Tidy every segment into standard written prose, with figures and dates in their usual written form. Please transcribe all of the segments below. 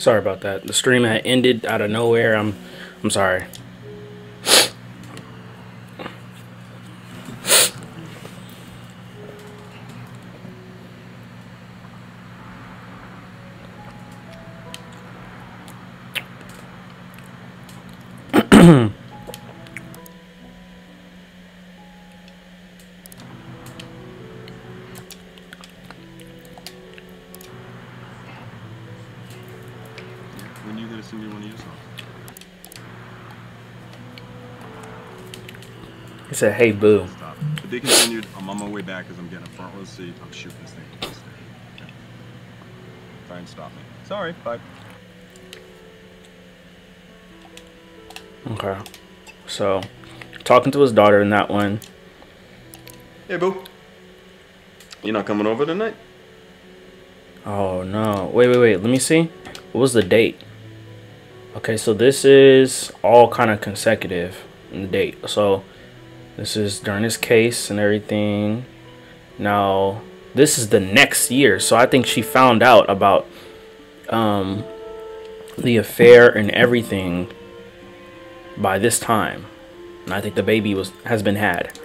Sorry about that. The stream had ended out of nowhere. I'm sorry. Said, hey, boo. Stop. If they continued, I'm on my way back because I'm getting a front row seat. I'm shooting this thing. Okay. Try and stop me. Sorry. Bye. Okay. So, talking to his daughter in that one. Hey, boo. You're not coming over tonight? Oh, no. Wait. Let me see. What was the date? Okay, so this is all kind of consecutive in the date. So, this is during his case and everything. Now, this is the next year. So I think she found out about the affair and everything by this time. And I think the baby has been had.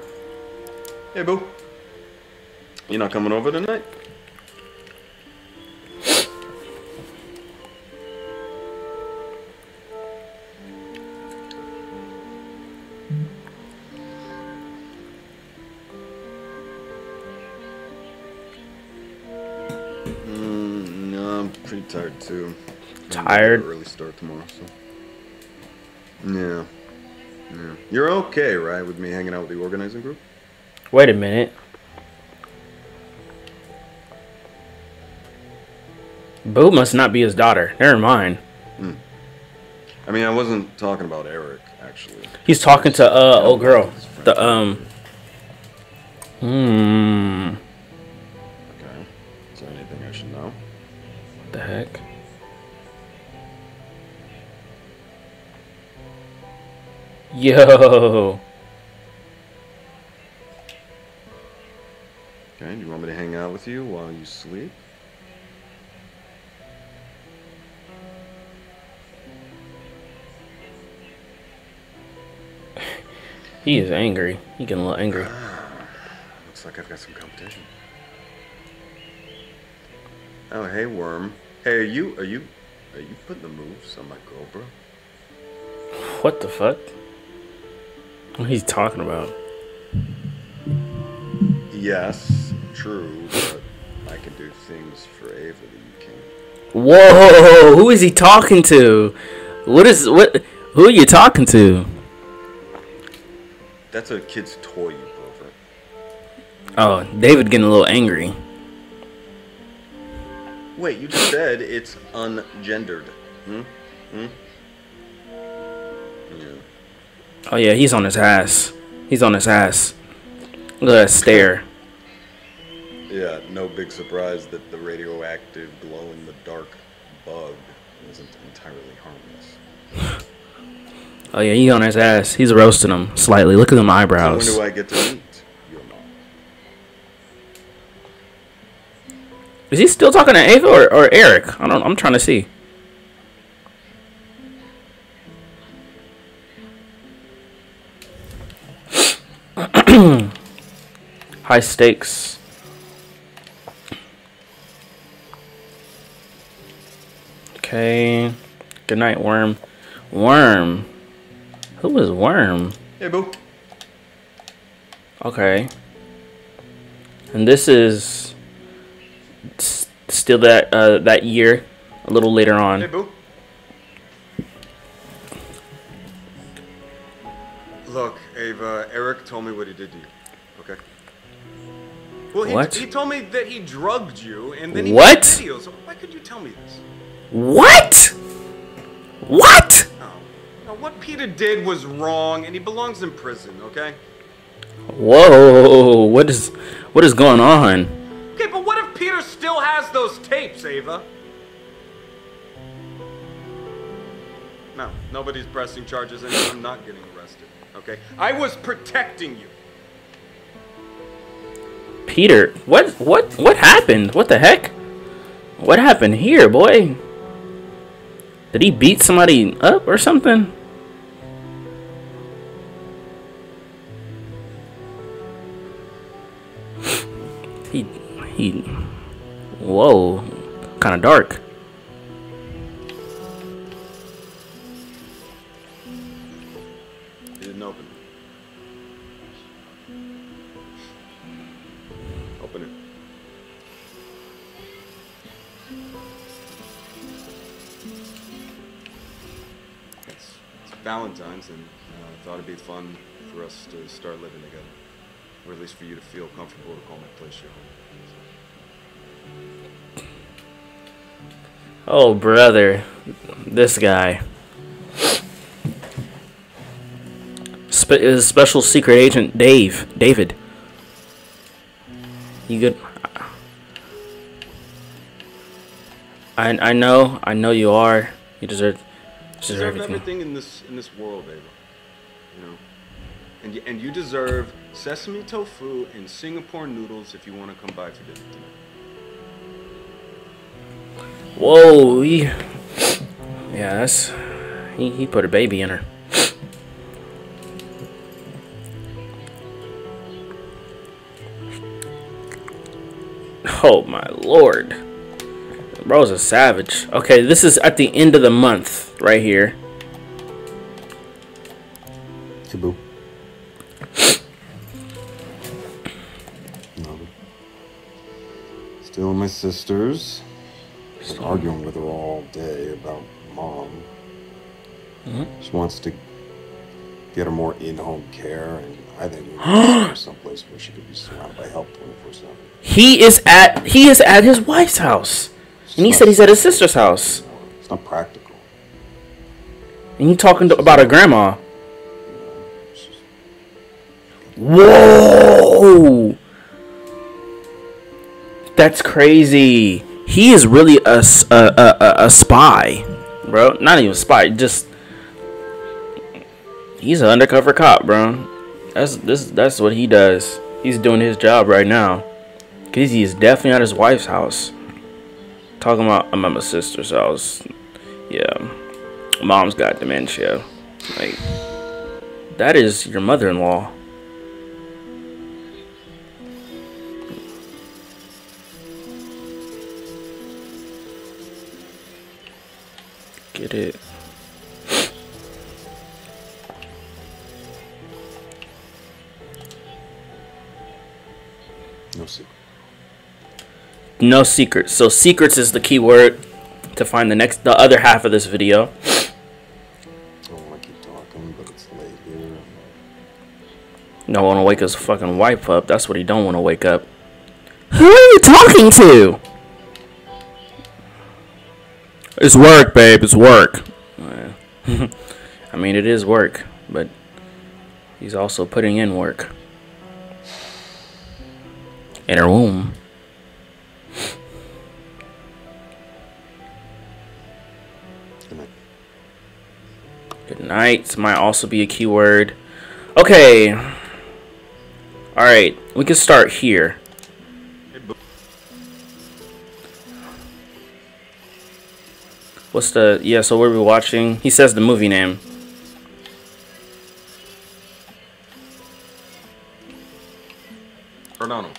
Hey, boo. You're not coming over tonight? Tired too. Tired. Early start tomorrow, so. Yeah. You're okay, right, with me hanging out with the organizing group? Wait a minute. Boo must not be his daughter. Never mind. I mean, I wasn't talking about Eric, actually. He's talking to old girl. The Okay. Is there anything I should know? The heck? Yo. Okay, do you want me to hang out with you while you sleep? He is angry. He's getting a little angry. Looks like I've got some competition. Oh, hey, worm. Hey, are you putting the moves on my girl, bro? What the fuck? What are you talking about? Yes, true, but I can do things for Ava that you can't. Whoa! Who is he talking to? Who are you talking to? That's a kid's toy, you pervert. Oh, David getting a little angry. Wait, you just said it's ungendered. Yeah. Oh yeah, he's on his ass. He's on his ass. Look at that stare. Yeah, no big surprise that the radioactive glow-in-the-dark bug isn't entirely harmless. Oh yeah, he's on his ass. He's roasting him slightly. Look at them eyebrows. So when do I get to eat? Is he still talking to Ava or Eric? I'm trying to see. High stakes. Okay. Good night, worm. Worm. Who is worm? Hey, boo. Okay. And this is still that year, a little later on. Hey, boo. Look, Ava, Eric told me what he did to you. Okay. Well, he told me that he drugged you, and then he made videos. Why could you tell me this? What? No, what Peter did was wrong, and he belongs in prison. Okay. Whoa! What is going on? Okay, but what if Peter still has those tapes, Ava? No, nobody's pressing charges and I'm not getting arrested, okay? I was protecting you. Peter, what happened? What the heck? What happened here, boy? Did he beat somebody up or something? He whoa, kind of dark. It didn't open. Open it. It's Valentine's, and I thought it'd be fun for us to start living together, or at least for you to feel comfortable to call my place your home. Oh, brother, this guy. Is Special Secret Agent David. You good? I know you are. You deserve everything in this world, Ava. You know, and you deserve sesame tofu and Singapore noodles if you want to come by for dinner tonight. Whoa, yeah, that's, he put a baby in her. Oh my lord, bro's a savage. Okay, this is at the end of the month right here. Taboo. No. Still my sisters. Just arguing with her all day about mom. Mm-hmm. She wants to get her more in-home care, and I think we need her someplace where she could be surrounded by help 24/7. He is at his wife's house, and he said he's at his sister's house. It's not practical. And you talking about her grandma? Whoa, that's crazy. He is really a spy, bro. Not even a spy. Just he's an undercover cop, bro. That's what he does. He's doing his job right now, cause he is definitely at his wife's house. Talking about I'm at my sister's house. Yeah, mom's got dementia. Like that is your mother-in-law. Get it. No secret. No secrets. So secrets is the key word to find the other half of this video. I don't want to keep talking, but it's late here. No one want to wake his fucking wife up. That's what he don't want to wake up. Who are you talking to? It's work, babe. It's work. I mean, it is work, but he's also putting in work. In her womb. Good night. Good night might also be a keyword. Okay. All right. We can start here. What's the... Yeah, so what are we watching? He says the movie name. Perdón.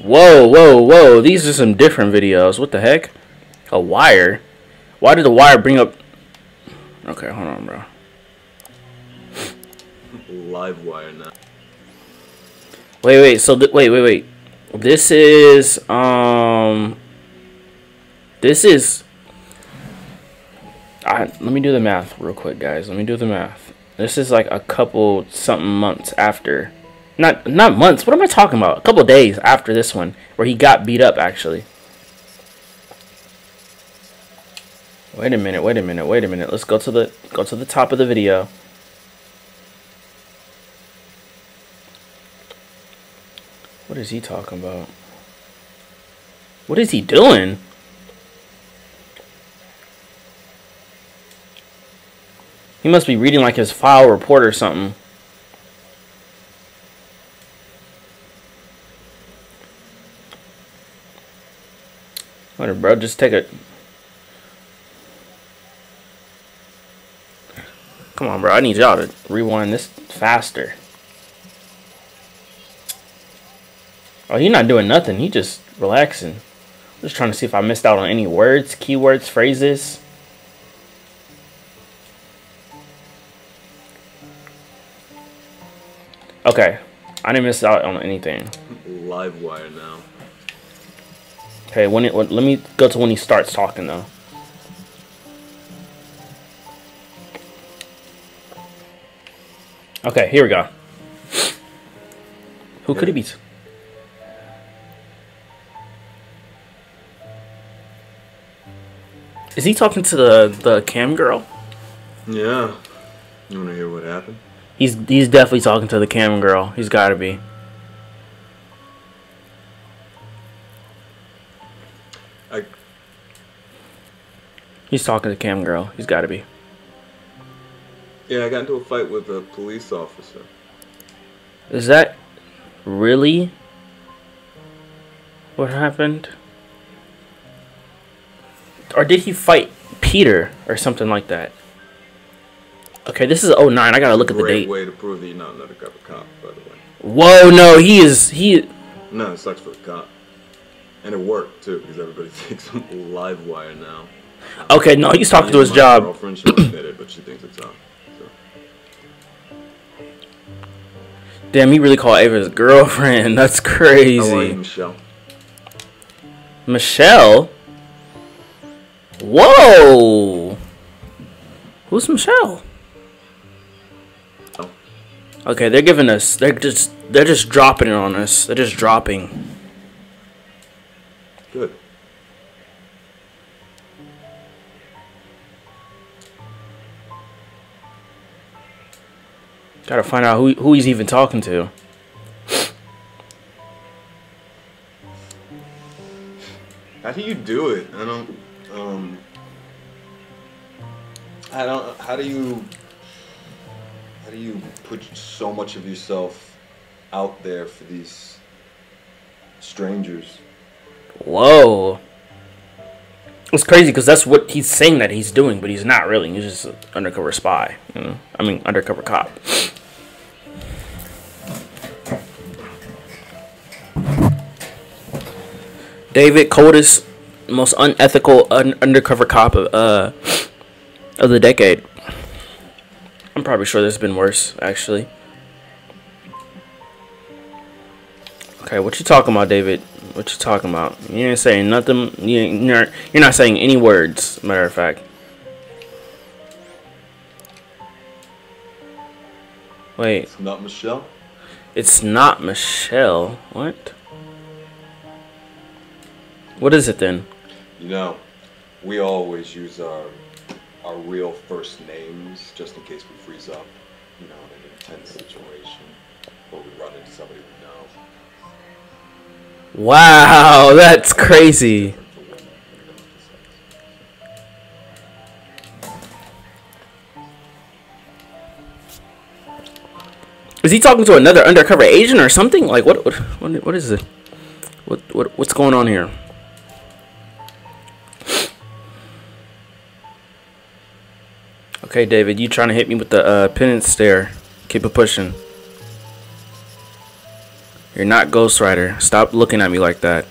Whoa, whoa, whoa. These are some different videos. What the heck? A wire? Why did the wire bring up... Okay, hold on, bro. Live wire now. Wait. So wait. This is. Let me do the math real quick, guys. Let me do the math. This is like a couple something months after, not months. What am I talking about? A couple days after this one, where he got beat up actually. Wait a minute. Let's go to the top of the video. What is he talking about? What is he doing? He must be reading like his file report or something. Whatever, bro. Just take it. Come on, bro. I need y'all to rewind this faster. Oh, he's not doing nothing. He just relaxing. I'm just trying to see if I missed out on any words, keywords, phrases. Okay. I didn't miss out on anything. Live wire now. Okay, when it, let me go to when he starts talking though. Okay, here we go. Who could it be? Is he talking to the cam girl? Yeah. You wanna hear what happened? He's definitely talking to the cam girl. He's gotta be. He's talking to cam girl. He's gotta be. Yeah, I got into a fight with a police officer. Is that really what happened? Or did he fight Peter or something like that? Okay, this is 09. I gotta look at the date. Great way to prove that you're not an undercover cop, by the way. Whoa, no, he. No, it sucks for the cop, and it worked too because everybody thinks I'm live wire now. Okay, no, he's talking to his job. My girlfriend, she admitted, but she thinks it's on. So. Damn, he really called Ava his girlfriend. That's crazy. How are you, Michelle? Michelle. Whoa. Who's Michelle? Okay, they're giving us. They're just dropping it on us. They're just dropping. Good. Gotta find out who he's even talking to. How do you do it? I don't. I don't. How do you put so much of yourself out there for these strangers? Whoa. It's crazy because that's what he's saying that he's doing, but he's not really. He's just an undercover spy. You know? I mean, undercover cop. David, coldest, most unethical undercover cop of the decade. I'm probably sure there's been worse, actually. Okay, what you talking about, David? What you talking about? You ain't saying nothing. You're not saying any words, matter of fact. Wait. It's not Michelle? It's not Michelle. What? What is it then? You know, we always use our real first names just in case we freeze up, you know, in an intense situation or we run into somebody we know. Wow, that's crazy. Is he talking to another undercover agent or something? Like what is it? What's going on here? Okay, David, you trying to hit me with the penance stare. Keep it pushing. You're not Ghost Rider. Stop looking at me like that.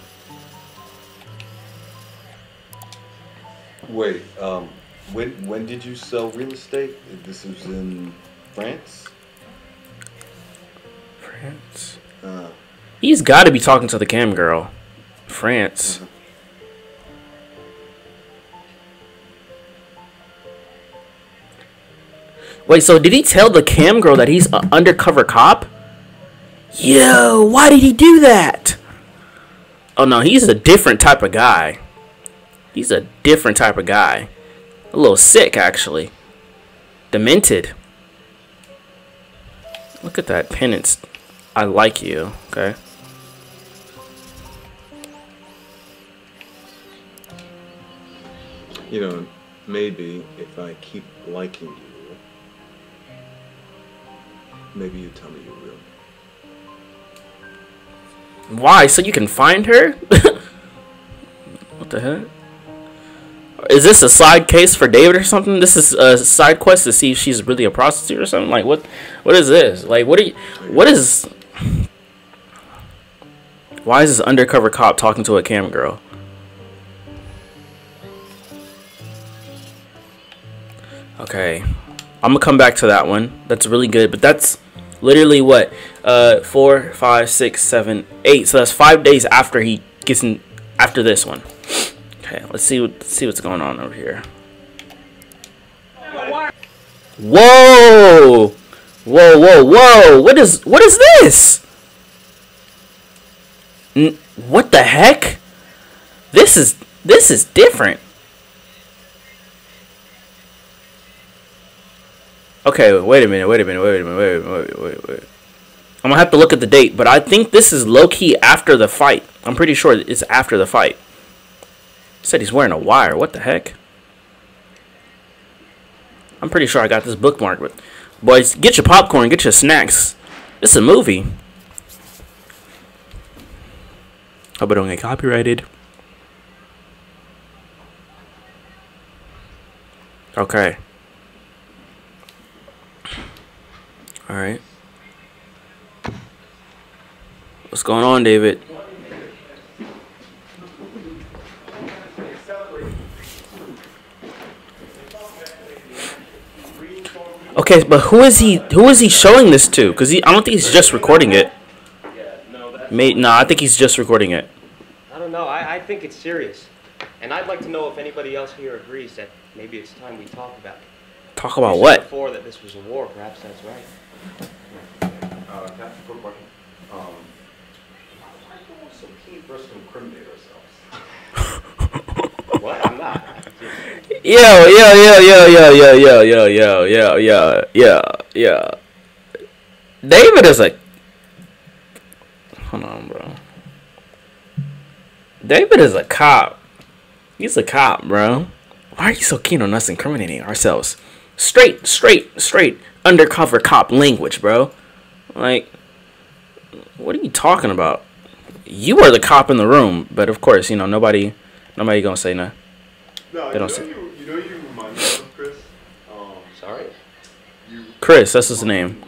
Wait, when did you sell real estate? This was in France? France? He's got to be talking to the cam girl. France. Mm-hmm. Wait, so did he tell the cam girl that he's an undercover cop? Yo, why did he do that? Oh, no, he's a different type of guy. He's a different type of guy. A little sick, actually. Demented. Look at that penance. I like you, okay? You know, maybe if I keep liking you, maybe you tell me you will. Why? So you can find her? What What the heck? Is this a side case for David or something? This is a side quest to see if she's really a prostitute or something? Like, what is this? Like, what are you, what is... Why is this undercover cop talking to a cam girl? Okay. I'm gonna come back to that one. That's really good, but that's literally what? 4, 5, 6, 7, 8. So that's 5 days after he gets in, after this one. Okay, let's see what, see what's going on over here. Whoa! Whoa, whoa, whoa! What is this? What the heck? This is different. Okay, wait a minute. I'm gonna have to look at the date, but I think this is low-key after the fight. I'm pretty sure it's after the fight. Said he's wearing a wire. What the heck? I'm pretty sure I got this bookmarked. But boys, get your popcorn, get your snacks. This is a movie. Hope I don't get copyrighted. Okay. All right. What's going on, David? Okay, but who is he showing this to? Because I don't think he's just recording it. No, I think he's just recording it. I don't know. I think it's serious. And I'd like to know if anybody else here agrees that maybe it's time we talk about it. Talk about what? Before that this was a war, perhaps that's right. Can I ask a quick question? Why do we so keen for us to incriminate ourselves? What? I'm not. Yo. David is like, hold on, bro. David is a cop. He's a cop, bro. Why are you so keen on us incriminating ourselves? Straight undercover cop language, bro. Like, what are you talking about? You are the cop in the room, but of course, you know, nobody gonna say nothing. No, they don't say. You remind me of Chris. Sorry. Chris, that's his name.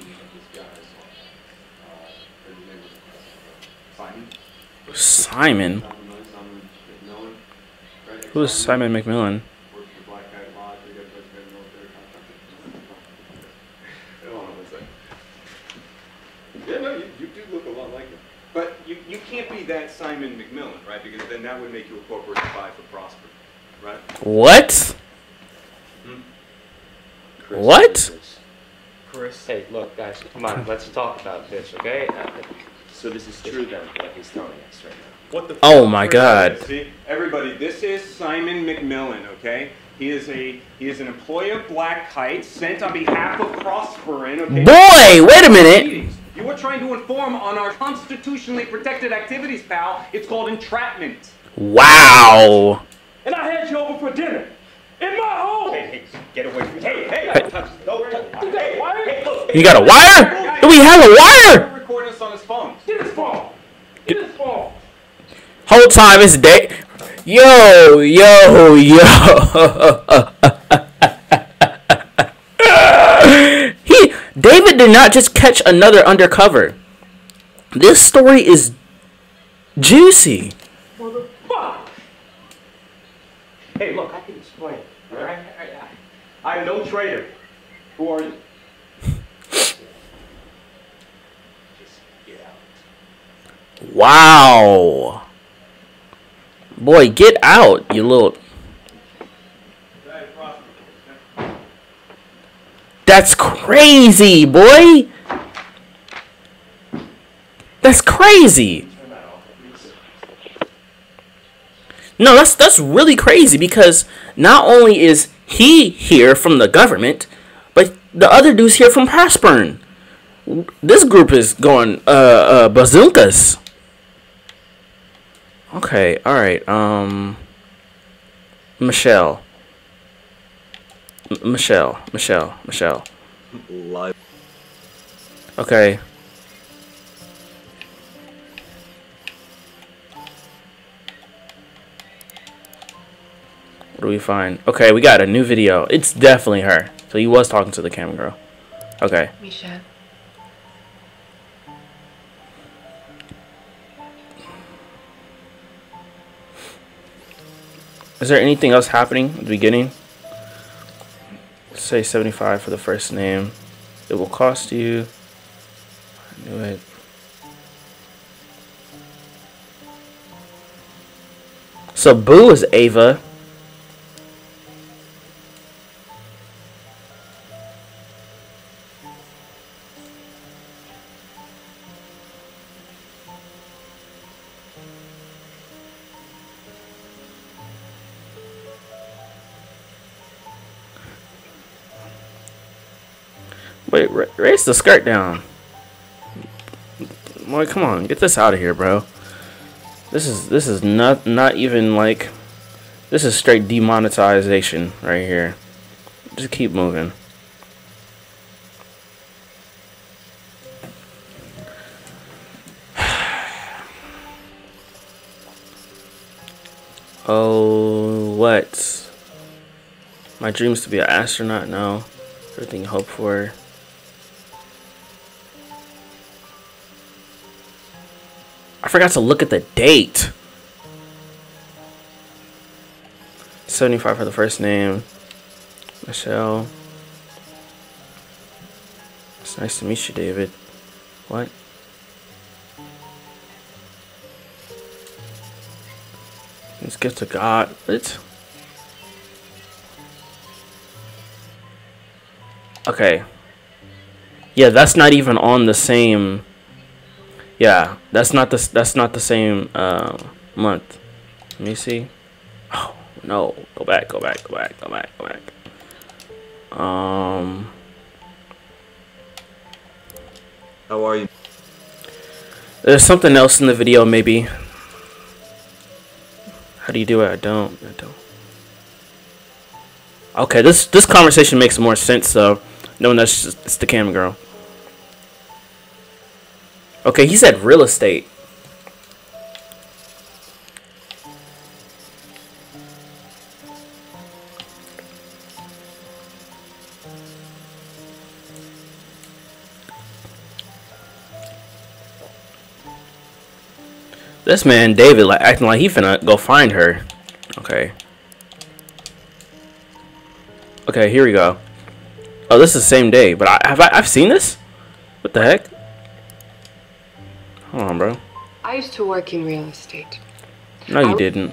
Simon. Who's Simon McMillan? Yeah, no, you do look a lot like him. But you can't be that Simon McMillan, right? Because then that would make you a corporate spy for Prosper. Right. What? Chris, what? Chris, hey, look, guys, come on, let's talk about this, okay? So this is true, then, what he's telling us right now. What the? Oh my God! See, everybody, this is Simon McMillan, okay? He is an employee of Black Kite, sent on behalf of Prosperin. Okay? Boy, wait a minute. You were trying to inform on our constitutionally protected activities, pal. It's called entrapment. Wow. And I had you over for dinner in my home. Hey, get away from me. Hey, don't touch the wire. You got a wire? Do we have a wire? Recording us on his phone. Get his phone. Get his phone. Whole time it's day. Yo. David did not just catch another undercover. This story is juicy. Hey, look, I can explain. All right? I'm no traitor. Who are you? Just get out. Wow. Boy, get out, you little. That's crazy, boy. That's crazy. No, that's really crazy because not only is he here from the government, but the other dude's here from Prosperin. This group is going bazookas. Okay, all right. Michelle. Okay. What do we find? Okay, we got a new video. It's definitely her. So he was talking to the camera girl. Okay. Michelle. Is there anything else happening at the beginning? Let's say 75 for the first name. It will cost you. I knew it. So Boo is Ava. Wait, raise the skirt down. Boy, come on, get this out of here, bro. This is not even like, this is straight demonetization right here. Just keep moving. Oh, what? My dream's to be an astronaut now. Everything hope for. I forgot to look at the date. 75 for the first name. Michelle. It's nice to meet you, David. What? Let's get to God. What? Okay. Yeah, that's not even on the same... Yeah, that's not the same month. Let me see. Oh no! Go back. How are you? There's something else in the video, maybe. How do you do it? I don't. Okay, this conversation makes more sense. So, no, that's just, it's the camera girl. Okay, he said real estate. This man, David, like acting like he finna go find her. Okay. Okay, here we go. Oh, this is the same day, but I've seen this? What the heck? Hold on, bro. I used to work in real estate. No, you didn't.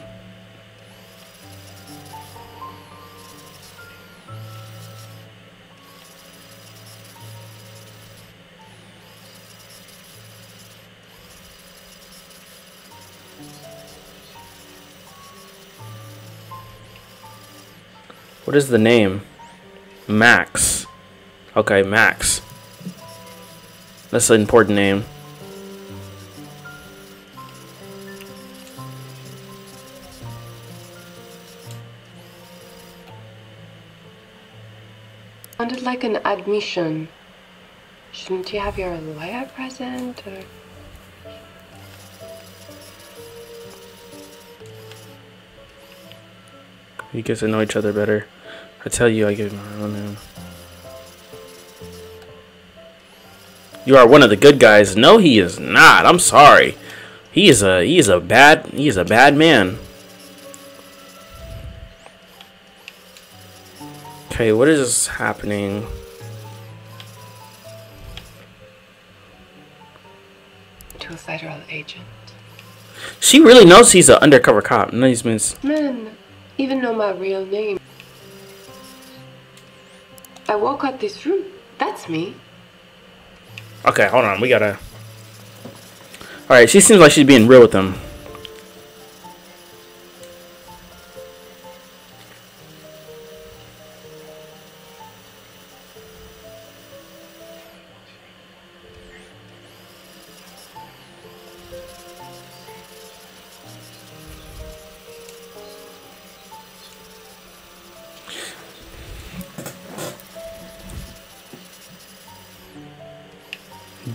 What is the name? Max. Okay, Max. That's an important name. Sounded like an admission. Shouldn't you have your lawyer present? Or... You get to know each other better. I tell you, I give my own name. You are one of the good guys. No, he is not. I'm sorry. He is a bad man. Okay, what is happening? To a federal agent. She really knows he's an undercover cop. Nice, miss. Men even know my real name. I walk out this room. That's me. Okay, hold on. We gotta... Alright, she seems like she's being real with him.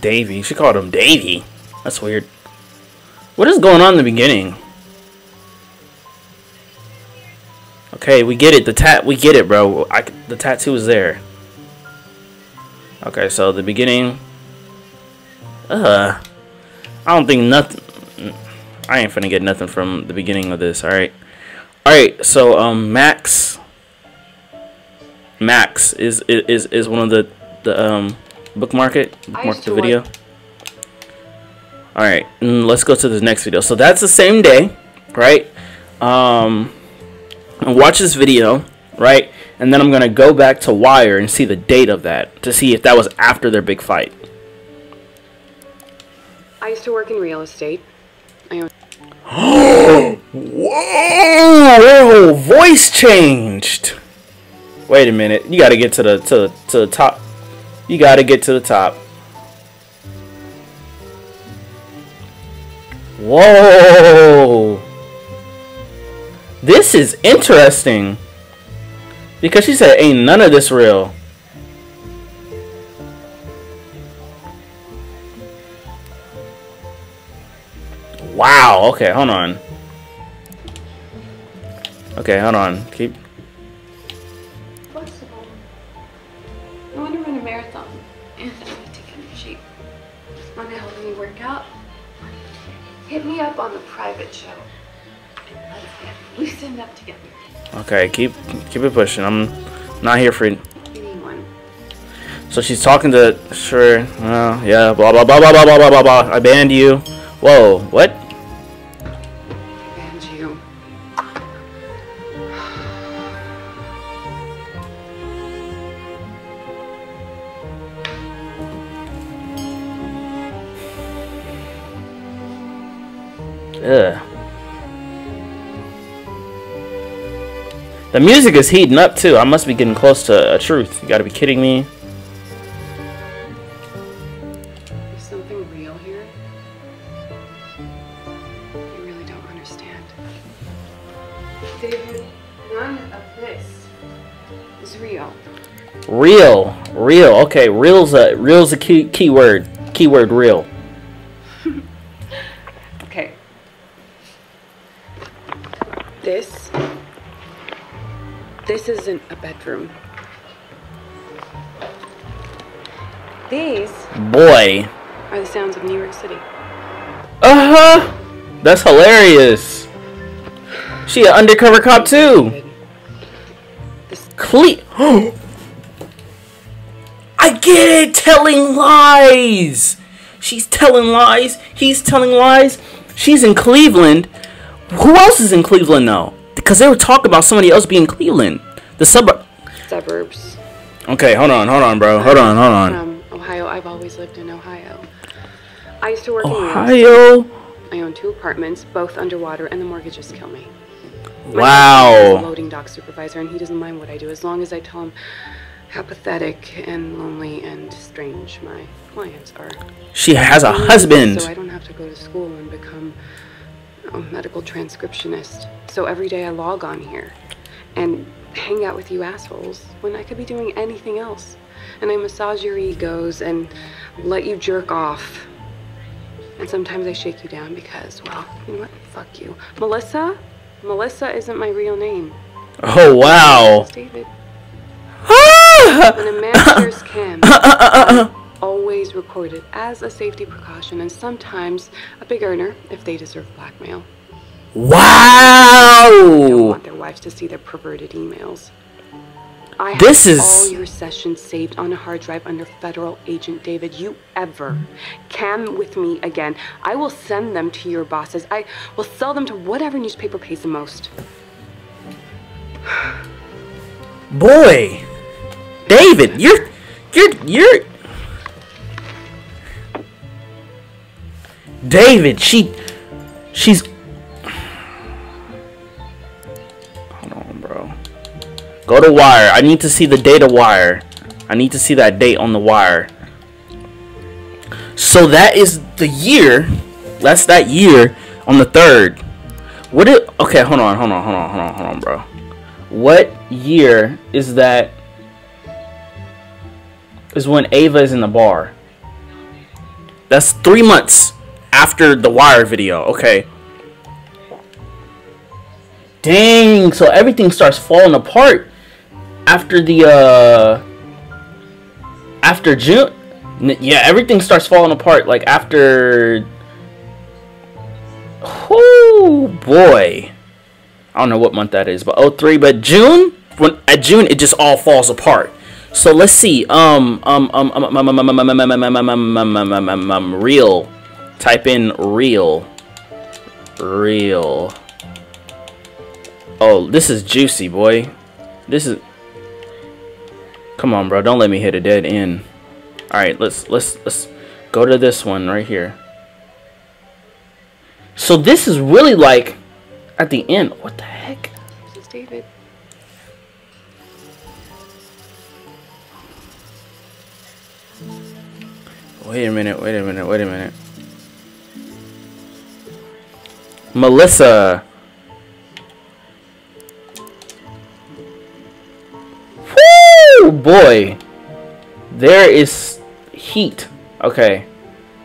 Davy. She called him Davy. That's weird. What is going on in the beginning? Okay, we get it. We get it, bro. The tattoo is there. Okay, so the beginning. I don't think nothing. I ain't finna get nothing from the beginning of this. All right, So Max is one of the bookmark the video. All right, and let's go to the next video. So that's the same day, right? And watch this video, right? And then I'm gonna go back to Wire and see the date of that to see if that was after their big fight. I used to work in real estate. I own. Whoa! Their whole voice changed. Wait a minute. You gotta get to the top. You gotta get to the top. Whoa! This is interesting. Because she said, ain't none of this real. Wow. Okay, hold on. Okay, hold on. Keep. Flexible. I want to run a marathon. And I want to get in shape. Want to help me work out? Hit me up on the private show. Let's get loosened up together. Okay, keep it pushing. I'm not here for it. So she's talking to sure, yeah, blah blah blah blah blah blah blah blah. I banned you. Whoa, what? I banned you. Ugh. The music is heating up too. I must be getting close to a truth. You gotta be kidding me. Is something real here? You really don't understand. David, none of this is real. Real. Real. Okay, real's a key word. Keyword real. Okay. This isn't a bedroom. These boy are the sounds of New York City. That's hilarious. She an undercover cop too. I get it. Telling lies. She's telling lies. He's telling lies. She's in Cleveland. Who else is in Cleveland though? Because they were talking about somebody else being Cleveland. The suburbs. Okay, hold on, bro. Hold on. From Ohio. I've always lived in Ohio. I used to work in Ohio. I own 2 apartments, both underwater, and the mortgages kill me. Wow. I'm a loading dock supervisor, and he doesn't mind what I do as long as I tell him how pathetic and lonely and strange my clients are. She has a husband. So I don't have to go to school and become a medical transcriptionist. So every day I log on here and hang out with you assholes when I could be doing anything else. And I massage your egos and let you jerk off. And sometimes I shake you down because, well, you know what? Fuck you. Melissa? Melissa isn't my real name. Oh, wow. It's David. When a man hears Kim, always recorded as a safety precaution and sometimes a big earner if they deserve blackmail. Wow! They don't want their wives to see their perverted emails. I have all your sessions saved on a hard drive under federal agent David. You ever cam with me again, I will send them to your bosses. I will sell them to whatever newspaper pays the most. Boy! David, you're David, she's hold on, bro. Go to Wire. I need to see the date of Wire. I need to see that date on the Wire. So that is the year. That's that year on the 3rd. What it okay, hold on, bro. What year is that? Is when Ava is in the bar. That's 3 months. After the Wire video, okay. Dang, so everything starts falling apart after the after June. Yeah, everything starts falling apart like after, oh boy, I don't know what month that is, but '03, but June, when at June it just all falls apart. So let's see, real, type in real. Oh, this is juicy, boy. This is, come on, bro, don't let me hit a dead end. All right, let's go to this one right here. So this is really like at the end. What the heck? This is David. Wait a minute, wait a minute, wait a minute. Melissa. Woo, boy. There is heat. Okay.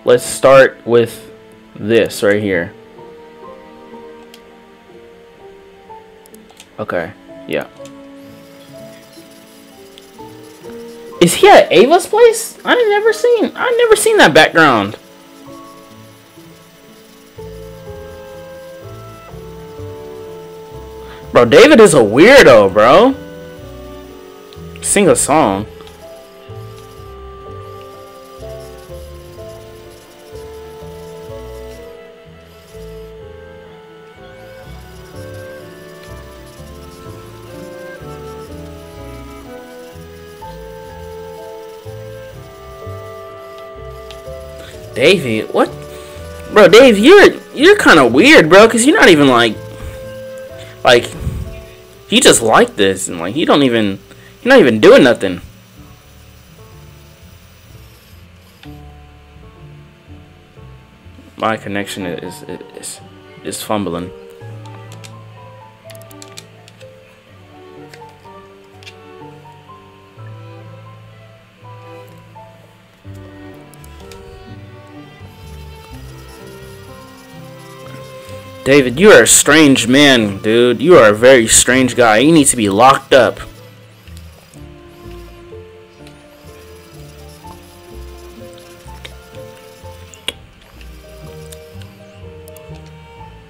Let's start with this right here. Okay. Yeah. Is he at Ava's place? I never seen that background. Bro, David is a weirdo, bro. Sing a song. David, what? Bro, Dave, you're kind of weird, bro, because you're not even like, you just like this, and like, you're not even doing nothing. My connection is fumbling. David, you are a strange man, dude. You are a very strange guy. You need to be locked up.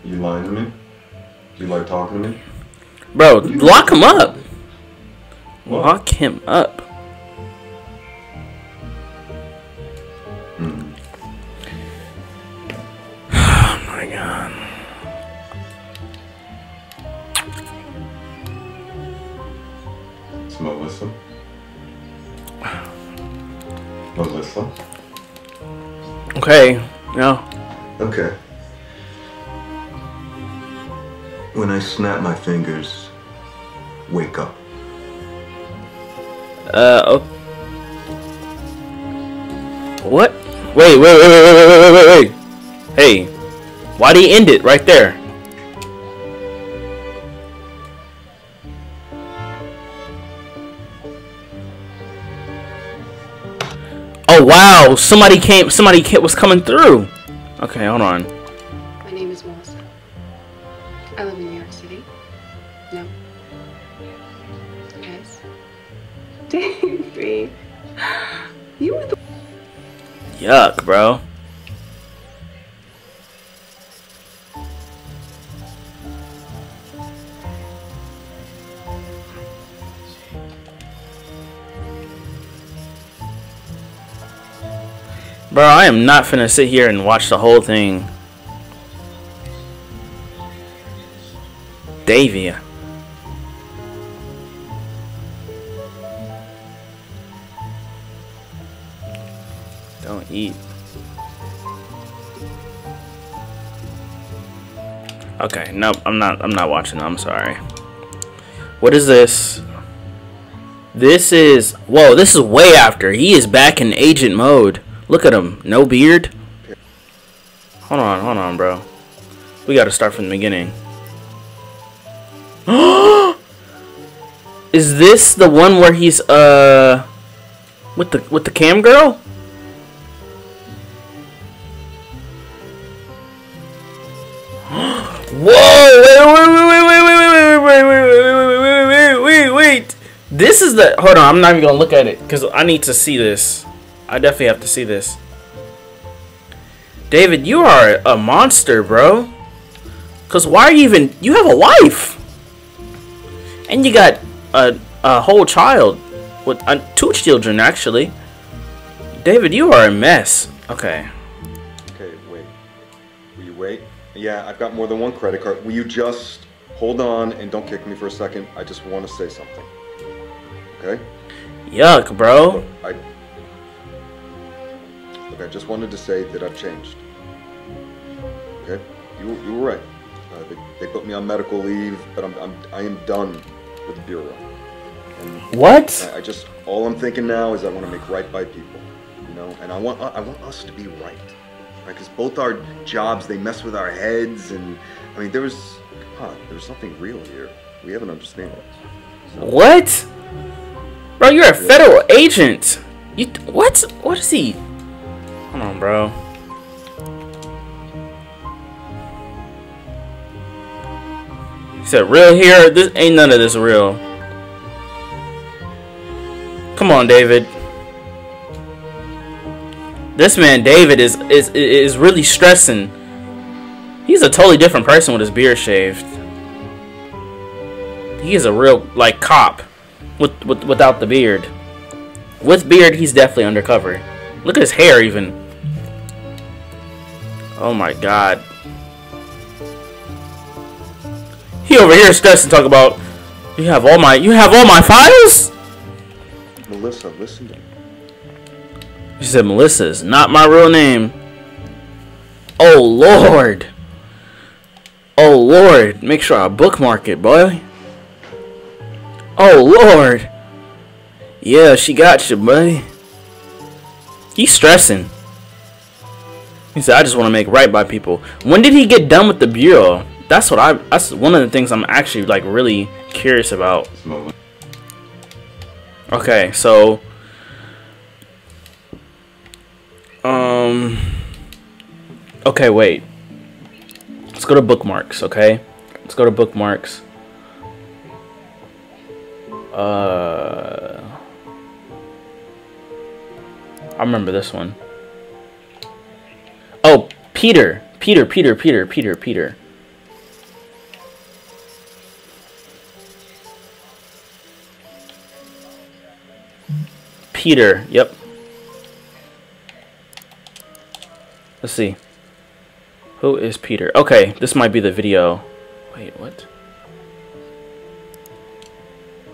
You lying to me? You like talking to me? Bro, lock him up. What? Lock him up. Melissa. Okay. No. Okay. When I snap my fingers, wake up. Oh. What? Wait. Hey, why'd he end it right there? Wow, somebody was coming through. Okay, hold on. My name is Melissa. I live in New York City. No. Yes. Davey. You were the... Yuck, bro. Bro, I am not finna sit here and watch the whole thing. Davey. Don't eat. Okay, nope, I'm not watching, I'm sorry. What is this? This is, whoa, this is way after. He is back in agent mode. Look at him. No beard. Hold on, bro. We gotta start from the beginning. Is this the one where he's with the cam girl? Whoa! Wait! This is the... Hold on, I'm not even going to look at it. Because I need to see this. I definitely have to see this. David, you are a monster, bro. Because why are you even... You have a wife. And you got a whole child. With two children, actually. David, you are a mess. Okay. Okay, wait. Will you wait? Yeah, I've got more than one credit card. Will you just hold on and don't kick me for a second? I just want to say something. Okay? Yuck, bro. Look, I just wanted to say that I've changed. Okay? You were right. They put me on medical leave, but I am done with the Bureau. And what? I just, all I'm thinking now is I want to make right by people. You know? And I want us to be right. Because both our jobs, they mess with our heads, and I mean, there's something real here. We haven't understood it. So. What? Bro, you're a federal agent. You what? What is he? Come on, bro. He said, "Real here. This ain't none of this real." Come on, David. This man David is really stressing. He's a totally different person with his beard shaved. He is a real like cop without the beard. With beard, he's definitely undercover. Look at his hair even. Oh my god. He over here stressing talking about you have all my files? Melissa, listen to me. She said, Melissa is not my real name. Oh, Lord. Oh, Lord. Make sure I bookmark it, boy. Oh, Lord. Yeah, she got you, buddy. He's stressing. He said, I just want to make right by people. When did he get done with the Bureau? That's what that's one of the things I'm actually, like, really curious about. Okay, so... Okay, wait. Let's go to bookmarks, okay? Let's go to bookmarks. I remember this one. Oh, Peter. Peter. Peter, yep. Let's see. Who is Peter? Okay, this might be the video. Wait, what?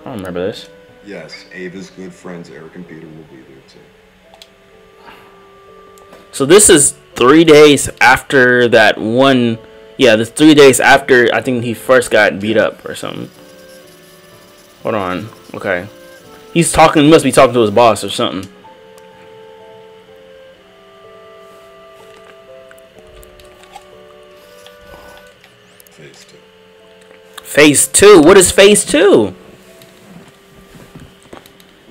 I don't remember this. Yes, Ava's good friends Eric and Peter will be there too. So this is 3 days after that one. Yeah, this 3 days after I think he first got beat up or something. Hold on. Okay. He's talking. He must be talking to his boss or something. Phase 2. What is phase 2?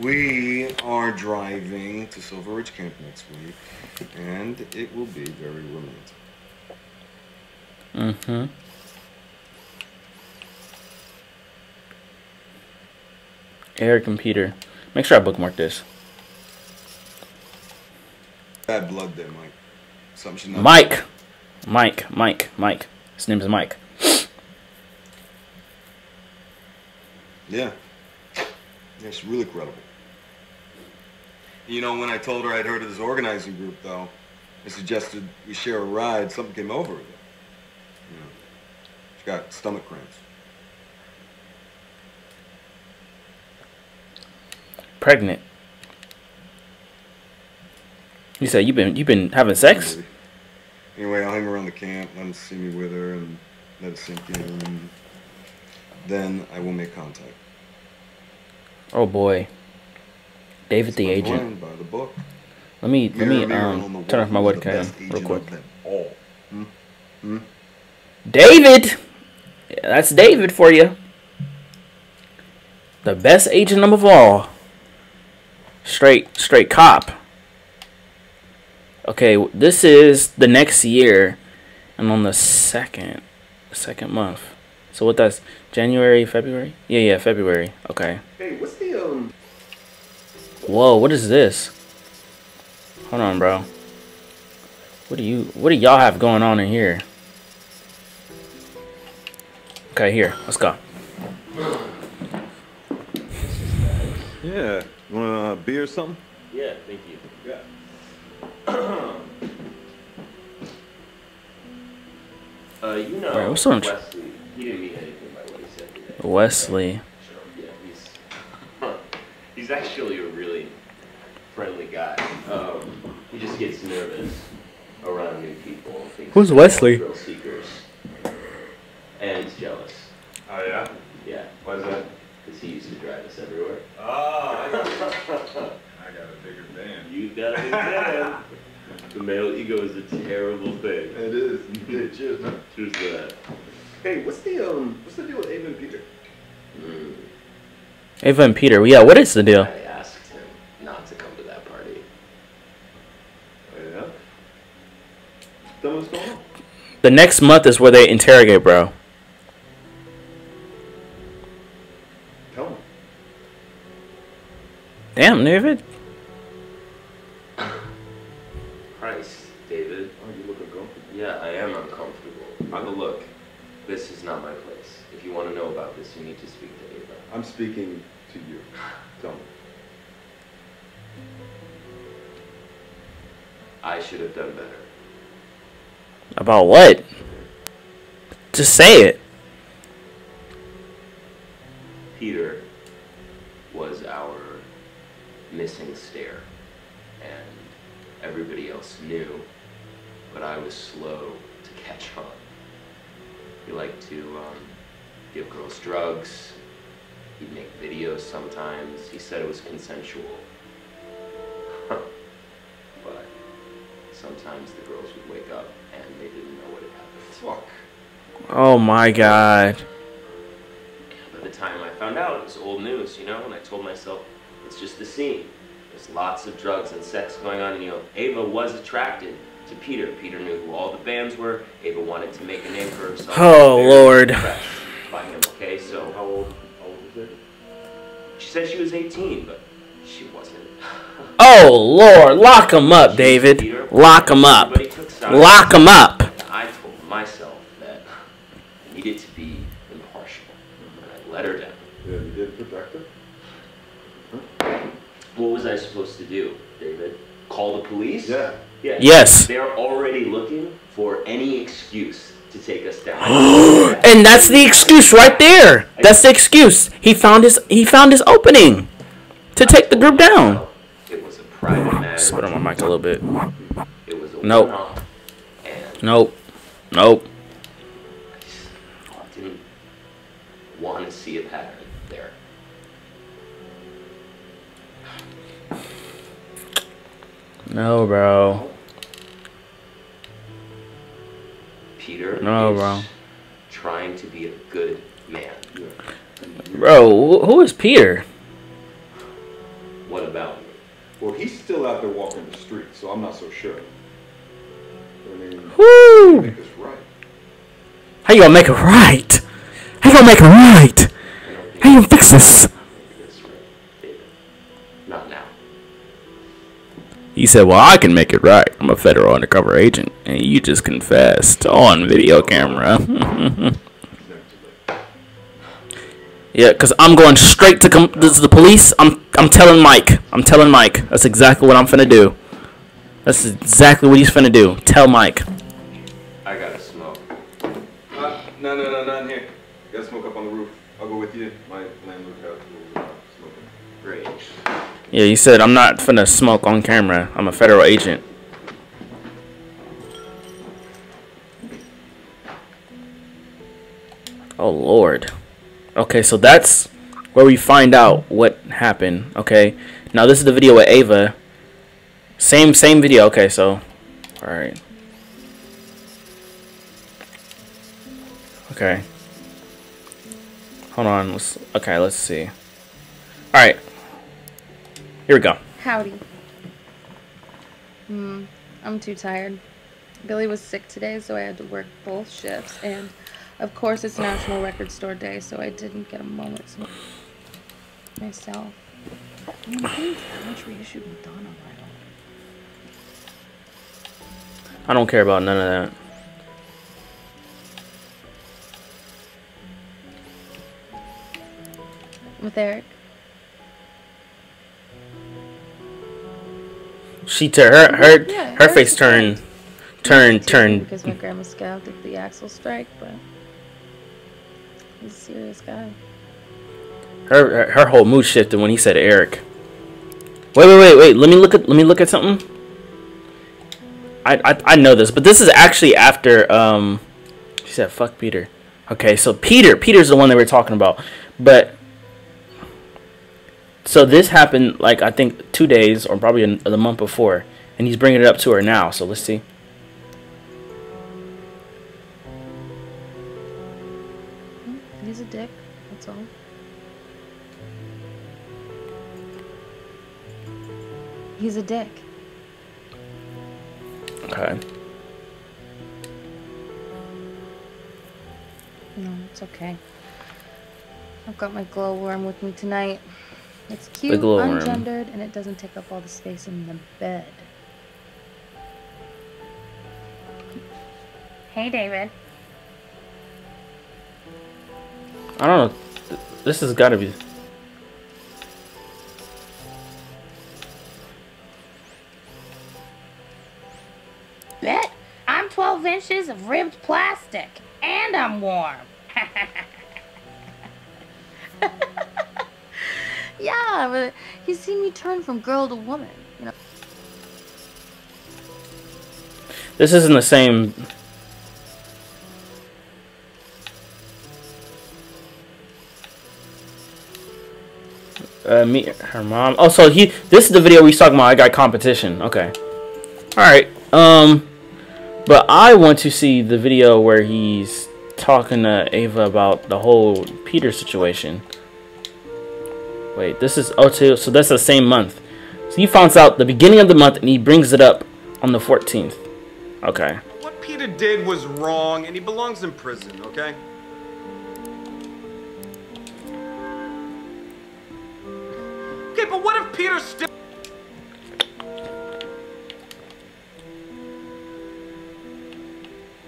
We are driving to Silver Ridge Camp next week, and it will be very romantic. Mm-hmm. Eric and Peter. Make sure I bookmark this. Bad blood there, Mike. Something should not Mike. His name is Mike. Yeah, it's really credible. You know, when I told her I'd heard of this organizing group, though, I suggested we share a ride. Something came over her. You know, she got stomach cramps. Pregnant. You said you've been having sex? Anyway, I'll hang around the camp, let him see me with her, and let it sink in. And then I will make contact. Oh boy, David it's the agent. By the book. Let me turn off my webcam real quick. David, yeah, that's David for you. The best agent of all. Straight cop. Okay, this is the next year, and on the second month. So what that's January, February? Yeah, February. Okay. Hey, what's the Whoa, what is this? Hold on, bro. What do y'all have going on in here? Okay, here, let's go. Yeah, you want a beer or something? Yeah, thank you. Yeah. You know, right, what's Wesley, he didn't mean anything by what he said today. Wesley. Yeah, he's actually a really friendly guy. He just gets nervous around new people. Who's Wesley? Real seekers. And he's jealous. Oh, yeah? Yeah. Why is that? Because he used to drive us everywhere. Oh, I got a bigger van. You got a big van. The male ego is a terrible thing. It is. Yeah, cheers, man. Cheers to that. Hey, what's the deal with Ava and Peter? Mm. Ava and Peter, yeah. What is the deal? I asked him not to come to that party. Oh, yeah. Then what's going on? The next month is where they interrogate, bro. Tell him. Damn, David. David. Oh, you look uncomfortable. Yeah, I am uncomfortable. Have a look. This is not my place. If you want to know about this, you need to speak to Ava. I'm speaking to you. Don't. I should have done better. About what? Just say it. Peter was our missing stare. And everybody else knew, but I was slow to catch on. He liked to give girls drugs. He'd make videos sometimes. He said it was consensual. But sometimes the girls would wake up and they didn't know what had happened. Fuck. Oh my God. By the time I found out, it was old news, you know, and I told myself, it's just the scene. There's lots of drugs and sex going on, and you know, Ava was attracted to Peter. Peter knew who all the bands were. Ava wanted to make a name for herself. Oh, Lord. By him, okay? So, how old was it? She said she was 18, but she wasn't. Oh, Lord. Lock him up, David. Lock him up. Lock him up. I told myself that I needed to be impartial, and I let her down. Yeah, you did protect her? What was I supposed to do, David? Call the police? Yeah. Yeah. Yes. They're already looking for any excuse to take us down. And that's the excuse right there. That's the excuse. He found his opening to take the group down. It was a private matter. Spit on my mic a little bit. It was a nope. Nope. Nope. I just didn't want to see a pattern there. No, bro. Peter is trying to be a good man. Bro, who is Peter? What about me? Well, he's still out there walking the street, so I'm not so sure. I mean, woo! Make us right. How you gonna make it right? How you gonna make it right? How you gonna fix this? He said, well, I can make it right. I'm a federal undercover agent. And you just confessed on video camera. Yeah, because I'm going straight to the police. I'm telling Mike. I'm telling Mike. That's exactly what I'm finna do. That's exactly what he's finna do. Tell Mike. I gotta smoke. No, not in here. You gotta smoke up on the roof. I'll go with you. My landlord has a little smoking. Great. Yeah, you said, I'm not finna smoke on camera. I'm a federal agent. Oh, Lord. Okay, so that's where we find out what happened. Okay, now this is the video with Ava. Same video. Okay, so, all right. Okay. Hold on. Let's see. All right. Here we go. Howdy. I'm too tired. Billy was sick today, so I had to work both shifts. And, of course, it's National Record Store Day, so I didn't get a moment's myself. You think how much reissue Madonna right on? I don't care about none of that. With Eric. She her face turned because my grandma scowled at the axle strike, but he's a serious guy. Her whole mood shifted when he said Eric. Wait. Let me look at something. I know this, but this is actually after she said fuck Peter. Okay, so Peter's the one that we're talking about, but. So this happened, like, I think 2 days or probably the month before. And he's bringing it up to her now. So let's see. He's a dick. That's all. He's a dick. Okay. No, it's okay. I've got my glowworm with me tonight. It's cute, ungendered, and it doesn't take up all the space in the bed. Hey, David. I don't know. This has got to be... Bet I'm 12 inches of ribbed plastic, and I'm warm. Yeah, but he's seen me turn from girl to woman, you know. This isn't the same. Meet her mom. Oh, so this is the video we was talking about. I got competition. Okay. Alright. But I want to see the video where he's talking to Ava about the whole Peter situation. Wait, this is 02, so that's the same month. So he finds out the beginning of the month, and he brings it up on the 14th. Okay. What Peter did was wrong, and he belongs in prison, okay? Okay, but what if Peter still...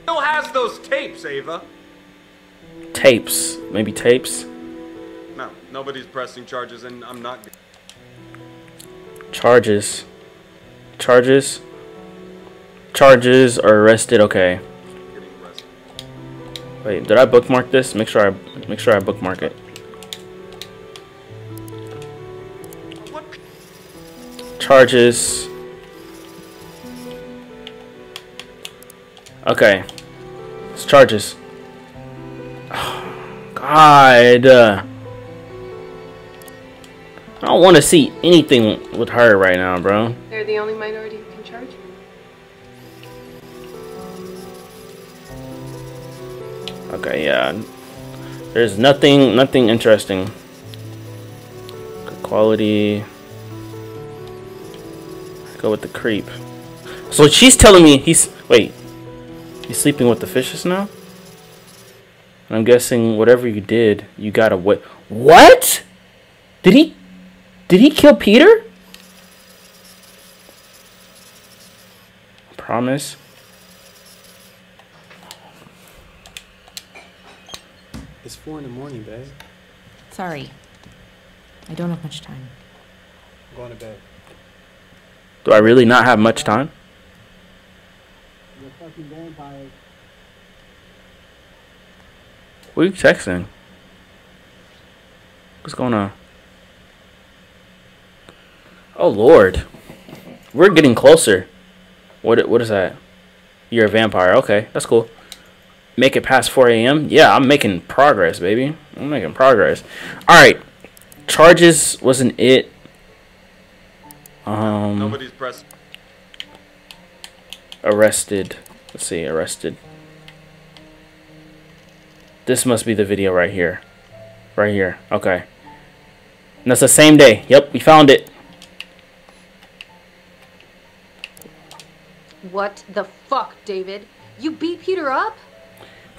still has those tapes, Ava? Tapes. Maybe tapes? No, nobody's pressing charges, and I'm not. Charges are arrested. Okay. Getting arrested. Wait, did I bookmark this? Make sure I bookmark it. What? Charges. Okay. It's charges. Oh, God. I don't want to see anything with her right now, bro. They're the only minority who can charge you. Okay, yeah. There's nothing interesting. Good quality. Go with the creep. So she's telling me he's sleeping with the fishes now? I'm guessing whatever you did, you got away. What? Did he kill Peter? I promise. It's 4 in the morning, babe. Sorry. I don't have much time. I'm going to bed. Do I really not have much time? You're a fucking vampire. What are you texting? What's going on? Oh, Lord. We're getting closer. What is that? You're a vampire. Okay, that's cool. Make it past 4 a.m.? Yeah, I'm making progress, baby. I'm making progress. All right. Charges wasn't it. Nobody's pressed. Arrested. Let's see. Arrested. This must be the video right here. Right here. Okay. And that's the same day. Yep, we found it. What the fuck, David? You beat Peter up?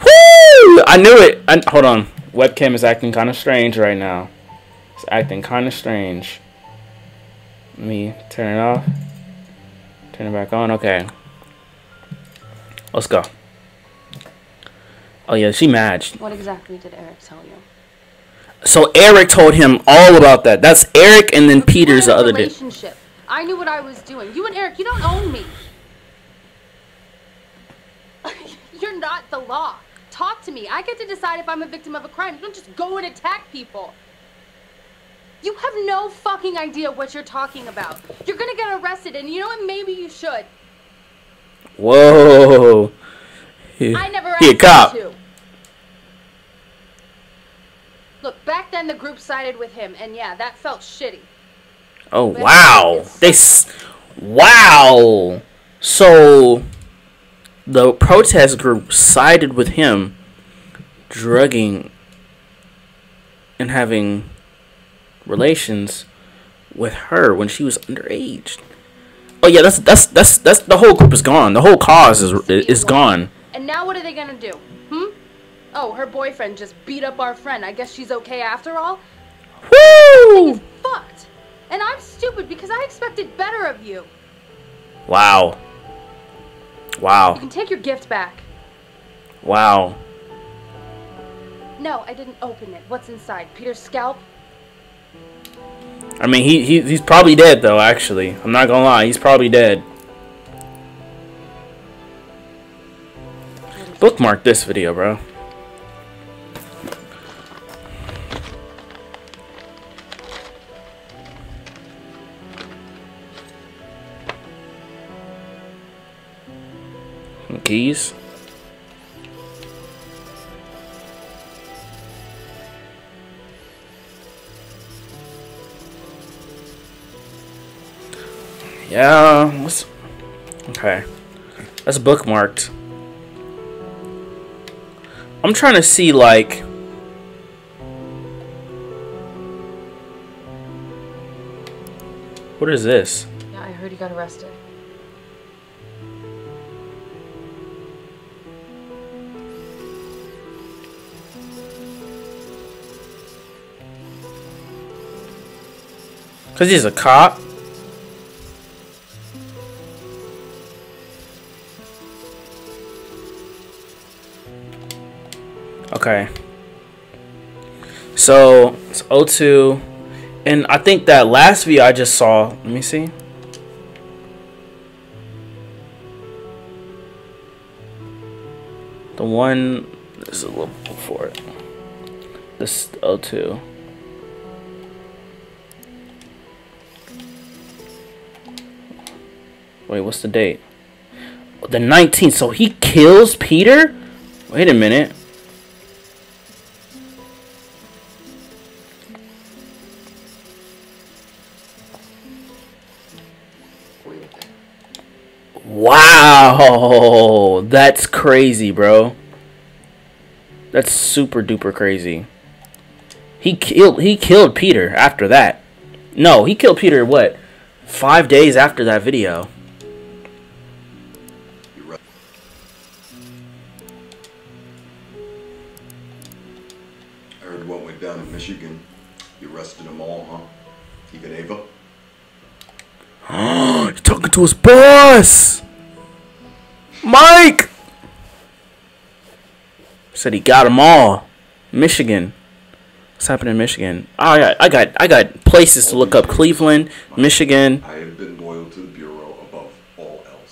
Woo! I knew it. Hold on. Webcam is acting kind of strange right now. It's acting kind of strange. Let me turn it off. Turn it back on. Okay. Let's go. Oh yeah, she matched. What exactly did Eric tell you? So Eric told him all about that. That's Eric, and then Peter's the other dude. I knew what I was doing. You and Eric, you don't own me. You're not the law. Talk to me. I get to decide if I'm a victim of a crime. You don't just go and attack people. You have no fucking idea what you're talking about. You're gonna get arrested, and you know what? Maybe you should. Whoa. I never asked you to. Look, back then the group sided with him, and yeah, that felt shitty. Oh, but wow. Wow. So the protest group sided with him, drugging and having relations with her when she was underage. Oh yeah, that's the whole group is gone. The whole cause is gone. And now what are they gonna do? Hmm? Oh, her boyfriend just beat up our friend. I guess she's okay after all. Woo! This thing is fucked. And I'm stupid because I expected better of you. Wow. Wow. You can take your gift back. Wow. No, I didn't open it. What's inside? Peter's scalp? I mean, he's probably dead, though, actually. I'm not gonna lie. He's probably dead. Bookmark this video, bro. Keys. Yeah, okay. That's bookmarked. I'm trying to see, like, what is this? Yeah, I heard he got arrested. Cause he's a cop. Okay. So it's O2, and I think that last video I just saw. Let me see. The one. This is a little before it. This is O2. Wait, what's the date? The 19th. So he kills Peter? Wait a minute. Wow. That's crazy, bro. That's super duper crazy. He killed Peter after that. No, he killed Peter what? 5 days after that video. Michigan, you arrested them all, huh? Even Ava? Oh, he's talking to his boss! Mike! Said he got them all. Michigan. What's happening in Michigan? Oh, yeah, I got places to look up. Cleveland, Michigan. I have been loyal to the Bureau above all else.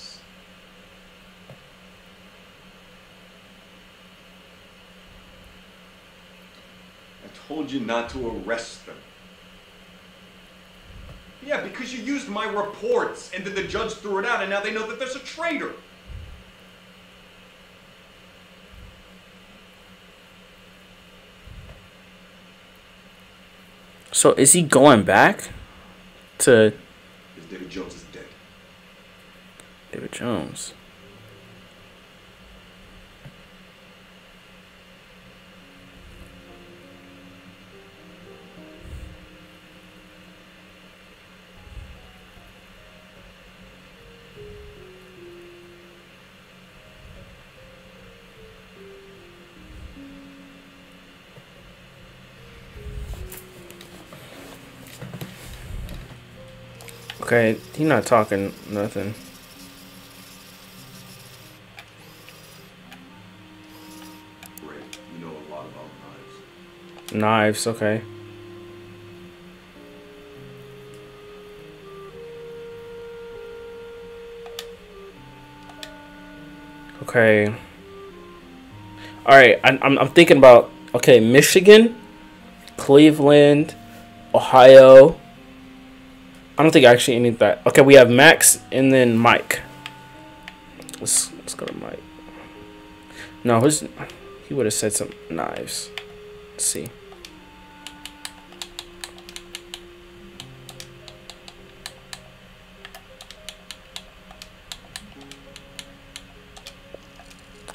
Told you not to arrest them. Yeah, because you used my reports, and then the judge threw it out, and now they know that there's a traitor. So is he going back to... David Jones is dead. David Jones. Okay, he's not talking nothing. Great. You know a lot about knives. Knives, okay. Okay. All right, I'm thinking about, okay, Michigan, Cleveland, Ohio. I don't think I actually need that. Okay, we have Max and then Mike. Let's go to Mike. No, he would have said some knives. Let's see.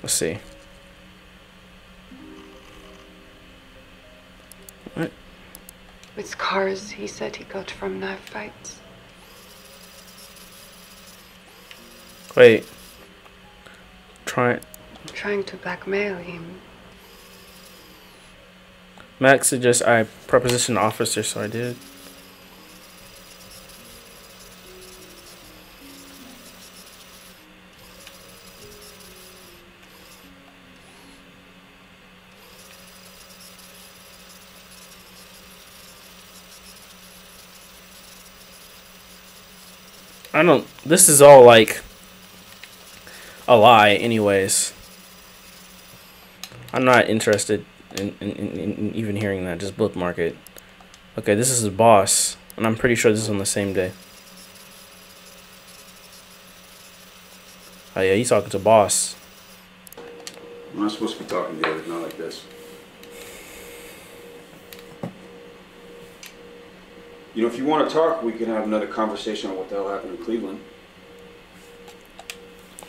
Let's see. What? With scars he said he got from knife fights. Wait. Trying to blackmail him. Max suggests I proposition the officer, so I did. I don't, this is all like a lie anyways. I'm not interested in even hearing that. Just bookmark it. Okay, this is the boss, and I'm pretty sure this is on the same day. Oh yeah, he's talking to boss. I'm not supposed to be talking to you, not like this. You know, if you want to talk, we can have another conversation on what the hell happened in Cleveland.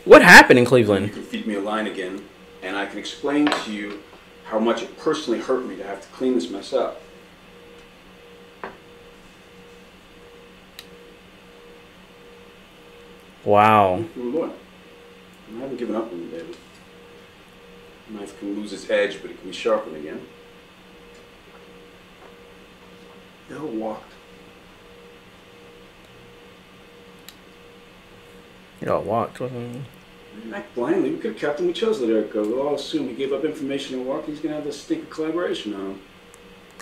What happened in Cleveland? You can feed me a line again, and I can explain to you how much it personally hurt me to have to clean this mess up. Wow. I'm a lawyer. I haven't given up on you, David. A knife can lose its edge, but it can be sharpened again. The hell walked. Y'all walked, wasn't it? Act blindly. We could have kept him. We chose to let Eric go. We'll all assume he gave up information and walked. He's going to have this stinking collaboration on him.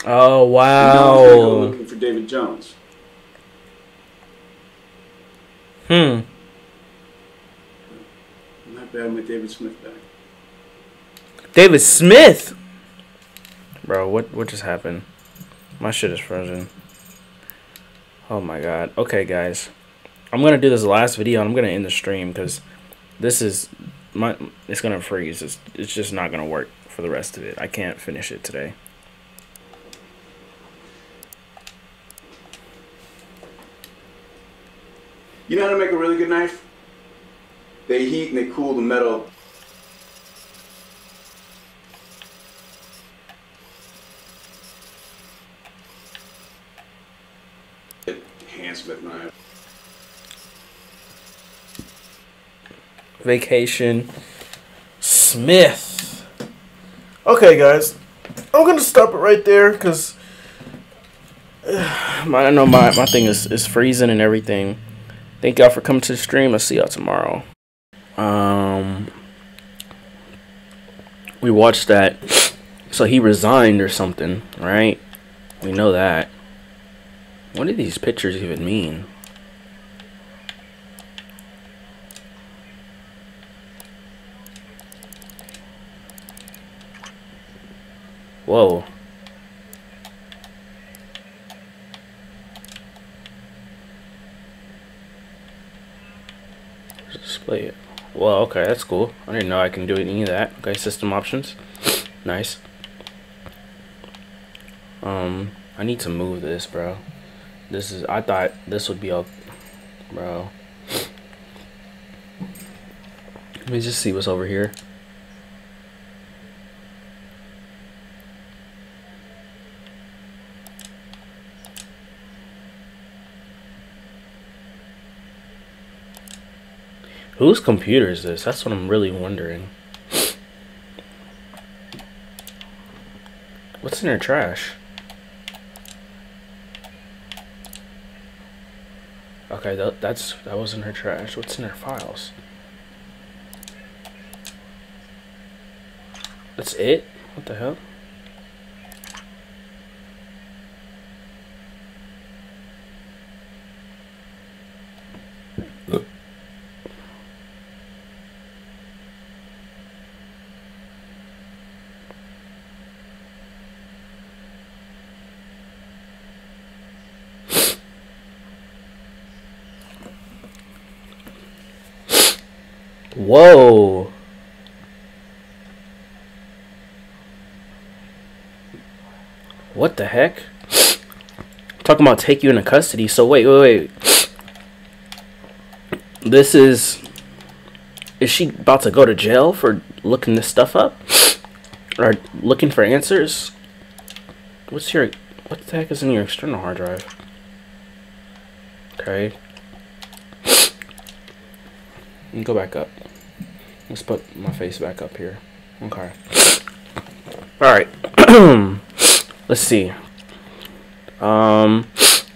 Oh, wow. And now he's going to go looking for David Jones. Hmm. Not bad with David Smith back. David Smith? Bro, what just happened? My shit is frozen. Oh, my God. Okay, guys. I'm gonna do this last video and I'm gonna end the stream because this is it's gonna freeze. It's just not gonna work for the rest of it. I can't finish it today. You know how to make a really good knife? They heat and they cool the metal. Handsmith knife. Vacation Smith. Okay, guys, I'm gonna stop it right there because I know my thing is freezing and everything. Thank y'all for coming to the stream. I'll see y'all tomorrow. We watched that, so he resigned or something, right? We know that. What do these pictures even mean? Whoa. Display it. Well, okay, that's cool. I didn't know I can do any of that. Okay, system options. Nice. I need to move this, bro. This is, I thought this would be all, bro. Let me just see what's over here. Whose computer is this? That's what I'm really wondering. What's in her trash? Okay, that was in her trash. What's in her files? That's it? What the hell? Whoa. What the heck? Talking about take you into custody. So wait. This is she about to go to jail for looking this stuff up? Or looking for answers? What the heck is in your external hard drive? Okay. And go back up. Let's put my face back up here. Okay. Alright. Let's see. What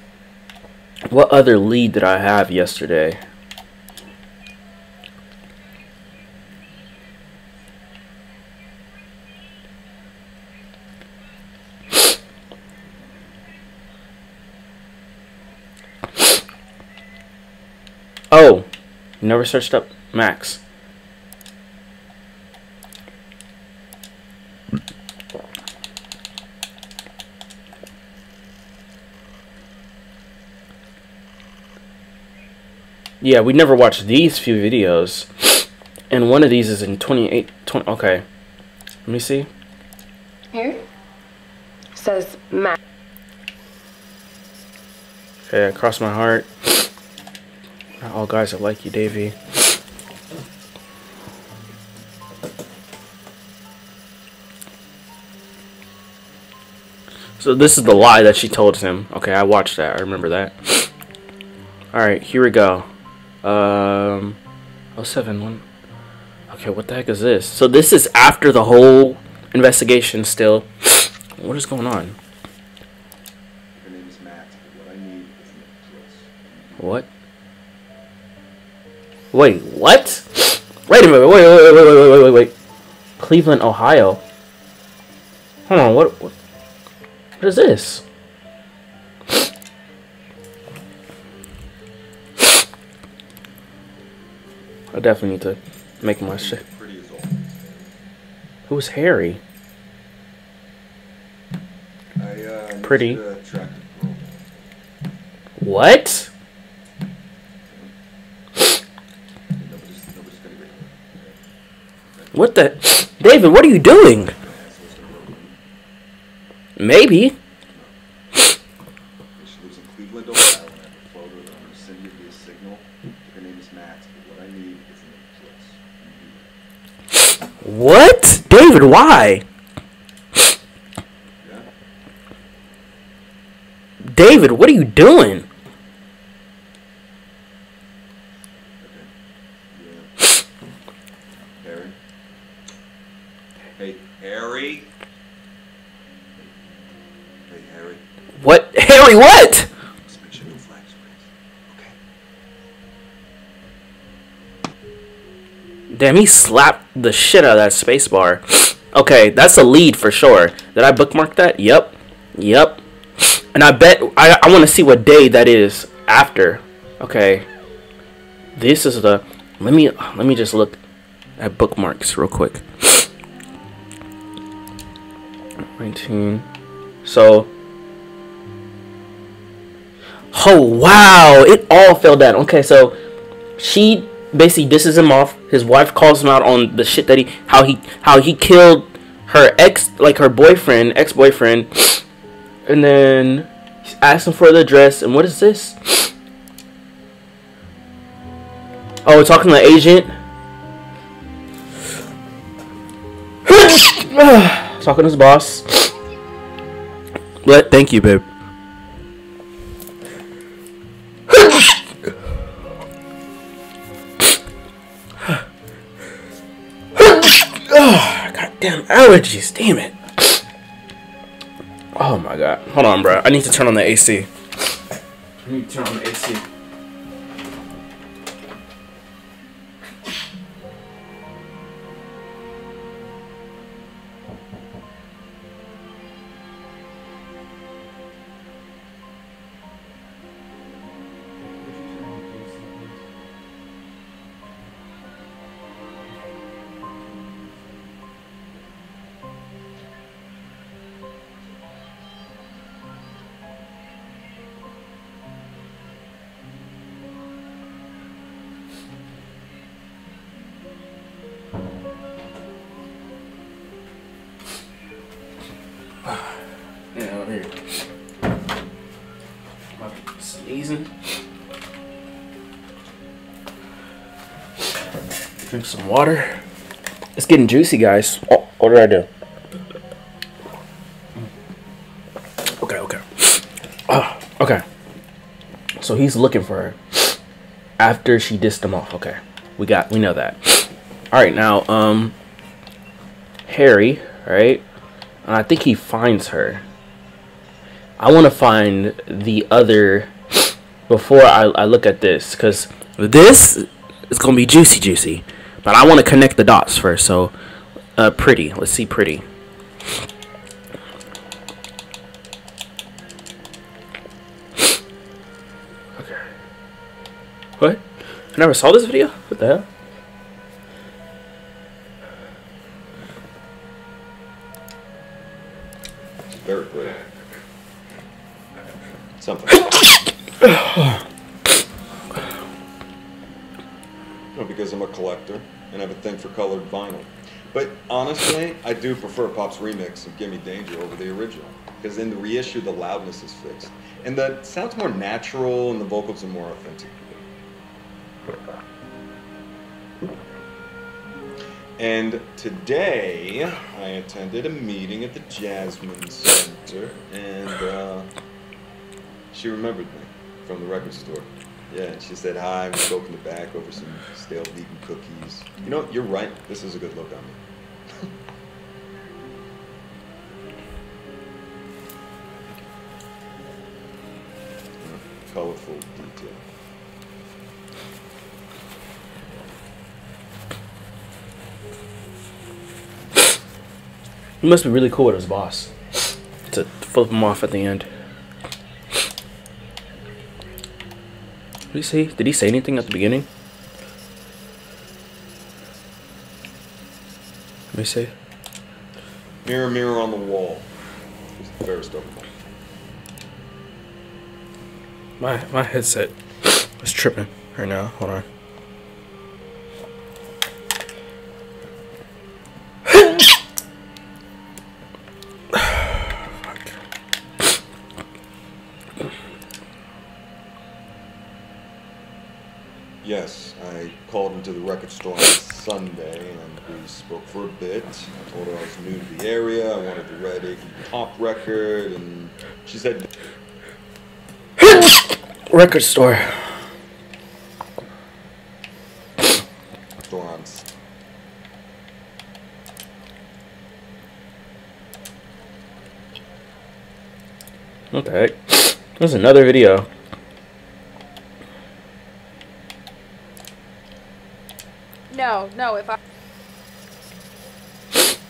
other lead did I have yesterday? Oh! You never searched up Max. Yeah, we never watched these few videos. And one of these is in 2820. Okay. Let me see. Here. Says Max. Okay, I crossed my heart. Not all guys are like you, Davey. So this is the lie that she told him. Okay, I watched that. I remember that. Alright, here we go. 071. Okay, what the heck is this? So this is after the whole investigation still. What is going on? Her name is Matt. What I need is an address. What? Wait, what? Wait a minute. Wait. Cleveland, Ohio. Hold on, what is this? I definitely need to make my shit. Who's Harry? Pretty. What? What the? David, what are you doing? Maybe. What? David, why? Yeah. David, what are you doing? Okay. Yeah. Harry. Hey, Harry. Hey, Harry. What? Harry, what? Just make sure no flags raise. Okay. Damn, he slapped the shit out of that space bar. Okay, that's a lead for sure. Did I bookmark that? Yep. And I bet I want to see what day that is after. Okay, this is the. Let me just look at bookmarks real quick. 19. So. Oh wow! It all fell down. Okay, so she. Basically disses him off. His wife calls him out on the shit that how he killed her ex-boyfriend, and then asks him for the address. And what is this? Oh, we're talking to the agent. Talking to his boss. But thank you, babe. Damn allergies, damn it. Oh my god. Hold on, bro. I need to turn on the AC. Drink some water. It's getting juicy, guys. Oh, what did I do? Okay, okay. Okay. So he's looking for her after she dissed him off. Okay, we know that. All right, now Harry, right? And I think he finds her. I want to find the other before I look at this, because this is going to be juicy. But I want to connect the dots first, so Pretty. Let's see Pretty. Okay. What? I never saw this video? What the hell? Dirt. Something. Because I'm a collector and have a thing for colored vinyl. But honestly, I do prefer Pop's remix of Gimme Danger over the original, because in the reissue, the loudness is fixed. And that sounds more natural, and the vocals are more authentic. And today, I attended a meeting at the Jasmine Center, and she remembered me from the record store. Yeah, and she said, hi, we spoke in the back over some stale vegan cookies. You know, you're right. This is a good look on me. Colorful detail. He must be really cool with his boss to flip him off at the end. Did he say anything at the beginning? Let me see. Mirror, mirror on the wall. It's the fairest of them. My headset is tripping right now. Hold on. Yes, I called into the record store on Sunday, and we spoke for a bit. I told her I was new to the area, I wanted the Red Iggy Pop record, and she said... Record store. What the heck? There's another video. No, if I...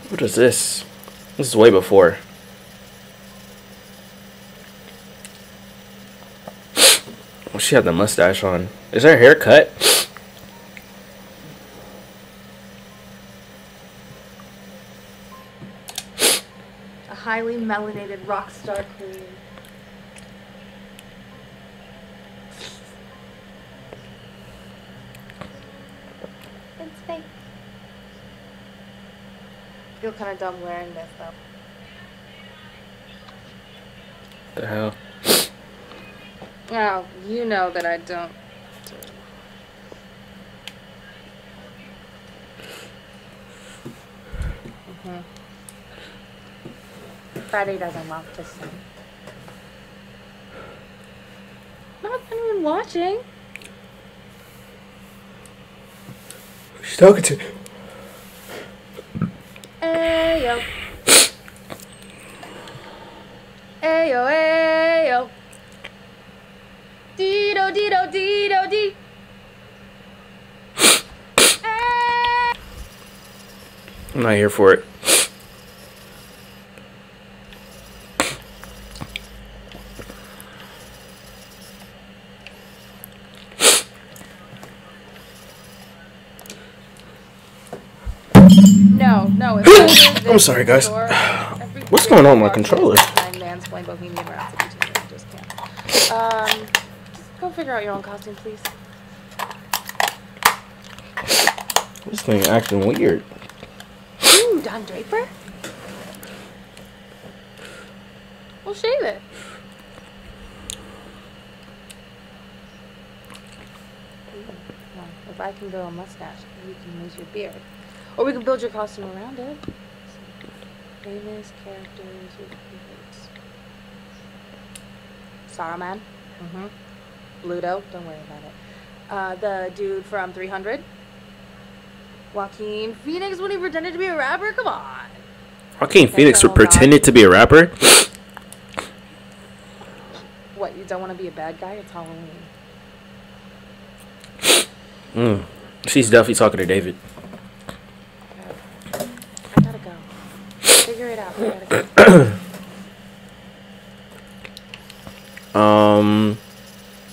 What is this? This is way before. Oh, she had the mustache on. Is her hair cut? A highly melanated rock star queen. I feel kind of dumb wearing this, though. What the hell? Oh, you know that I don't. Friday doesn't love to sing. Not anyone watching. She's talking to me. Ayo. Ayo, ayo. Dido, dido, dido, dee. I'm not here for it. I'm sorry, guys. What's going on with my controller? Go figure out your own costume, please. This thing acting weird. Ooh, Don Draper? We'll shave it. Well, if I can grow a mustache, you can lose your beard. Or we can build your costume around it. Famous characters with beards. Saruman. Mm-hmm. Bluto. Don't worry about it. The dude from 300. Joaquin Phoenix when he pretended to be a rapper? Come on. Joaquin Phoenix pretended to be a rapper? What, you don't want to be a bad guy? It's Halloween. Mm. She's definitely talking to David. Okay. I gotta go. Figure it out. I gotta go.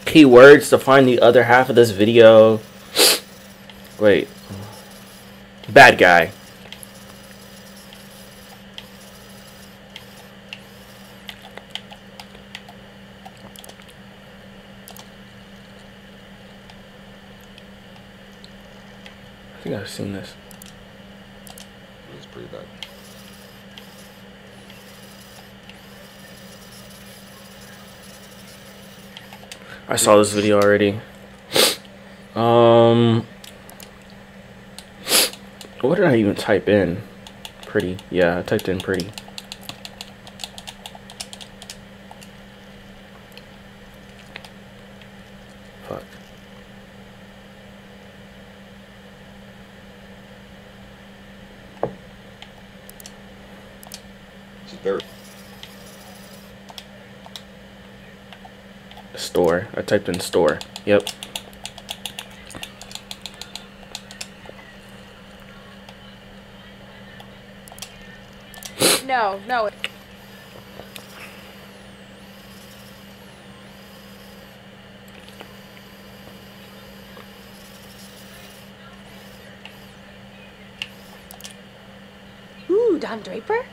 Keywords to find the other half of this video. Wait. Bad guy. I think I've seen this. It's pretty bad. I saw this video already. What did I even type in? Pretty. Yeah, I typed in pretty. Fuck. She's buried. Store. I typed in store. Yep. No, no. Ooh, Don Draper?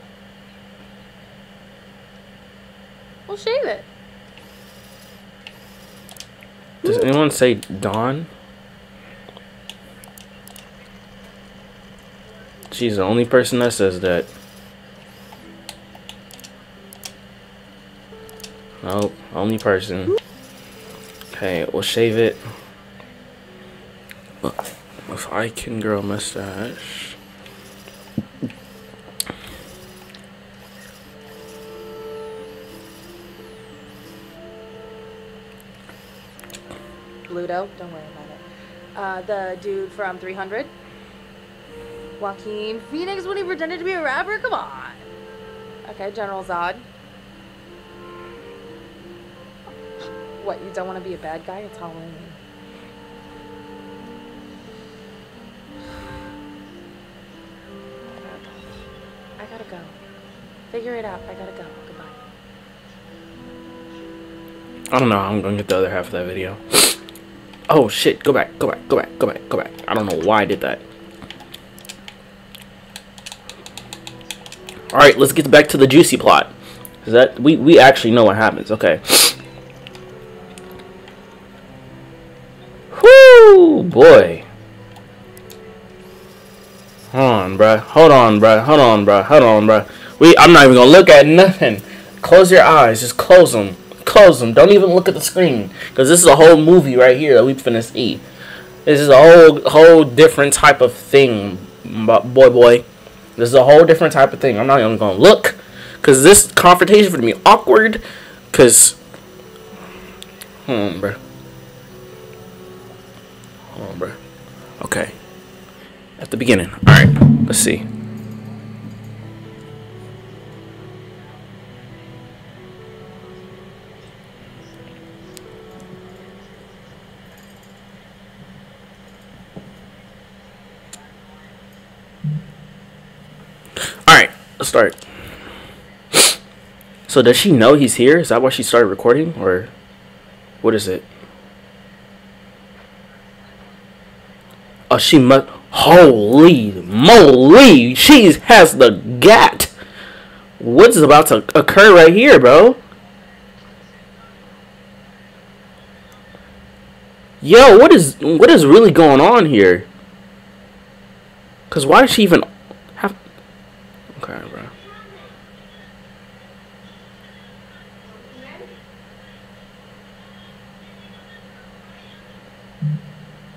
We'll shave it. Does anyone say Don? She's the only person that says that. Nope, only person. Okay, we'll shave it. If I can grow a mustache. Bluto, don't worry about it. The dude from 300. Joaquin Phoenix when he pretended to be a rapper? Come on. Okay, General Zod. What, you don't want to be a bad guy? It's Halloween. I gotta go. Figure it out. I gotta go. Goodbye. I don't know how I'm gonna get the other half of that video. Oh shit, go back, go back, go back, go back, go back. I don't know why I did that. Alright, let's get back to the juicy plot. Is that we actually know what happens, okay. Boy. Hold on, bruh. Hold on, bruh. Hold on, bruh. Hold on, bruh. I'm not even gonna look at nothing. Close your eyes. Just close them. Close them. Don't even look at the screen. Because this is a whole movie right here that we finna see. This is a whole different type of thing. Boy. This is a whole different type of thing. I'm not even gonna look. Because this confrontation for me awkward. Because... Hold on, bruh. Hold on, bro. Okay. At the beginning. Alright. Let's see. Alright. Let's start. So does she know he's here? Is that why she started recording? Or what is it? Oh, she must. Holy moly, she has the gat. What's about to occur right here, bro? Yo, what is really going on here? Cause why does she even have? Okay, bro.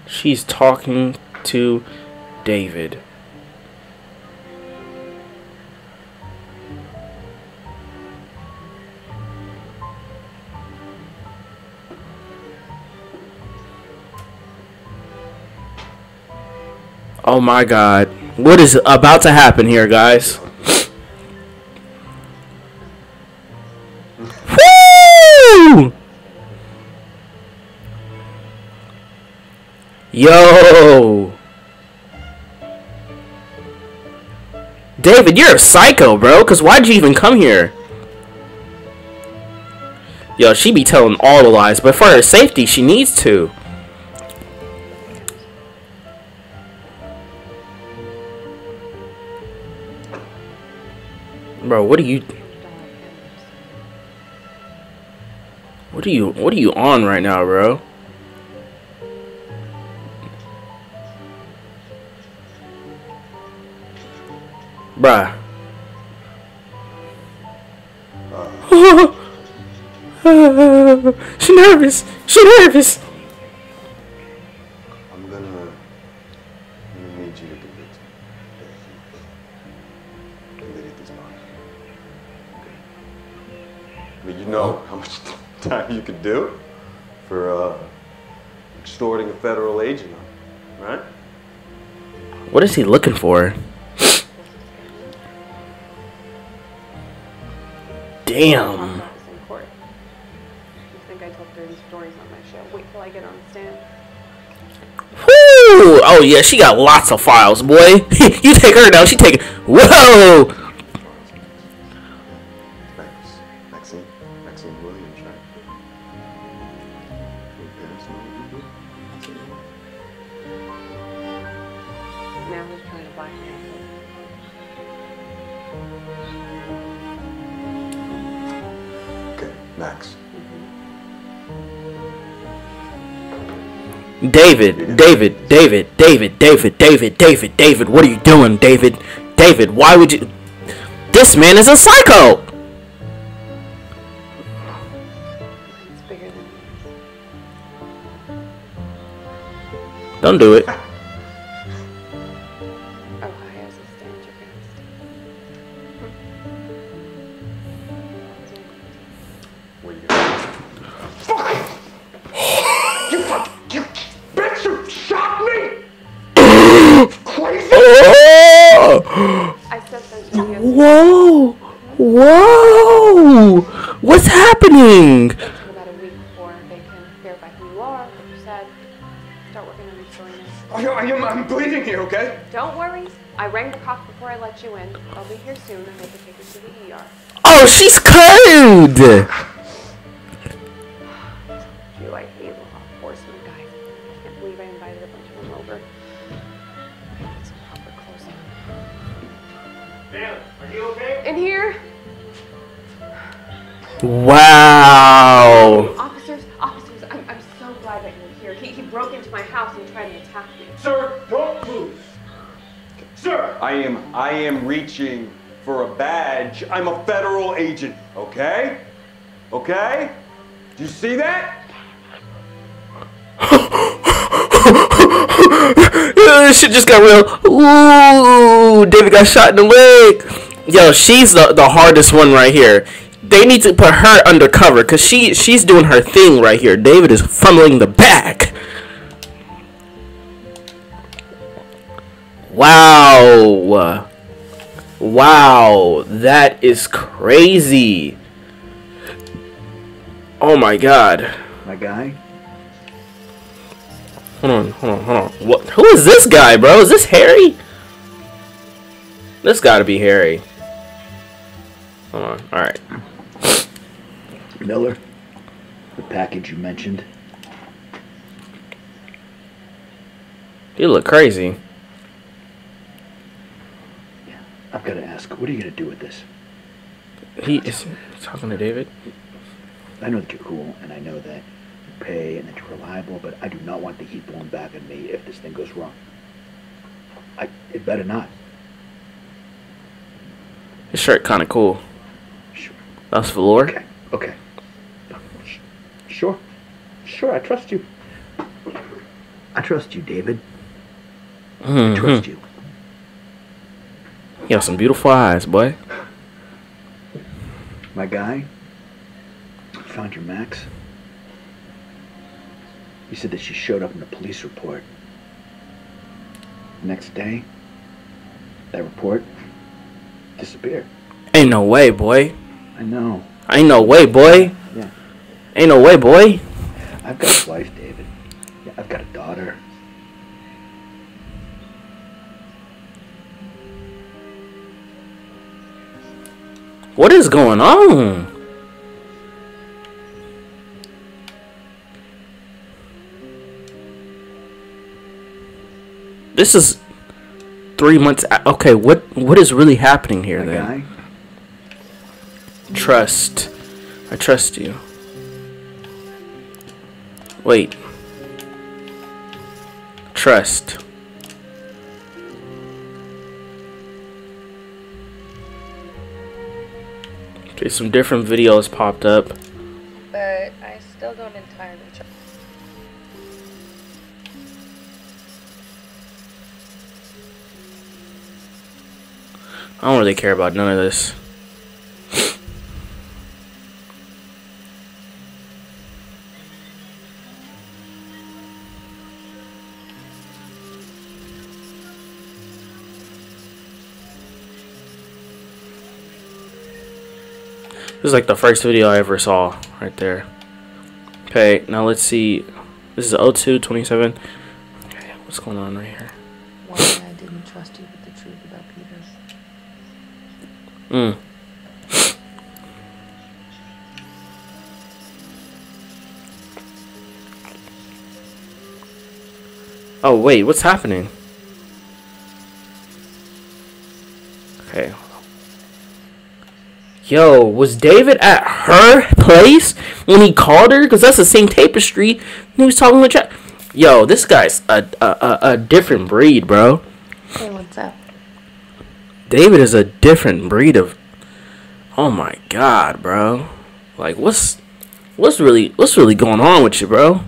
She's talking to David. Oh my God. What is about to happen here, guys? Woo! Yo! David, you're a psycho, bro. Because why'd you even come here? Yo, she be telling all the lies. But for her safety, she needs to. Bro, what are you on right now, bro? Bruh. She nervous. She nervous. I'm gonna need you to do it. But you know how much time you could do for extorting a federal agent, right? What is he looking for? Damn. You think I told dirty stories on my show? Wait till I get on the stand. Woo! Oh yeah, she got lots of files, boy. You take her now. She take. Whoa! David, what are you doing, David? David, why would you? This man is a psycho! It's bigger than this. Don't do it. Ohio's a stage against. You fucking. Whoa! Whoa! What's happening? About a week before they can verify who you are, what you said. Start working on your story now. I'm bleeding here, okay? Don't worry. I rang the cops before I let you in. I'll be here soon. I hope to take you to the ER. Oh, she's cold. Do I hate law enforcement, guys? I can't believe I invited a bunch of them over. Man, are you okay? In here. Wow. Officers, I'm so glad that you're here. He broke into my house and tried to attack me. Sir, don't move. Sir, I am reaching for a badge. I'm a federal agent, okay? Okay? Do you see that? Shit just got real. Ooh, David got shot in the leg. Yo, she's the hardest one right here. They need to put her undercover because she's doing her thing right here. David is fumbling the back. Wow. Wow. That is crazy. Oh my God. My guy? Hold on. What? Who is this guy, bro? Is this Harry? This gotta be Harry. Hold on. All right. Miller, the package you mentioned. You look crazy. I've got to ask, what are you going to do with this? He's talking to David. I know that you're cool, and I know that you pay and that you're reliable, but I do not want the heat blown back on me if this thing goes wrong. It better not. This shirt kind of cool. Sure. That's velour. Okay. Okay. Sure. Sure, I trust you. I trust you, David. Mm-hmm. I trust you. You have some beautiful eyes, boy. My guy found your Max. He said that she showed up in the police report. Next day, that report disappeared. Ain't no way, boy. I know. Ain't no way, boy. Yeah. Ain't no way, boy. I've got a wife, David. Yeah, I've got a daughter. What is going on? This is 3 months. Okay, what is really happening here then? Trust. I trust you. Wait. Trust. Okay, some different videos popped up. But I still don't entirely trust. I don't really care about none of this. This is like the first video I ever saw right there. Okay, now let's see. This is 0227. Okay, what's going on right here? Why I didn't trust you with the truth about Peter. Oh wait, what's happening? Okay. Yo, was David at her place when he called her? Because that's the same tapestry he was talking with. Yo, this guy's a different breed, bro. Hey, what's up? David is a different breed of. Oh my God, bro! Like, what's really going on with you, bro?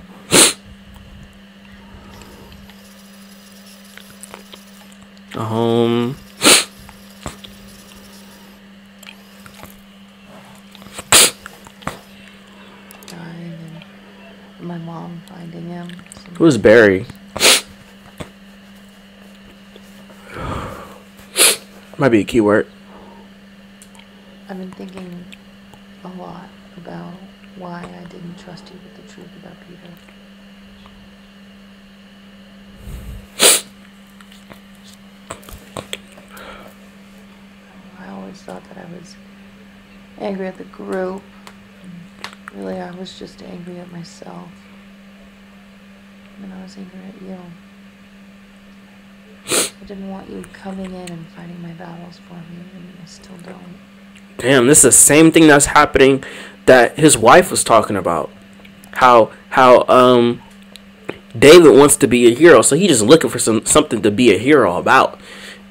My mom finding him. Who's Barry? Might be a keyword. I've been thinking a lot about why I didn't trust you with the truth about Peter. I always thought that I was angry at the group. Really, I was just angry at myself. And I was angry at you. I didn't want you coming in and fighting my battles for me, and I still don't. Damn, this is the same thing that's happening that his wife was talking about. How David wants to be a hero, so he's just looking for something to be a hero about.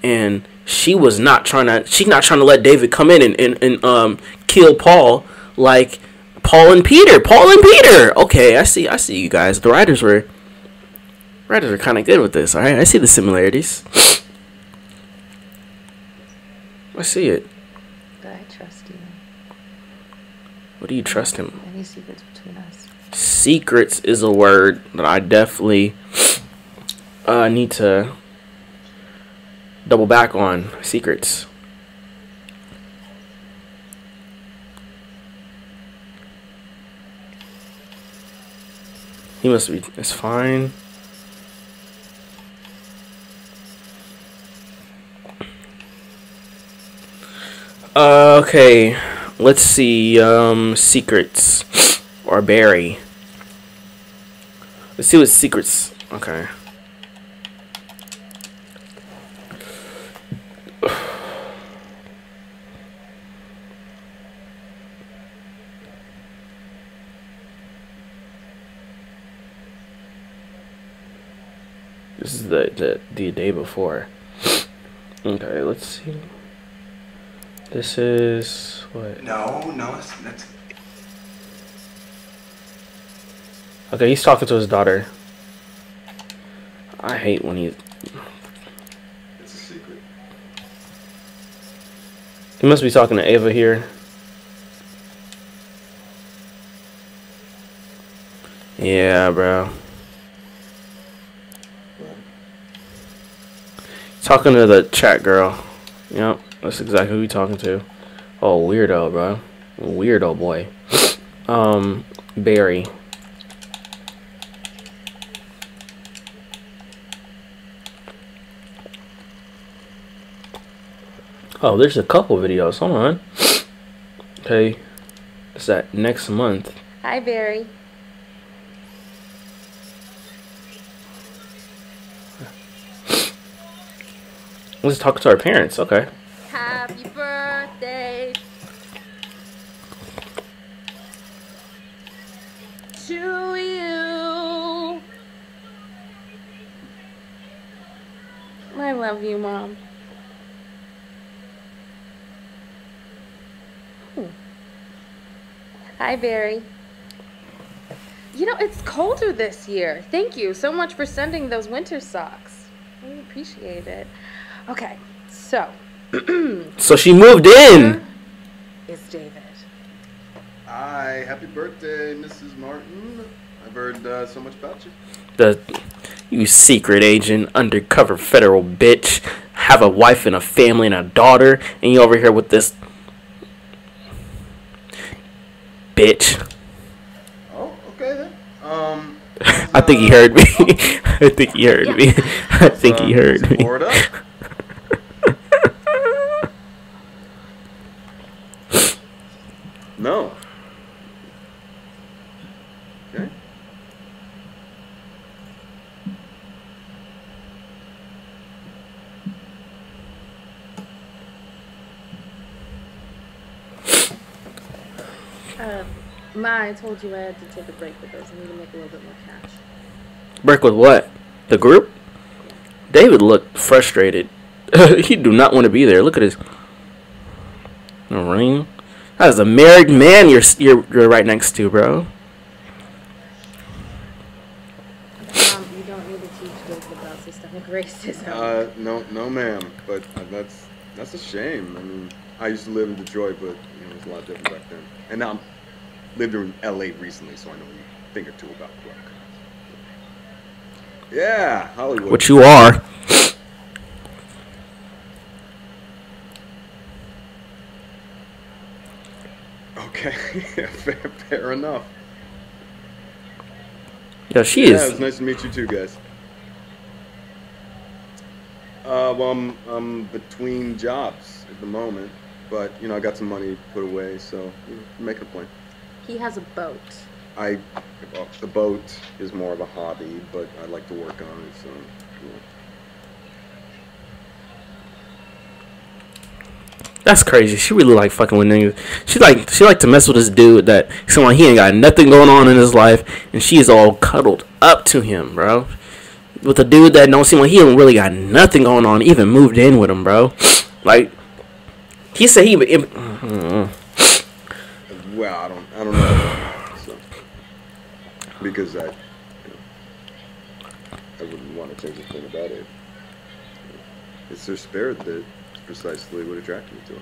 And she's not trying to let David come in and kill Paul like Paul and Peter. Okay, I see you guys. The writers are kind of good with this. All right, I see the similarities. I see it. But I trust you. What do you trust him? Any secrets between us? Secrets is a word that I definitely need to double back on. Secrets. He must be. It's fine. Okay. Let's see. Secrets or Barry. Let's see what secrets. Okay. This is the day before. Okay, let's see. This is what? No, that's. Okay, he's talking to his daughter. I hate when he's. It's a secret. He must be talking to Ava here. Yeah, bro. Talking to the chat girl. Yep, that's exactly who we talking to. Oh, weirdo, bro. Weirdo boy. Barry. Oh, there's a couple videos. Hold on. Okay. It's that next month. Hi, Barry. Let's talk to our parents. Okay. Happy birthday to you. I love you, Mom. Hi, Barry. You know, it's colder this year. Thank you so much for sending those winter socks. I really appreciate it. Okay, so. So she moved in. It's David. Hi, happy birthday, Mrs. Martin. I've heard so much about you. You secret agent, undercover federal bitch. Have a wife and a family and a daughter, and you over here with this bitch. Oh, okay then. I think he heard me. I think he heard me. I think he heard me. No. Okay. Ma, I told you I had to take a break with us. I need to make a little bit more cash. Break with what? The group? David looked frustrated. He do not want to be there. Look at his ring. As a married man, you're right next to, bro. You don't need to teach David about systemic racism. No, ma'am. But that's a shame. I mean, I used to live in Detroit, but you know, it was a lot different back then. And now I lived in L.A. recently, so I know a thing or two about black. Yeah, Hollywood. What you are. Okay, fair enough. Yeah, she is. Yeah, it was nice to meet you too, guys. Well, I'm between jobs at the moment, but you know I got some money put away, so you know, make a plan. He has a boat. Well, the boat is more of a hobby, but I like to work on it, so. That's crazy. She really like fucking with niggas. She like to mess with this dude that seems like he ain't got nothing going on in his life, and she's all cuddled up to him, bro. With a dude that don't seem like he don't really got nothing going on, even moved in with him, bro. Like he said he. Well, I don't know. So, because I wouldn't want to change a thing about it. It's her spirit that. Precisely what attracted me to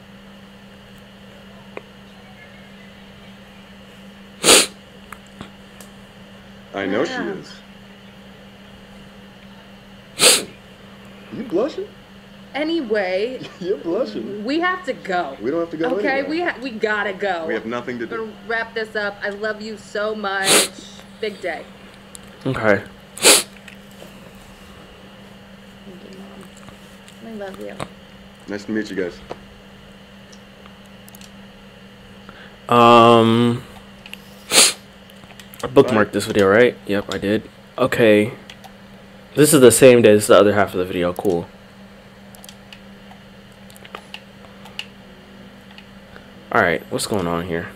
it. I know she is. You blushing? Anyway, you're blushing. We have to go. We don't have to go. Okay, anywhere. we gotta go. We have nothing to do. We're gonna wrap this up. I love you so much. Big day. Okay. Thank you, Mom. I love you. Nice to meet you guys. I bookmarked this video, right? Yep, I did. Okay. This is the same day as the other half of the video. Cool. Alright, what's going on here?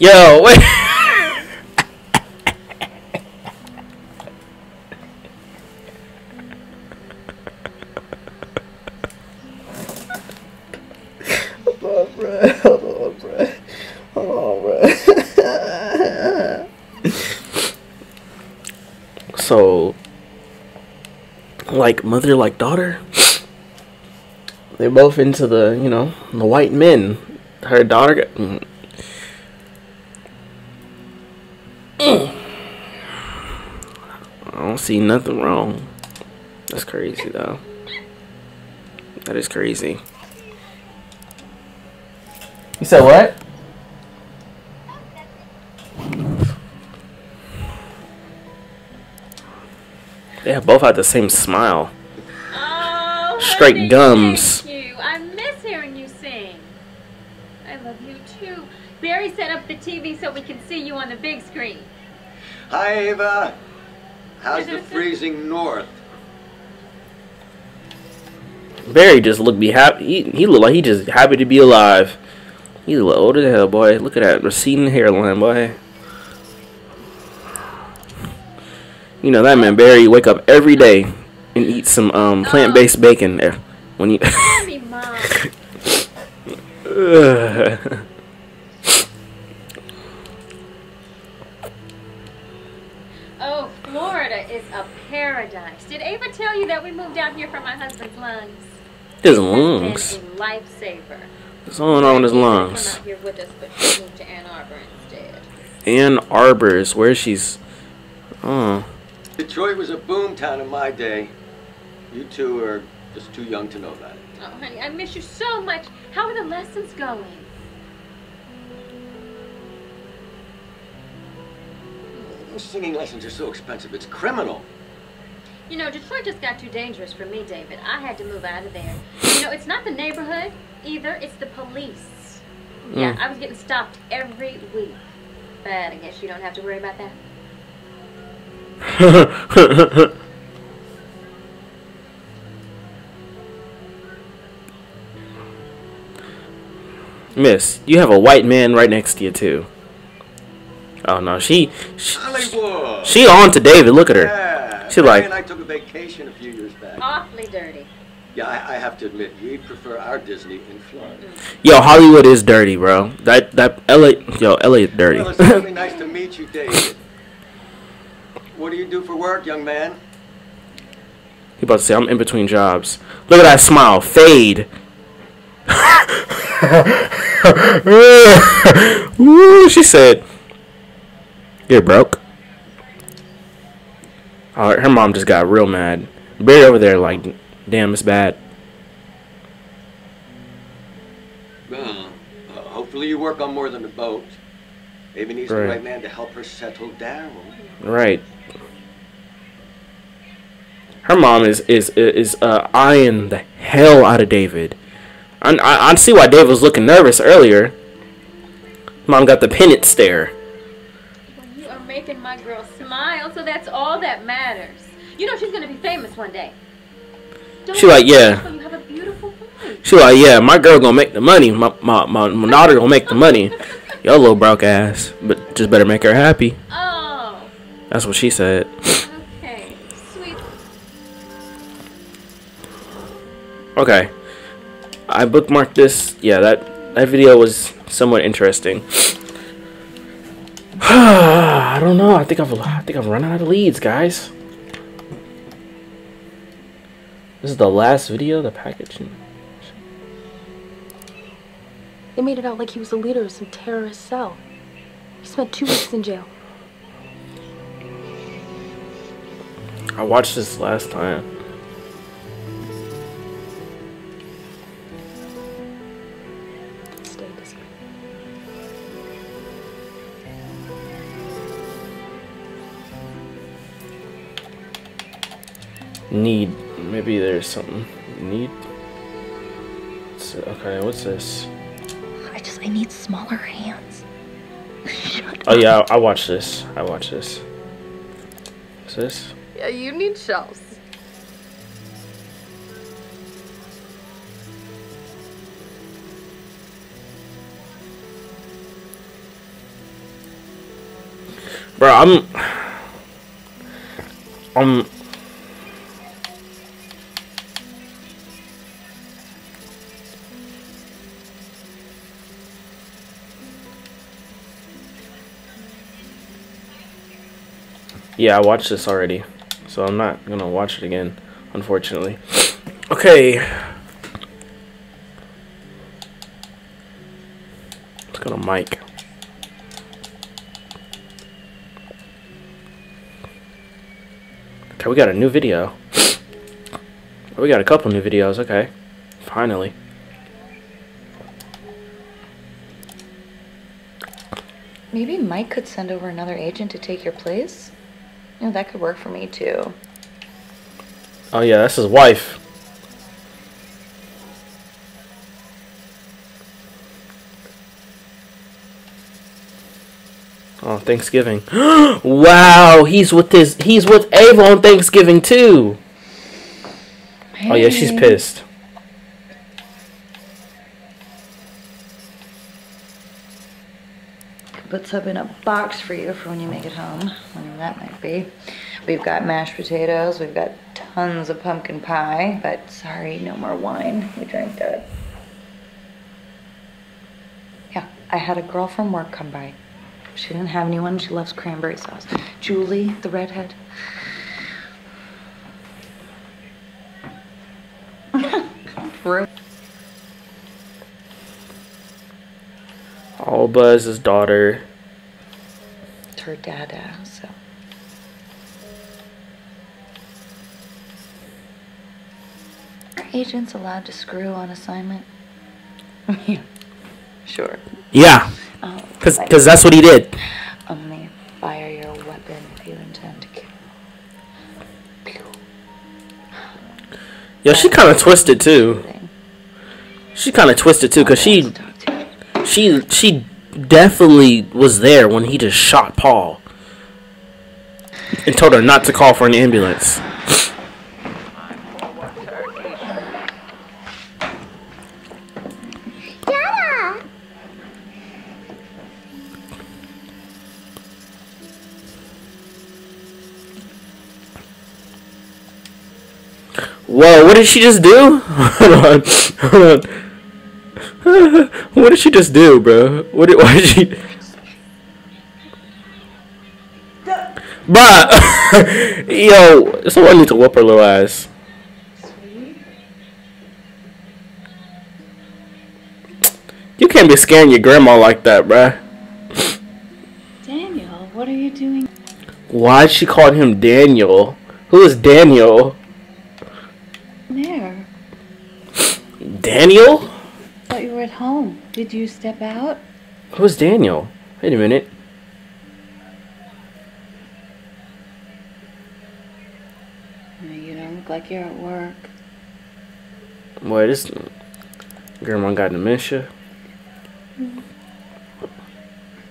Yo, wait. So, like mother, like daughter, they're both into the, you know, the white men. Her daughter got... I don't see nothing wrong. That's crazy, though. That is crazy. You said what? They both had the same smile. Oh, straight gums. Thank you. I miss hearing you sing. I love you too. Barry set up the TV so we can see you on the big screen. Hi, Ava. How's the freezing north? Barry just looked happy. He looked like he just happy to be alive. He's a little old as hell, boy. Look at that receding hairline, boy. You know that man Barry wake up every day and eat some plant-based bacon when you Oh, Florida is a paradise. Did Ava tell you that we moved out here for my husband's lungs? His lungs. Been a lifesaver. What's going on with his lungs? Come out here with us, but she moved to Ann Arbor instead. Ann Arbor is where she's Detroit was a boom town in my day. You two are just too young to know about it. Oh, honey, I miss you so much. How are the lessons going? Those singing lessons are so expensive. It's criminal. You know, Detroit just got too dangerous for me, David. I had to move out of there. You know, it's not the neighborhood either. It's the police. Yeah, I was getting stopped every week. But I guess you don't have to worry about that. Miss, you have a white man right next to you too. Oh no, she on to David. Look at her. Yeah, she like. And I took a vacation a few years back. Awfully dirty. Yeah, I have to admit, we prefer our Disney in Florida. Yo, Hollywood is dirty, bro. That LA is dirty. Well, it's really nice to meet you, David. What do you do for work, young man? He about to say, I'm in between jobs. Look at that smile. Fade. Ooh, she said, you're broke. Her mom just got real mad. Barry over there like, damn, it's bad. Well, hopefully you work on more than a boat. Maybe needs the right man to help her settle down. Right. Her mom is eyeing the hell out of David. I see why David was looking nervous earlier. Mom got the pennant stare. Well, you are making my girl smile, so that's all that matters. You know she's gonna be famous one day. She like, yeah. You have a beautiful voice. She like, yeah. My girl gonna make the money. My daughter gonna make the money. Yo, little broke ass, but just better make her happy. Oh. That's what she said. Okay, sweet. Okay. I bookmarked this. Yeah, that video was somewhat interesting. I don't know. I think I've run out of leads, guys. This is the last video, the packaging. They made it out like he was the leader of some terrorist cell. He spent 2 weeks in jail. I watched this last time. Need. Maybe there's something. Need. Okay, what's this? I need smaller hands. Oh yeah, I watch this. I watch this. What's this? Yeah, you need shells. Bro, yeah, I watched this already, so I'm not gonna watch it again, unfortunately. Okay. Let's go to Mike. Okay, we got a new video. We got a couple new videos, okay. Finally. Maybe Mike could send over another agent to take your place. You know, that could work for me, too. Oh, yeah, that's his wife. Oh, Thanksgiving. Wow, he's with Ava on Thanksgiving, too. Hey. Oh, yeah, she's pissed. Put up in a box for you for when you make it home, whenever that might be. We've got mashed potatoes, we've got tons of pumpkin pie, but sorry, no more wine. We drank that. Yeah, I had a girl from work come by. She didn't have anyone, she loves cranberry sauce. Julie, the redhead. Alba is his daughter. It's her dada, so. Are agents allowed to screw on assignment? Yeah. Sure. Yeah. Because that's what he did. Only fire your weapon if you intend to kill. Yeah, she kind of twisted too. Because she definitely was there when he just shot Paul and told her not to call for an ambulance. Dada. Whoa, what did she just do? Hold on. What did she just do, bro? Why did she... Bruh! Yo, someone needs to whoop her little ass. You can't be scaring your grandma like that, bruh. Daniel, what are you doing? Why'd she call him Daniel? Who is Daniel? There. Daniel? I thought you were at home. Did you step out? Who's Daniel? Wait a minute. No, you don't look like you're at work. Boy, this grandma got dementia.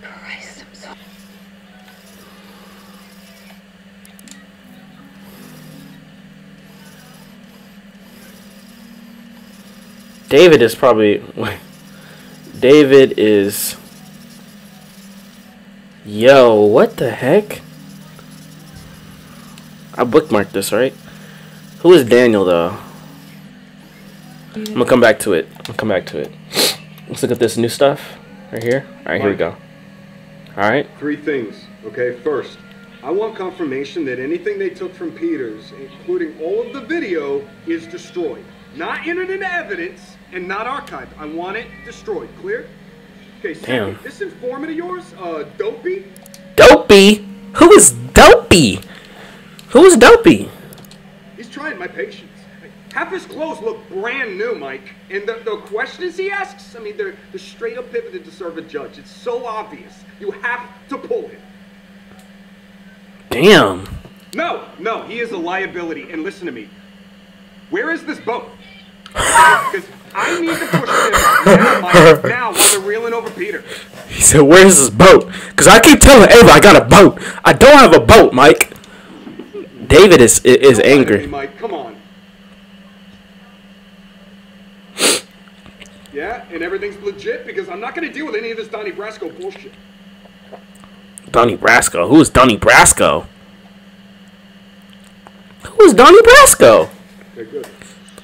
Christ, I'm sorry. David is probably... David is... Yo, what the heck? I bookmarked this, right? Who is Daniel, though? I'm gonna come back to it. Let's look at this new stuff right here. Alright, here we go. Alright. Three things, okay? First, I want confirmation that anything they took from Peter's, including all of the video, is destroyed. Not entered into evidence and not archived. I want it destroyed. Clear? Okay, so this informant of yours, Dopey? Dopey? Who is Dopey? He's trying my patience. Half his clothes look brand new, Mike. And the questions he asks, I mean, they're straight up pivoted to serve a judge. It's so obvious. You have to pull him. Damn. No, he is a liability. And listen to me. Where is this boat? Because I need to push him now while they're reeling over Peter. He said, where is this boat? Because I keep telling Ava I got a boat. I don't have a boat, Mike. David is angry. Mike, come on. Yeah, and everything's legit because I'm not going to deal with any of this Donnie Brasco bullshit. Donnie Brasco? Who is Donnie Brasco? Who is Donnie Brasco?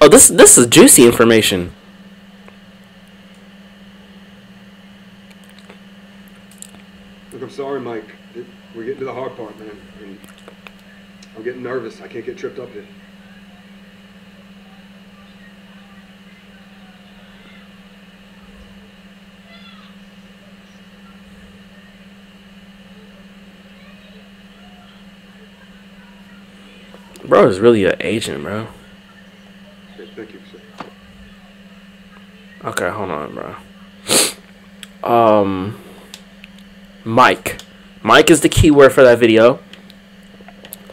Oh, this is juicy information. Look, I'm sorry, Mike. We're getting to the hard part, man. I'm getting nervous. I can't get tripped up here. Bro is really an agent, bro. Thank you, sir. Okay, hold on, bro. Mike. Mike is the keyword for that video.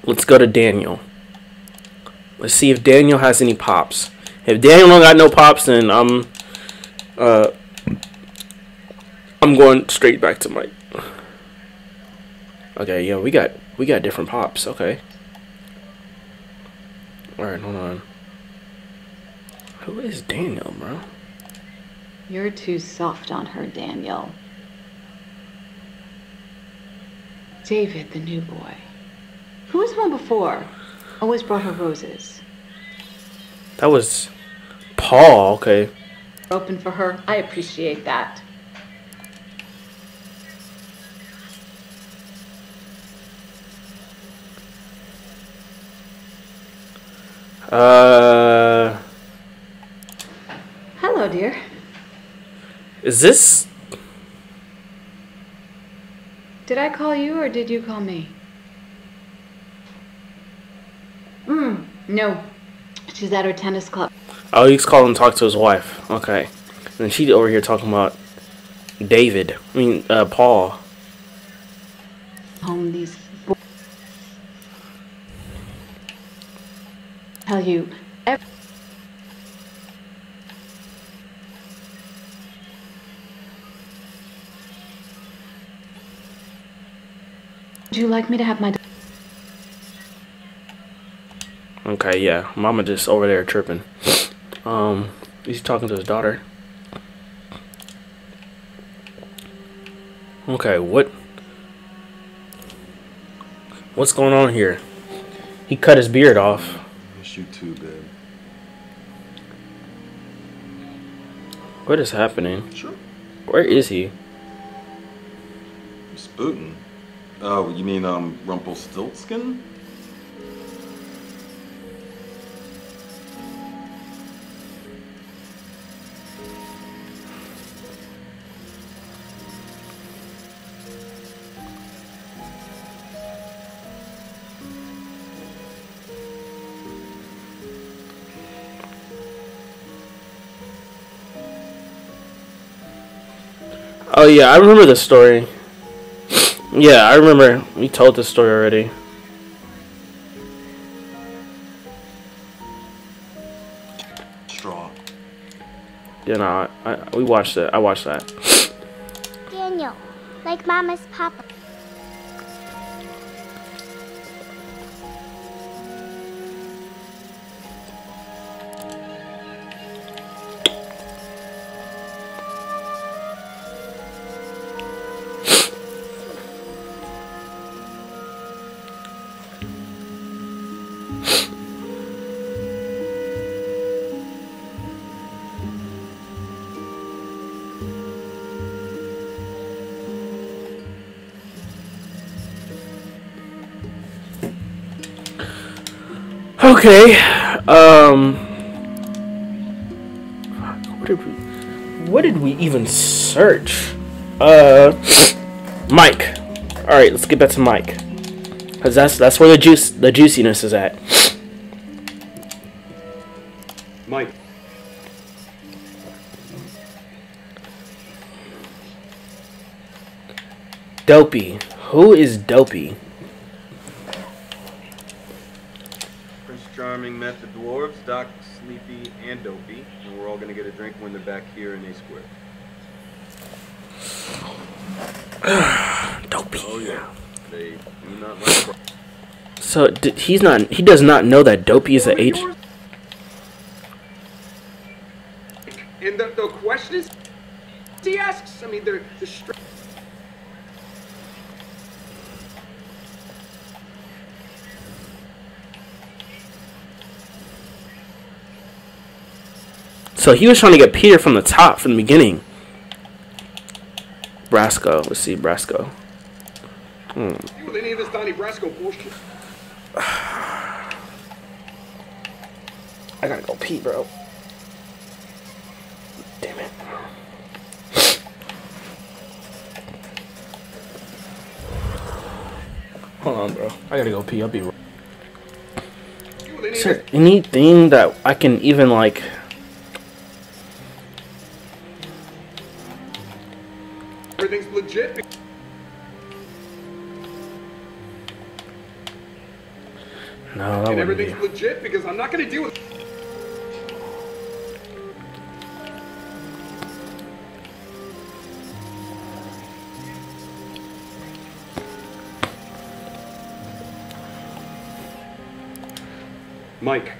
Let's go to Daniel. Let's see if Daniel has any pops. If Daniel don't got no pops, then I'm going straight back to Mike. Okay, yeah, we got different pops. Okay. Alright, hold on. Who is Daniel, bro? You're too soft on her, Daniel. David, the new boy. Who was home before? Always brought her roses. That was Paul, okay. Open for her. I appreciate that. Hello, dear. Is this... Did I call you or did you call me? No. She's at her tennis club. Oh, he's calling to talk to his wife. Okay. And she's over here talking about David. I mean, Paul. Home these... Tell you every... Would you like me to have my... Okay, yeah. Mama just over there tripping. He's talking to his daughter. Okay, what's going on here? He cut his beard off. Miss you too, babe. What is happening? Sure. Where is he? Sputin. Oh, you mean Rumpelstiltskin? Oh yeah, I remember this story. Yeah, I remember. We told this story already. Straw. Yeah, no, we watched it. I watched that. Daniel, like Mama's papa. Okay, what did we even search? Mike. All right, let's get back to Mike, cause that's where the juiciness is at. Mike. Dopey. Who is Dopey? Charming met the dwarves, Doc, Sleepy, and Dopey, and we're all gonna get a drink when they're back here in A Square. Dopey. Oh yeah. They do not like. So he's not. He does not know that Dopey is an agent. And the questions he asks. I mean, they're. So he was trying to get Peter from the top, from the beginning. Brasco. Let's see, Brasco. You with any of this Donnie Brasco bullshit? I gotta go pee, bro. Damn it. Hold on, bro. I gotta go pee. I'll be right. Is there anything that I can even, like... Everything's legit. No, and everything's legit because I'm not going to deal with. Mike,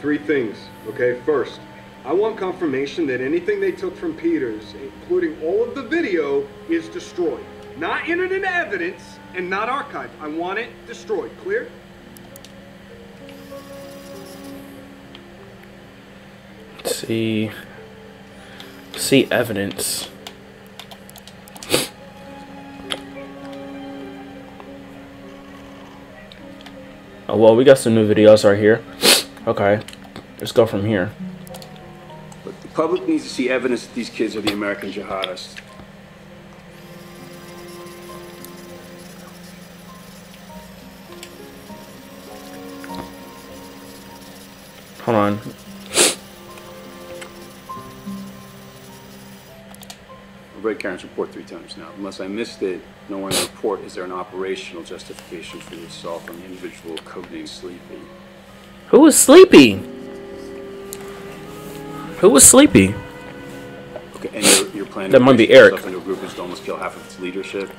three things, okay? First, I want confirmation that anything they took from Peter's, including all of the video, is destroyed. Not entered into evidence and not archived. I want it destroyed. Clear? Let's see. Let's see evidence. Oh, well, we got some new videos right here. Okay. Let's go from here. Look, the public needs to see evidence that these kids are the American jihadists. Hold on. I've read Karen's report 3 times now. Unless I missed it, nowhere in the report is there an operational justification for the assault on the individual codenamed Sleepy. Who was Sleepy? Who was Sleepy? Okay, and your plan that might be Eric. Into a group is to almost kill half of its leadership.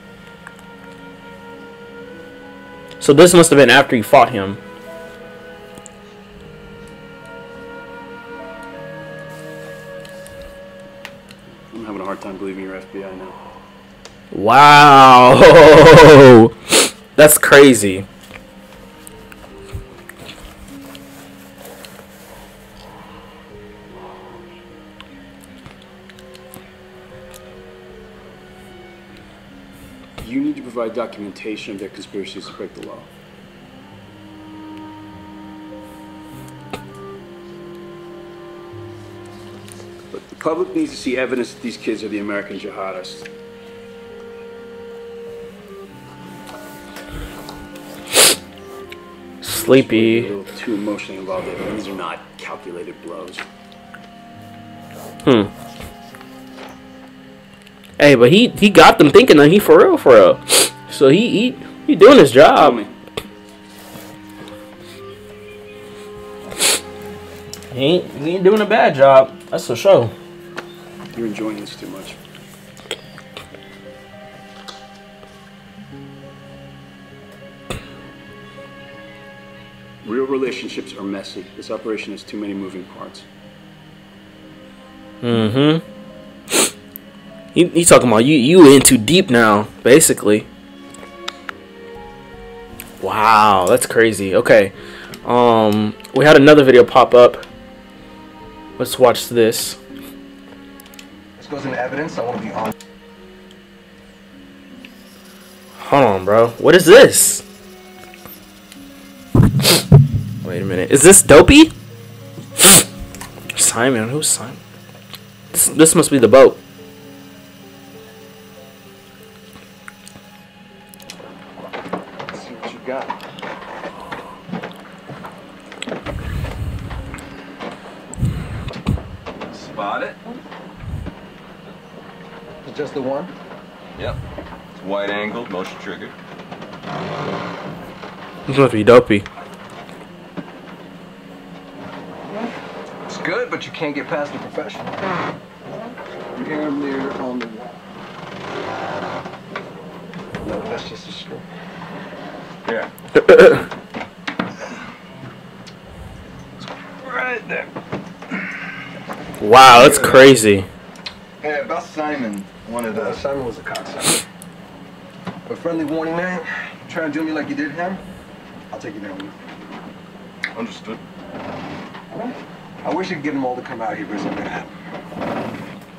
So this must have been after you fought him. Time believing you're FBI now. Wow, that's crazy. You need to provide documentation of their conspiracies to break the law. Public needs to see evidence that these kids are the American jihadists. Sleepy. A little too emotionally involved. These are not calculated blows. Hey, but he got them thinking that he for real, so he doing his job. He ain't doing a bad job. That's for sure. You're enjoying this too much. Real relationships are messy. This operation has too many moving parts. He talking about you in too deep now, basically. Wow, that's crazy. Okay. We had another video pop up. Let's watch this. This goes into evidence. I want to be on. Hold on, bro. What is this? Wait a minute. Is this Dopey? Simon. Who's Simon? This must be the boat. Let's see what you got. It. It's just the one? Yep. It's wide angled, motion triggered. This must be Dopey. It's good, but you can't get past the professional. You're near on the wall. No, that's just a screw. Yeah. Right there. Wow, that's crazy. Yeah, about Simon, Simon was a cocksucker. But friendly warning, man, try to do me like you did him, I'll take you down with you. Understood. I wish I'd give them all to come out here, but it's not gonna happen.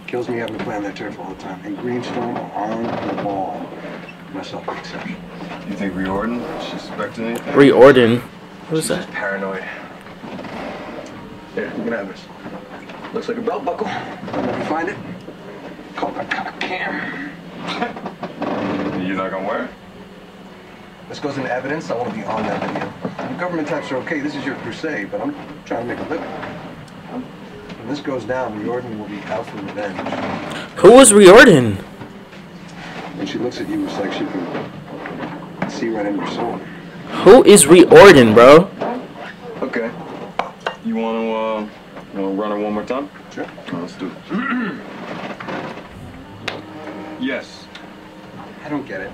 Kills me having to play on that turf all the time. And Greenstone on the ball. Myself an exception. You think Riordan is suspecting anything? Riordan? Who's that? Just paranoid. Here, you can have this. Looks like a belt buckle. I'm gonna find it. Call my cop cam. You're not gonna wear it? This goes into evidence. I want to be on that video. The government types are okay. This is your crusade, but I'm trying to make a living. When this goes down, Riordan will be out for revenge. Who was Riordan? When she looks at you, it's like she can see right in your soul. Who is Riordan, bro? Okay. You wanna run it one more time? Sure. Well, let's do it. Yes. I don't get it.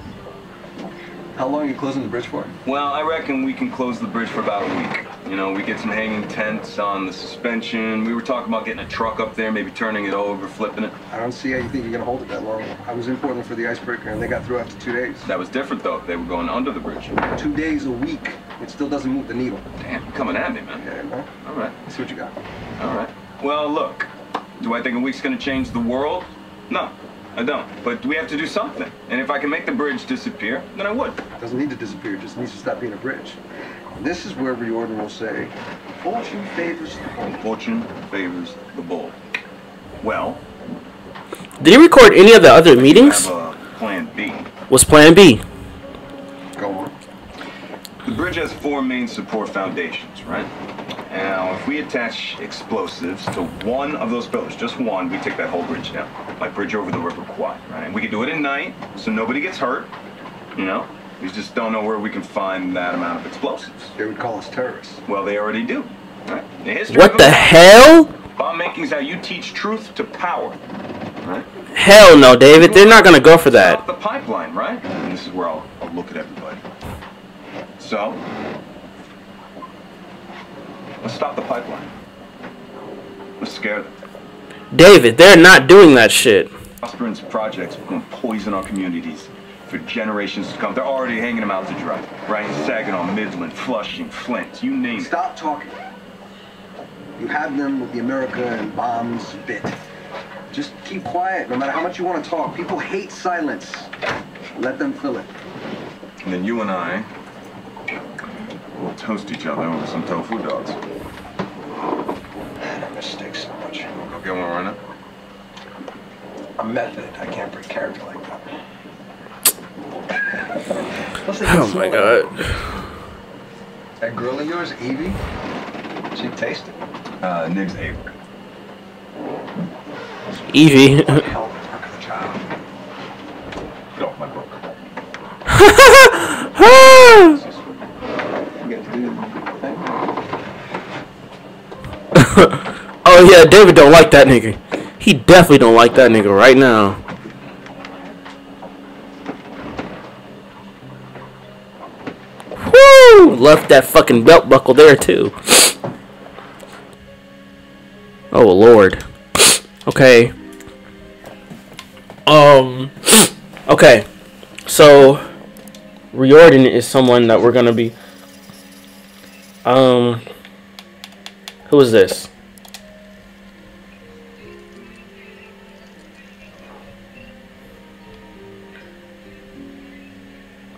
How long are you closing the bridge for? Well, I reckon we can close the bridge for about a week. You know, we get some hanging tents on the suspension. We were talking about getting a truck up there, maybe turning it over, flipping it. I don't see how you think you're gonna hold it that long. I was in Portland for the icebreaker and they got through after 2 days. That was different though, they were going under the bridge. 2 days a week, it still doesn't move the needle. Damn, you're coming at me, man. Yeah, man. All right. Let's see what you got. All right. Well, look, do I think a week's gonna change the world? No. I don't, but we have to do something. And if I can make the bridge disappear, then I would. It doesn't need to disappear, it just needs to stop being a bridge. And this is where Riordan will say, fortune favors the bold. Fortune favors the bold. Well. Did he record any of the other meetings? I have a plan B. What's plan B? Go on. The bridge has 4 main support foundations, right? Now, if we attach explosives to one of those pillars, just one, we take that whole bridge down. Like bridge over the river Kwai, right? And we can do it at night, so nobody gets hurt, you know? We just don't know where we can find that amount of explosives. They would call us terrorists. Well, they already do, right? The history what the hell? Bomb making's how you teach truth to power, right? Hell no, David. They're not gonna go for that. Stop the pipeline, right? And this is where I'll look at everybody. So... let's stop the pipeline. Let's scare them. David, they're not doing that shit. Prosperin's projects will poison our communities for generations to come. They're already hanging them out to dry. Right? Saginaw, Midland, Flushing, Flint, you name it. Stop talking. You have them with the America and bombs bit. Just keep quiet, no matter how much you want to talk. People hate silence. Let them fill it. And then you and I... we'll toast each other over some tofu dogs. Man, I miss steak so much. We'll go get one right now. A method. I can't bring character like that. Oh my god. That girl of yours, Evie, she tasted. Name's Ava. Evie. What the hell is work of the child? Get off my book. Oh yeah, David don't like that nigga. He definitely don't like that nigga right now. Woo! Left that fucking belt buckle there too. Oh lord. Okay. Okay. So Riordan is someone that we're gonna be who is this?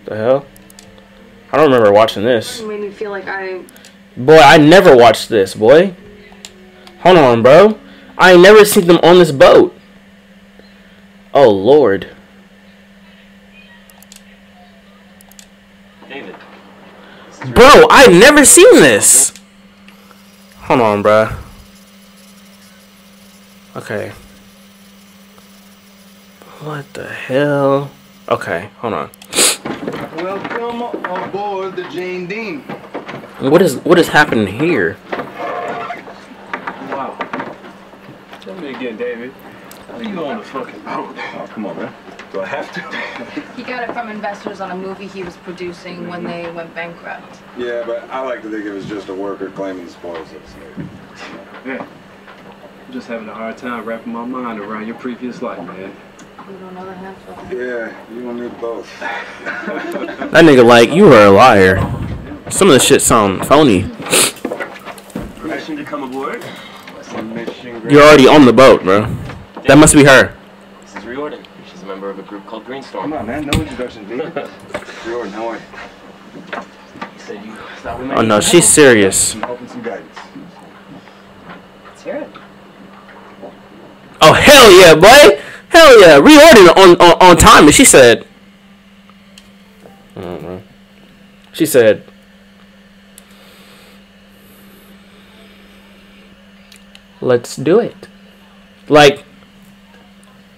The hell? I don't remember watching this. It made me feel like I... boy, I never watched this, boy. Hold on, bro. I ain't never seen them on this boat. Oh, lord. David. Bro, I've never seen this. Hold on, bruh. Okay. What the hell? Okay, hold on. Welcome on board the Jane Dean. What is happening here? Wow. Tell me again, David. How are you on the fucking boat? Oh, come on, man. Do I have to? He got it from investors on a movie he was producing when they went bankrupt. Yeah, but I like to think it was just a worker claiming the spoils of slavery. Yeah. I'm just having a hard time wrapping my mind around your previous life, man. You don't know the half of it. Yeah, you don't need both. That nigga like, you are a liar. Some of the shit sound phony. Permission to come aboard? You're already on the boat, bro. David. That must be her. This is Riordan. She's a member of a group called Greenstorm. Come on, man. No introduction, David. Riordan, how are you? Oh no, she's serious. Let's hear it. Oh hell yeah, boy! Hell yeah, Riordan on time, and she said. I don't know. She said. Let's do it. Like,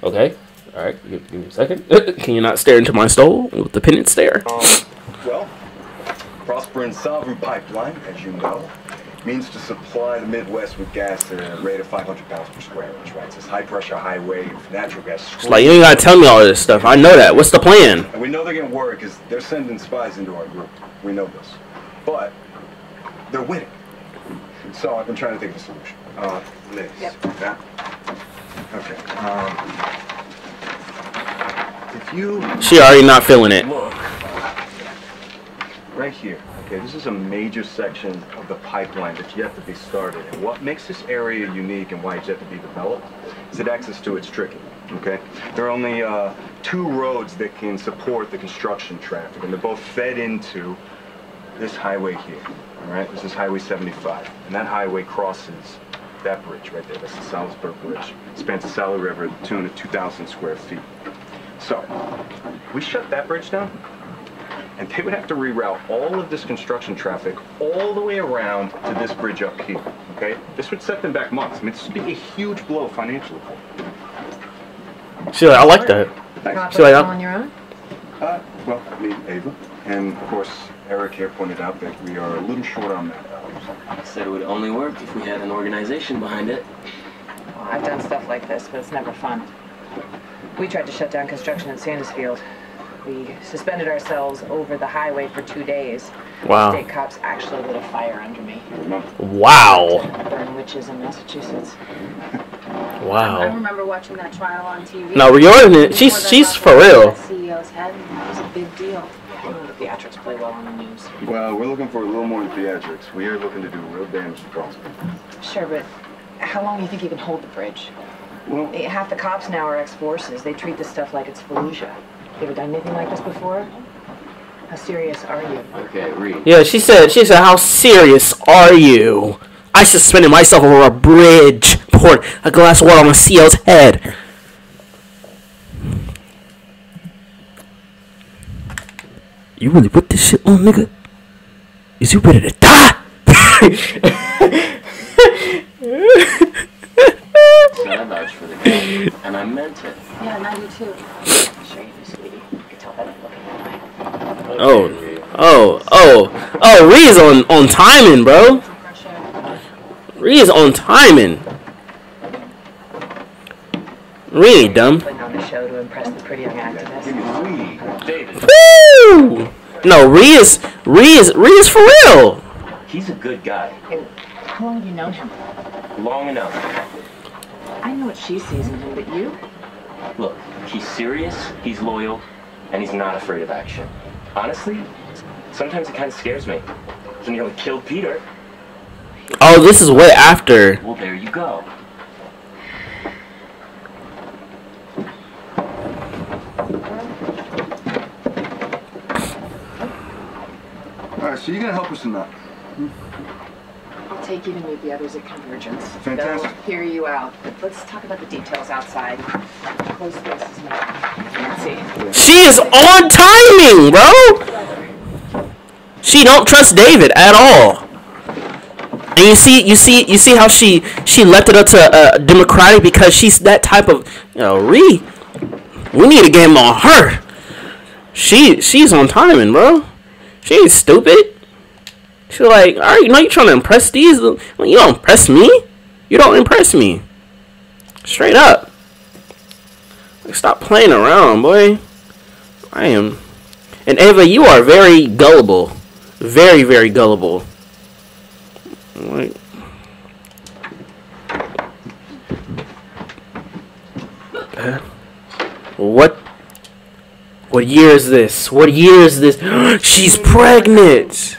okay, all right. Give me a second. Can you not stare into my soul with the pendant stare? Well, Prosperin's sovereign pipeline, as you know, means to supply the Midwest with gas at a rate of 500 pounds per square inch. Right? It's this high-pressure, high-wave natural gas. It's like you ain't gotta tell me all this stuff. I know that. What's the plan? And we know they're getting worried because they're sending spies into our group. We know this, but they're winning. So I've been trying to think of a solution. Liz. Yep. Yeah? Okay. If you... She already not feeling it. Look. Right here. Okay, this is a major section of the pipeline that's yet to be started. And what makes this area unique and why it's yet to be developed is that access to it's tricky. Okay? There are only two roads that can support the construction traffic, and they're both fed into this highway here. All right, this is Highway 75, and that highway crosses that bridge right there. That's the Salisbury Bridge. Spans the Sally River to the tune of 2,000 square feet. So, we shut that bridge down, and they would have to reroute all of this construction traffic all the way around to this bridge up here, okay? This would set them back months. I mean, this would be a huge blow financially. See, I like that. Thanks. See, on your own? Well, me, Ava, and of course, Eric here pointed out that we are a little short on that. I said it would only work if we had an organization behind it. Well, I've done stuff like this, but it's never fun. We tried to shut down construction in Sandersfield. We suspended ourselves over the highway for 2 days. Wow. State cops actually lit a fire under me. Wow. Burn witches in Massachusetts. Wow. I remember watching that trial on TV. No, Riordan, she's for real. CEO's head, that was a big deal. The theatrics play well on the news. Well, we're looking for a little more theatrics. We are looking to do real damage to Prosper. Sure, but how long do you think you can hold the bridge? Well, half the cops now are ex-forces. They treat this stuff like it's Fallujah. You ever done anything like this before? How serious are you? Okay, read. Yeah, she said, how serious are you? I suspended myself over a bridge, poured a glass of water on a CEO's head. You really put this shit on, nigga? Is you ready to die? So I vouched for the kid, and I meant it. Yeah, and I do too. I'm sure you do, sweetie. You can tell by looking at mine. Oh, Ree's on timing, bro. Ree's on timing. Ree ain't dumb. Putting on the show to impress the pretty young activist. David. Woo! No, Ree is for real. He's a good guy. Hey, how long have you known him? Long enough. I know what she sees in him, but you? Look, he's serious, he's loyal, and he's not afraid of action. Honestly, sometimes it kind of scares me. He nearly killed Peter. Oh, this is way after. Well, there you go. Alright, so you're gonna help us in that. I'll take you to meet the others at Convergence. Fantastic. They'll hear you out. But let's talk about the details outside. Close spaces now. Let's see. She is on timing, bro! She don't trust David at all. And you see how she left it up to Democratic because she's that type of, you know, Ree. We need a game on her. She's on timing, bro. She ain't stupid. She's like, all right, you know you're trying to impress these. You don't impress me. You don't impress me. Straight up. Like, stop playing around, boy. I am. And Ava, you are very gullible. Very, very gullible. Like. What? What year is this? What year is this? She's pregnant!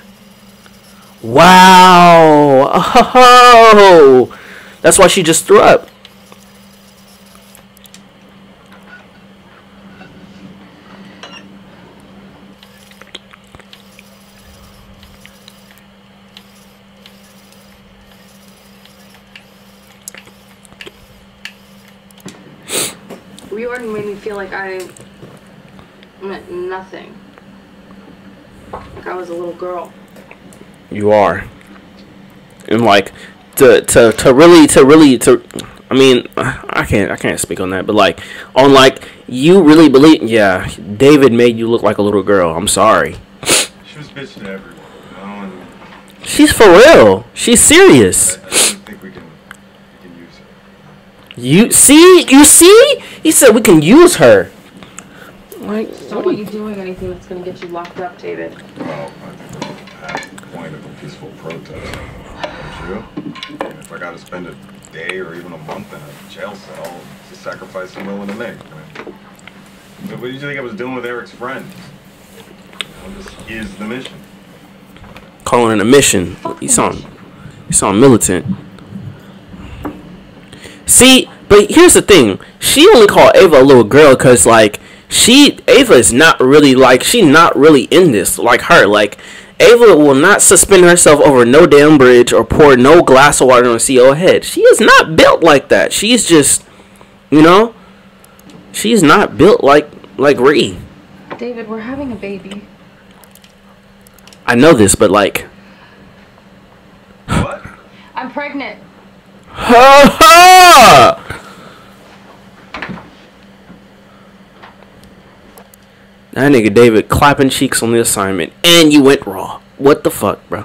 Wow! Oh! That's why she just threw up. Riordan made me feel like I meant nothing. Like I was a little girl. You are. And like to really I mean I can't speak on that, but like on like you really believe, yeah, David made you look like a little girl. I'm sorry. She was bitching to everyone. She's for real. She's serious. You see? He said we can use her. Like, so what are you doing? Anything that's gonna get you locked up, David? Well, I think that's the point of a peaceful protest, don't you? And if I gotta spend a day or even a month in a jail cell, it's a sacrifice I'm willing to make. I mean, but what do you think I was doing with Eric's friends? You know, this is the mission. Calling it a mission. He sound militant. See, but here's the thing. She only called Ava a little girl because, like, Ava is not really, like, she not really in this, like her. Like, Ava will not suspend herself over no damn bridge or pour no glass of water on a CEO head. She is not built like that. She's just, you know, she's not built like Ree. David, we're having a baby. I know this, but, like. What? I'm pregnant. Ha ha! That nigga David clapping cheeks on the assignment, and you went raw. What the fuck, bro?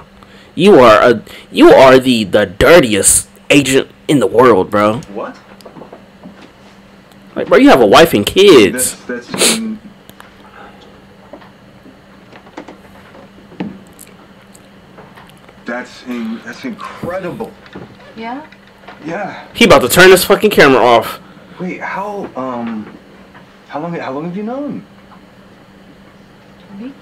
You are the dirtiest agent in the world, bro. What? Like, bro, you have a wife and kids. That's that's incredible. Yeah. Yeah. He about to turn this fucking camera off. Wait, how long have you known? A week.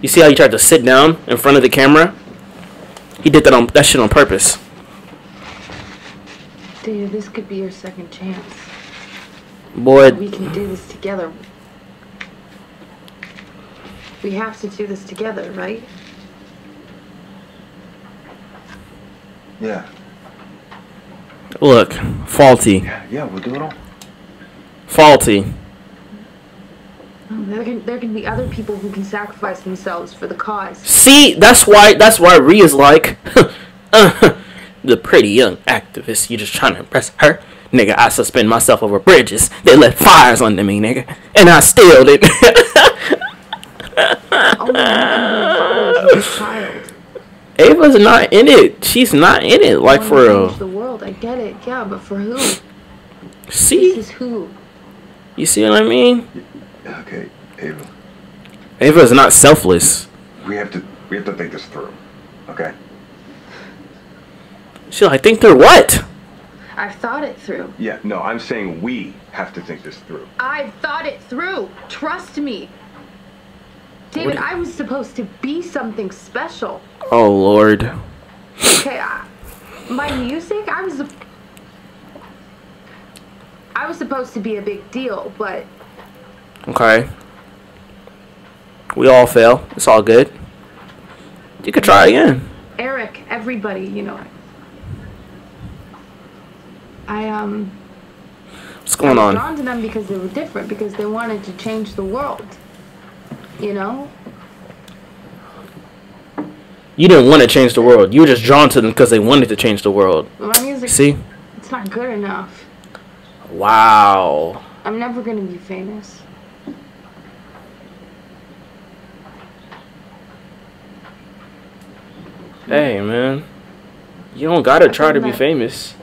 You see how he tried to sit down in front of the camera? He did that shit on purpose. Dude, this could be your second chance. Boy, we can do this together. We have to do this together, right? Yeah. Look, faulty. Yeah, we'll do it all. Faulty. There can be other people who can sacrifice themselves for the cause. See, that's why Ree is like the pretty young activist. You just trying to impress her, nigga. I suspend myself over bridges. They let fires under me, nigga, and I still did. Oh, Ava's not in it. She's not in it, like, for real. The world, I get it, yeah, but for who? See? This is who? You see what I mean? Okay, Ava. Ava's not selfless. We have to think this through, okay? She's like, think through what? I've thought it through. Yeah, no, I'm saying we have to think this through. I've thought it through. Trust me. David, I was supposed to be something special. Oh, Lord. Okay, my music, I was supposed to be a big deal, but... Okay. We all fail. It's all good. You could try again. Eric, everybody, you know. What's going on? I was drawn to them because they were different, because they wanted to change the world. You know? You didn't want to change the world. You were just drawn to them because they wanted to change the world. My music, see? It's not good enough. Wow. I'm never going to be famous. Hey, man. You don't got to try to be famous.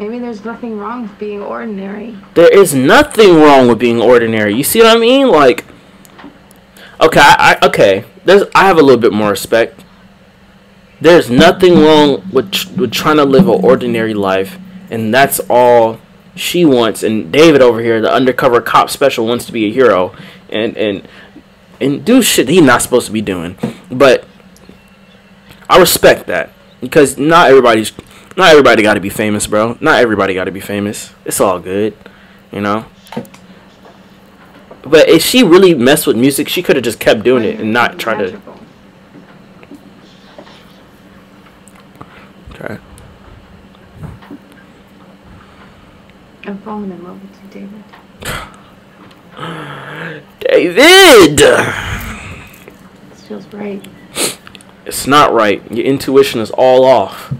Maybe there's nothing wrong with being ordinary. There is nothing wrong with being ordinary. You see what I mean? Like... Okay, I have a little bit more respect. There's nothing wrong with trying to live an ordinary life, and that's all she wants. And David over here, the undercover cop special, wants to be a hero and do shit he's not supposed to be doing. But I respect that because not everybody's Not everybody got to be famous, bro. Not everybody got to be famous. It's all good, you know? But if she really messed with music, she could have just kept doing it and not try to... Okay. I'm falling in love with you, David. David! This feels right. It's not right. Your intuition is all off.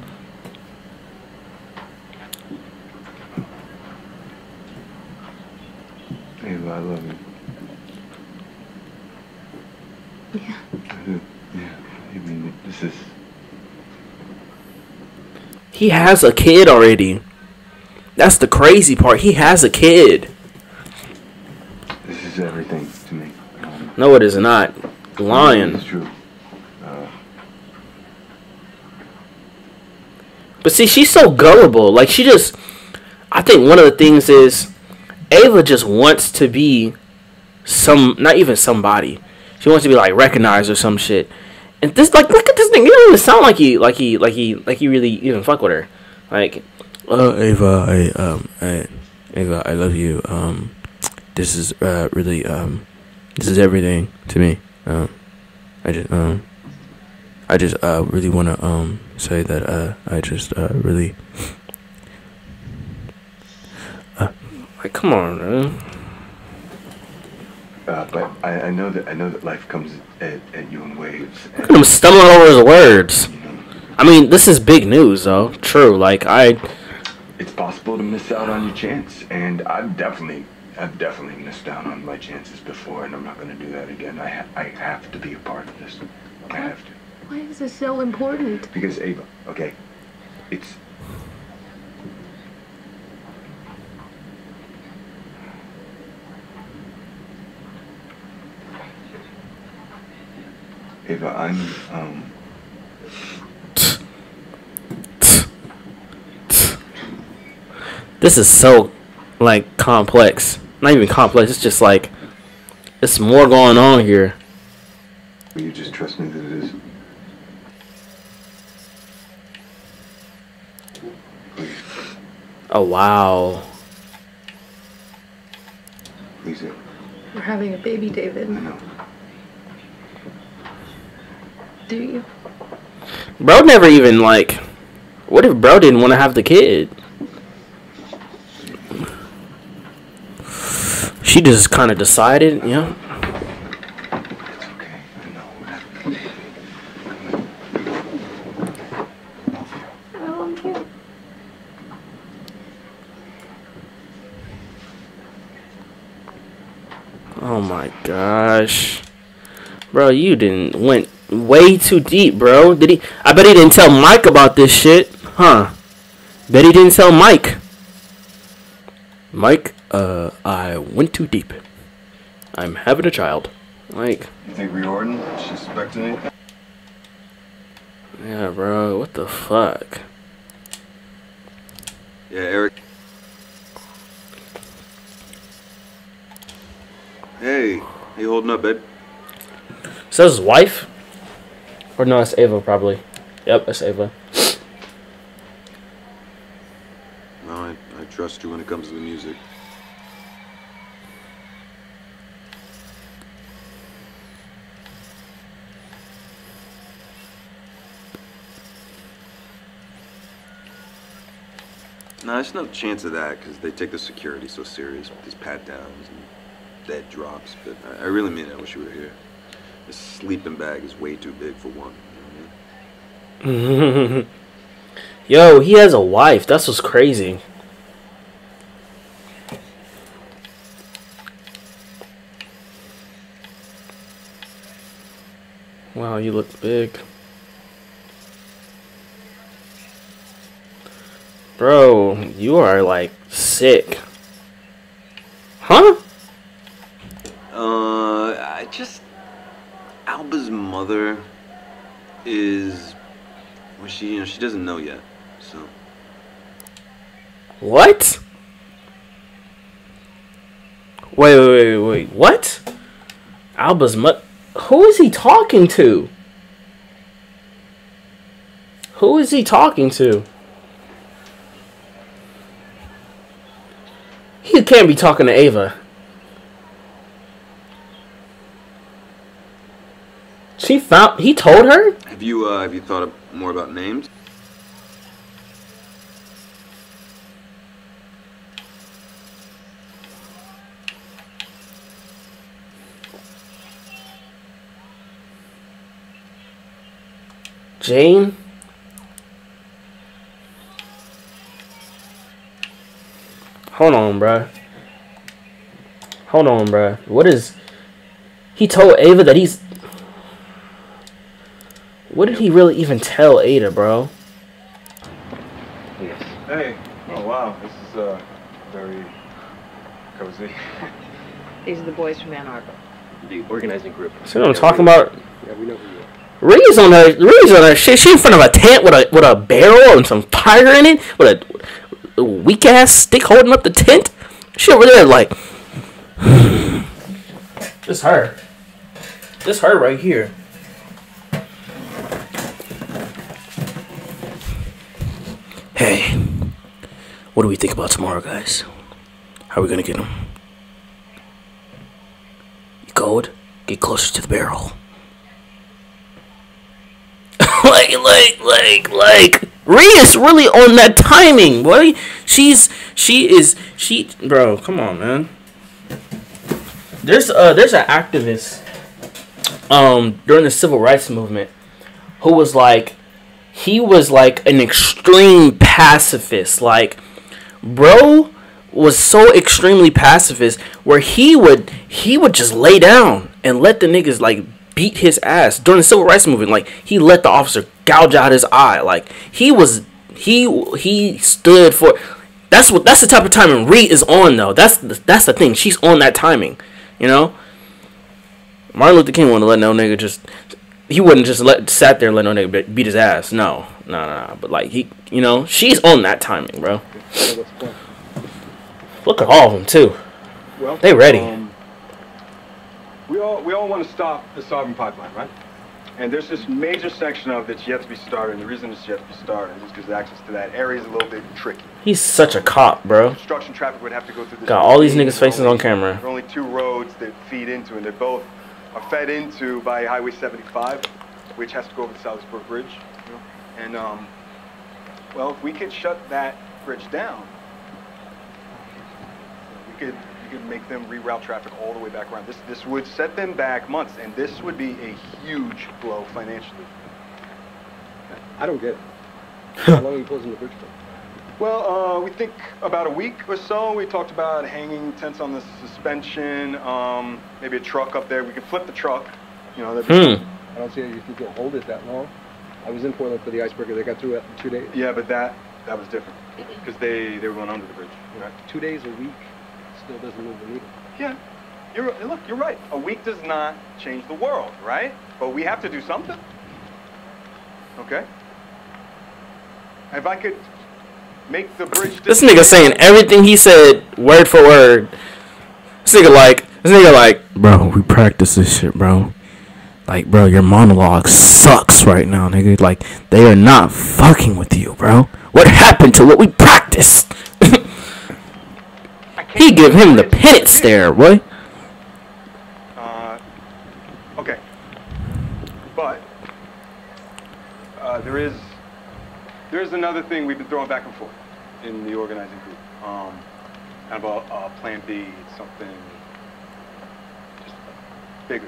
Ava, I love you. Yeah. I do. Yeah. I mean, this is... He has a kid already. That's the crazy part. He has a kid. This is everything to me. No, it is not. Lying. It's true. But see, she's so gullible. Like, she just... I think one of the things is... Ava just wants to be... Not even somebody. She wants to be, like, recognized or some shit. And this, like, look at this thing. You don't even sound like he really even fuck with her. Like... Ava, Ava, I love you. This is, really, this is everything to me. I just really want to, say that, I just, really... Like, come on, man. But I know that life comes at you in waves. Look at him stumbling over his words. You know, I mean, this is big news, though. True, like, It's possible to miss out on your chance, and I've definitely missed out on my chances before, and I'm not going to do that again. I have to be a part of this. I have to. Why is this so important? Because, Ava, okay, Ava, I'm, This is so, like, complex. Not even complex, it's just like... There's more going on here. Will you just trust me that it is? Please. Oh, wow. Please, Ava. We're having a baby, David. I know. Do you? Bro never even, like... What if bro didn't want to have the kid? She just kind of decided, you know. It's okay. I know what happened. I love you. Oh my gosh, bro! You went way too deep, bro. Did he? I bet he didn't tell Mike about this shit, huh? Bet he didn't tell Mike. Mike. I went too deep. I'm having a child. Like... You think Riordan should suspect anything? Yeah, bro. What the fuck? Yeah, Eric. Hey. How you holding up, babe? So that's his wife? Or no, that's Ava, probably. Yep, that's Ava. No, I trust you when it comes to the music. No, there's no chance of that because they take the security so serious with these pat downs and dead drops. But I really mean it. I wish you were here. This sleeping bag is way too big for one. You know what I mean? Yo, he has a wife. That's what's crazy. Wow, you look big. Bro, you are, like, sick. Huh? Alba's mother is... Well, she doesn't know yet, so... What? Wait, what? Alba's mother... Who is he talking to? really can't be talking to Ava. She found. He told her. Have you thought more about names? Jane. Hold on, bruh. Hold on, bruh. What is... He told Ava that he's... What did he really even tell Ada, bro? Yes. Hey. Oh, wow. This is, very cozy. These are the boys from Ann Arbor. The organizing group. See what I'm talking about? Yeah, we know who you are. Ray's on her... Ray's on her shit. She in front of a tent with a barrel and some tire in it. With a... weak ass stick holding up the tent. Shit over there, like this. Her, this her right here. Hey, what do we think about tomorrow, guys? How are we gonna get him? You cold? Get closer to the barrel. like. Rhea's really on that timing, boy. She is. Bro, come on, man. There's an activist during the civil rights movement who was like, he was like an extreme pacifist. Like, bro was so extremely pacifist where he would just lay down and let the niggas like beat his ass during the civil rights movement. Like, he let the officer gouge out his eye. Like, he stood for. That's the type of timing Reed is on, though. That's the thing. She's on that timing, you know. Martin Luther King wouldn't let no nigga just. He wouldn't just sat there and let no nigga beat his ass. No. But like he, you know, she's on that timing, bro. Look at all of them too. Well, they ready. We all want to stop the Sovereign Pipeline, right? And there's this major section of it that's yet to be started. And the reason it's yet to be started is because access to that area is a little bit tricky. He's such a cop, bro. Construction traffic would have to go through this. Got all these niggas' faces on camera. There are only two roads that feed into, and they both are fed into by Highway 75, which has to go over the Salisbury Bridge. And, well, if we could shut that bridge down, we could make them reroute traffic all the way back around. This would set them back months, and this would be a huge blow financially. I don't get it. How long are you closing the bridge for? Well, we think about a week or so. We talked about hanging tents on the suspension, maybe a truck up there. We could flip the truck. You know, I don't see how you think you'll hold it that long. I was in Portland for the Iceberger. They got through it in 2 days. Yeah, but that was different because they were going under the bridge. Right? 2 days, a week. Still doesn't move the needle. Yeah, you're right. A week does not change the world, right? But we have to do something. Okay. If I could make the bridge. This nigga saying everything he said word for word. This nigga like, bro, we practice this shit, bro. Like, bro, your monologue sucks right now, nigga. Like, they are not fucking with you, bro. What happened to what we practiced? He give him the pennant stare, boy. Okay. But there is another thing we've been throwing back and forth in the organizing group. Kind of a plan B, something just bigger.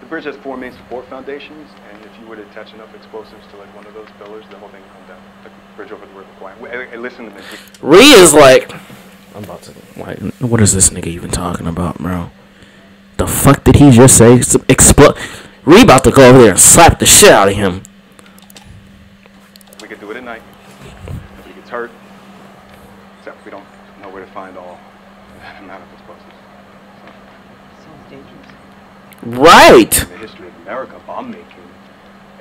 The bridge has four main support foundations, and if you were to attach enough explosives to like one of those pillars, the whole thing would come down. The bridge over the river Kwai. Listen to me. Rhea is like, I'm about to. What is this nigga even talking about, bro? The fuck did he just say? Rhea about to go over there and slap the shit out of him. We could do it at night. Nobody gets hurt. Except we don't know where to find all that amount of explosives. Sounds dangerous. Right. In the history of America, bomb making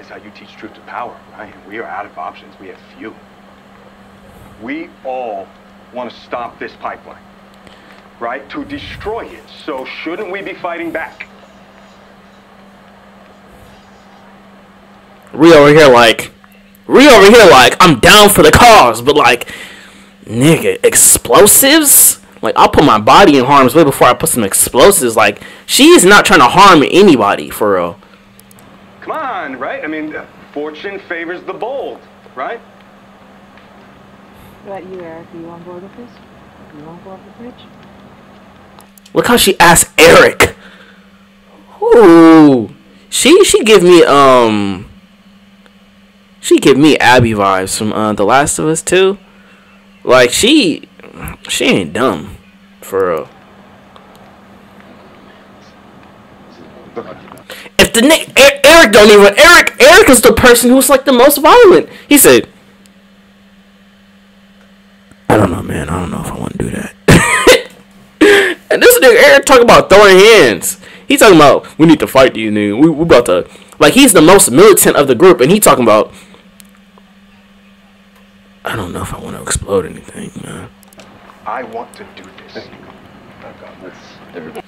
is how you teach truth to power, right? We are out of options. We have few. We all want to stop this pipeline, right? To destroy it. So shouldn't we be fighting back? Rhea over here like, I'm down for the cause, but like, nigga, explosives? Like, I'll put my body in harm's way before I put some explosives. Like, she is not trying to harm anybody, for real. Come on, right? I mean, fortune favors the bold, right? What about you, Eric? Are you on board with this? Are you on board with Rich? Look how she asked Eric. Ooh. She give me, she give me Abby vibes from The Last of Us 2. Like, she ain't dumb, for real. If the Eric don't even, Eric is the person who's like the most violent. He said, "I don't know, man. I don't know if I want to do that." And this nigga Eric talking about throwing hands. He's talking about, we need to fight these niggas. We about to, like, he's the most militant of the group, and he talking about, I don't know if I want to explode anything, man. I want to do this. I've got this. Everybody.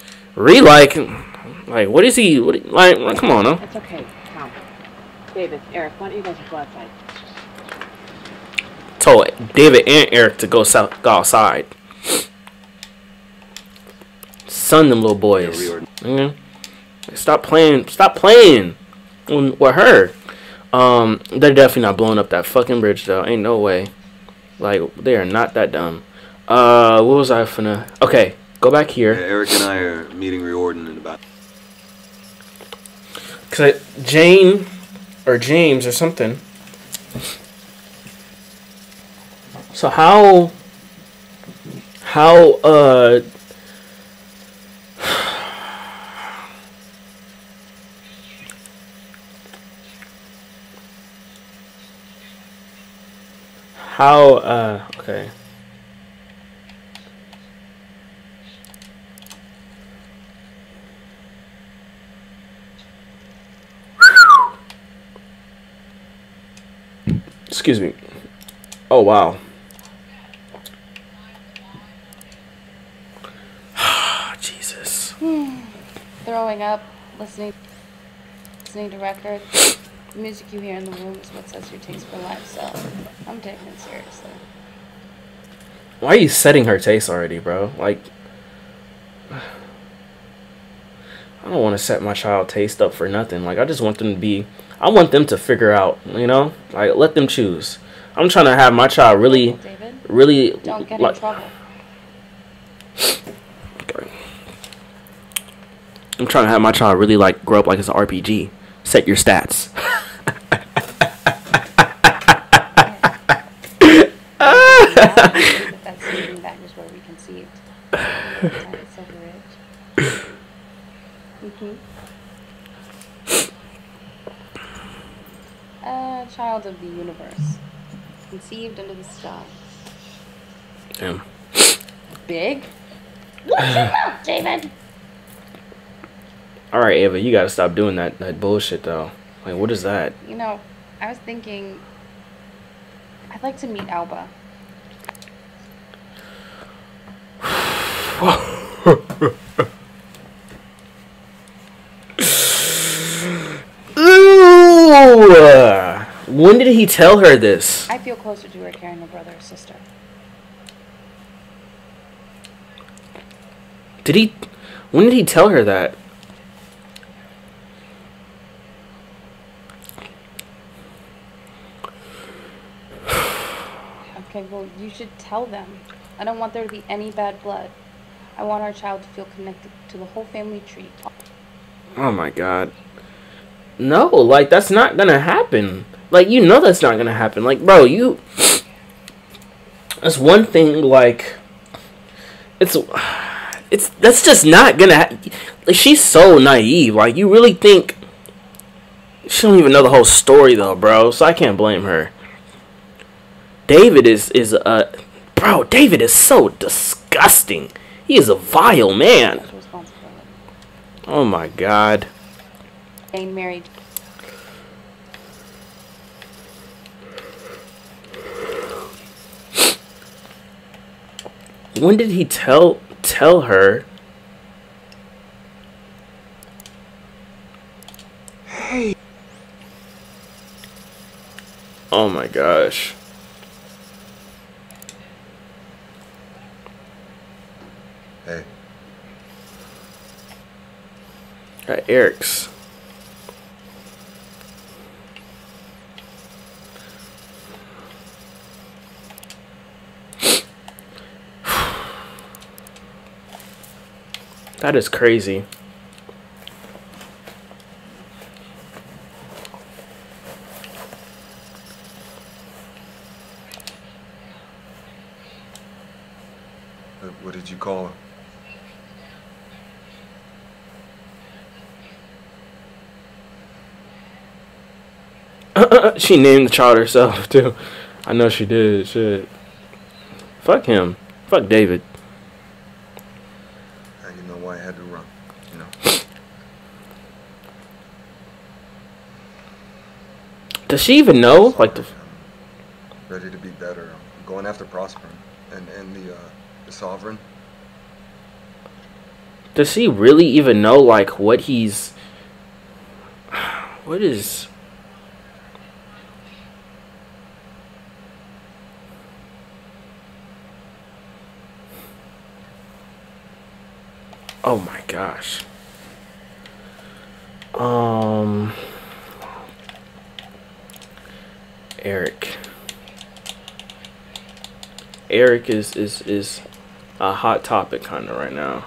Like, what is he? What, like, come on, huh? It's okay. Come. David, Eric, why don't you guys go outside? Told David and Eric to go outside. Son, them little boys. Okay? Stop playing. Stop playing with her. They're definitely not blowing up that fucking bridge, though. Ain't no way. Like, they are not that dumb. What was I finna? Okay, go back here. Yeah, Eric and I are meeting Riordan in about. Cause Jane, or James, or something. So how okay. Excuse me. Oh, wow. Jesus. Throwing up, listening to records. The music you hear in the room is what sets your taste for life, so I'm taking it seriously. Why are you setting her taste already, bro? Like, I don't want to set my child taste up for nothing. Like, I just want them to be, I want them to figure out, you know? Like, let them choose. I'm trying to have my child really, David, really, don't get in trouble. Okay. I'm trying to have my child really, like, grow up like it's an RPG. Set your stats. That was where we conceived. Child of the universe, conceived under the sky. Damn. Big. What's your mouth, David? All right, Ava, you gotta stop doing that bullshit, though. Like, what is that? You know, I was thinking, I'd like to meet Alba. Ooh! When did he tell her this? I feel closer to her carrying a brother or sister. Did he? When did he tell her that? Okay, well, you should tell them. I don't want there to be any bad blood. I want our child to feel connected to the whole family tree. Oh my God. No, like, that's not gonna happen. Like, you know that's not gonna happen. Like, bro, you... That's one thing, like... It's... That's just not gonna happen. Like, she's so naive. Like, you really think... She don't even know the whole story, though, bro. So I can't blame her. David is Bro, David is so disgusting. He is a vile man. Oh, my God. Married. When did he tell her? Hey. Oh my gosh. At Eric's. That is crazy. What did you call her? She named the child herself too. I know she did. Shit. Fuck him. Fuck David. You know why I had to run. You know. Does she even know? Sorry, like the. I'm ready to be better. I'm going after Prosperin and the Sovereign. Does she really even know like what he's? What is? Oh my gosh. Eric. Eric is a hot topic kind of right now.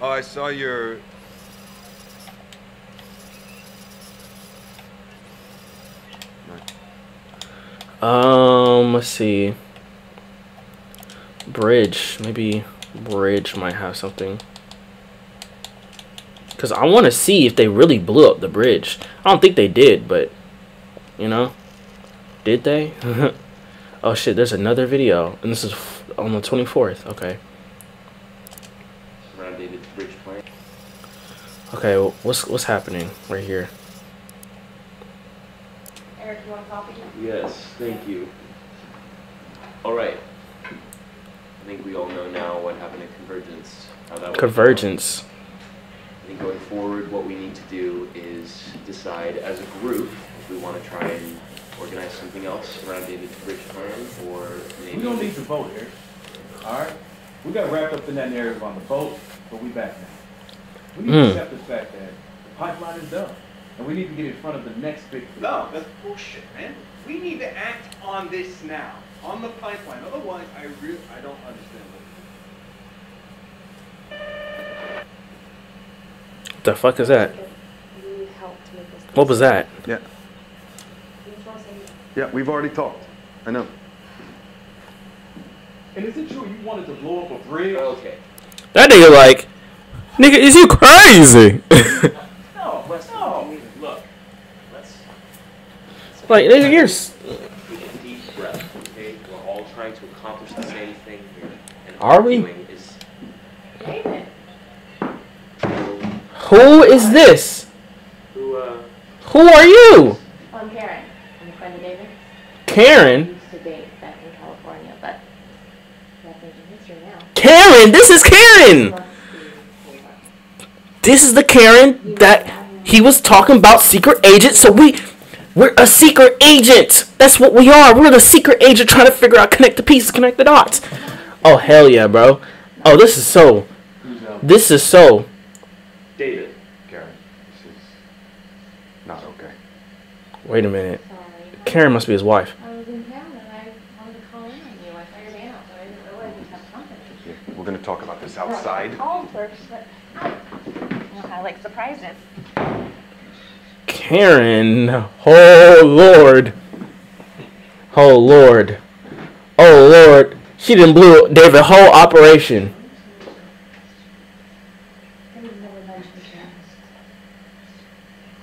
Oh, I saw your. Let's see. Bridge, maybe Bridge might have something, because I want to see if they really blew up the bridge. I don't think they did, but you know, did they? Oh shit, there's another video and this is on the 24th. Okay, okay, well, what's happening right here? Eric, you want a copy? Yes, thank you. All right, I think we all know now what happened at Convergence. How that Convergence. I think going forward, what we need to do is decide as a group if we want to try and organize something else around David's bridge plan, or maybe... We don't need the vote here. All right? We got wrapped up in that narrative on the vote, but we back now. We need to accept the fact that the pipeline is done, and we need to get in front of the next big... No, that's bullshit, man. We need to act on this now. On the pipeline. Otherwise, I don't understand what the fuck is that? What was that? Yeah. Yeah, we've already talked. I know. And is it true you wanted to blow up a bridge? Okay. That nigga like, nigga, is you crazy? No, no. Look, let's like, nigga, you're. Trying to accomplish the same thing here. And are we? Is who is this? Who are you? Well, I'm Karen. I'm a friend of David. Karen? I used to date back in California, but that's in history now. Karen! This is Karen! This is the Karen that he was talking about, secret agent, so we're a secret agent. That's what we are. We're the secret agent trying to figure out, connect the pieces, connect the dots. Oh, hell yeah, bro. Oh, this is so. This is so. David. Karen, this is not okay. Wait a minute. Karen must be his wife. I was in town and I wanted to call in on you. I saw your name out, so I didn't realize you had company. We're going to talk about this outside. Call first, but I like surprises. Karen, oh Lord, oh Lord, oh Lord, she done blew David's whole operation.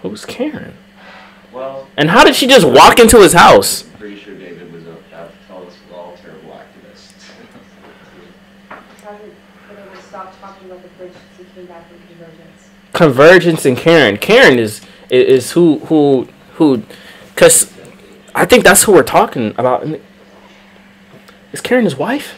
Who's Karen? Well, and how did she just walk into his house? I'm pretty sure David was all terrible activists. They stopped talking about the bridge since he came back from Convergence. Convergence and Karen. Karen is who, because I think that's who we're talking about. Is Karen his wife?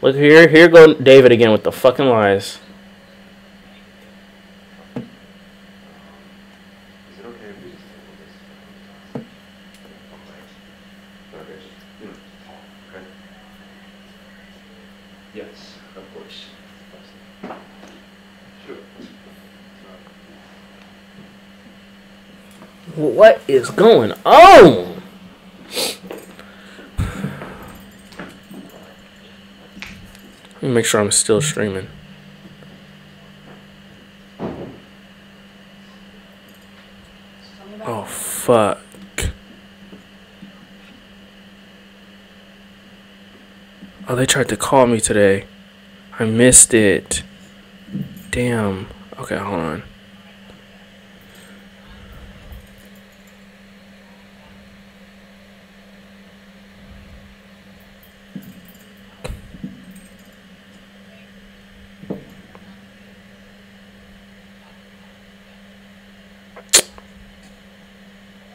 Look here, here go David again with the fucking lies. Yes, of course. Sure. What is going on? Let me make sure I'm still streaming. Oh, fuck. Oh, they tried to call me today. I missed it. Damn. Okay, hold on.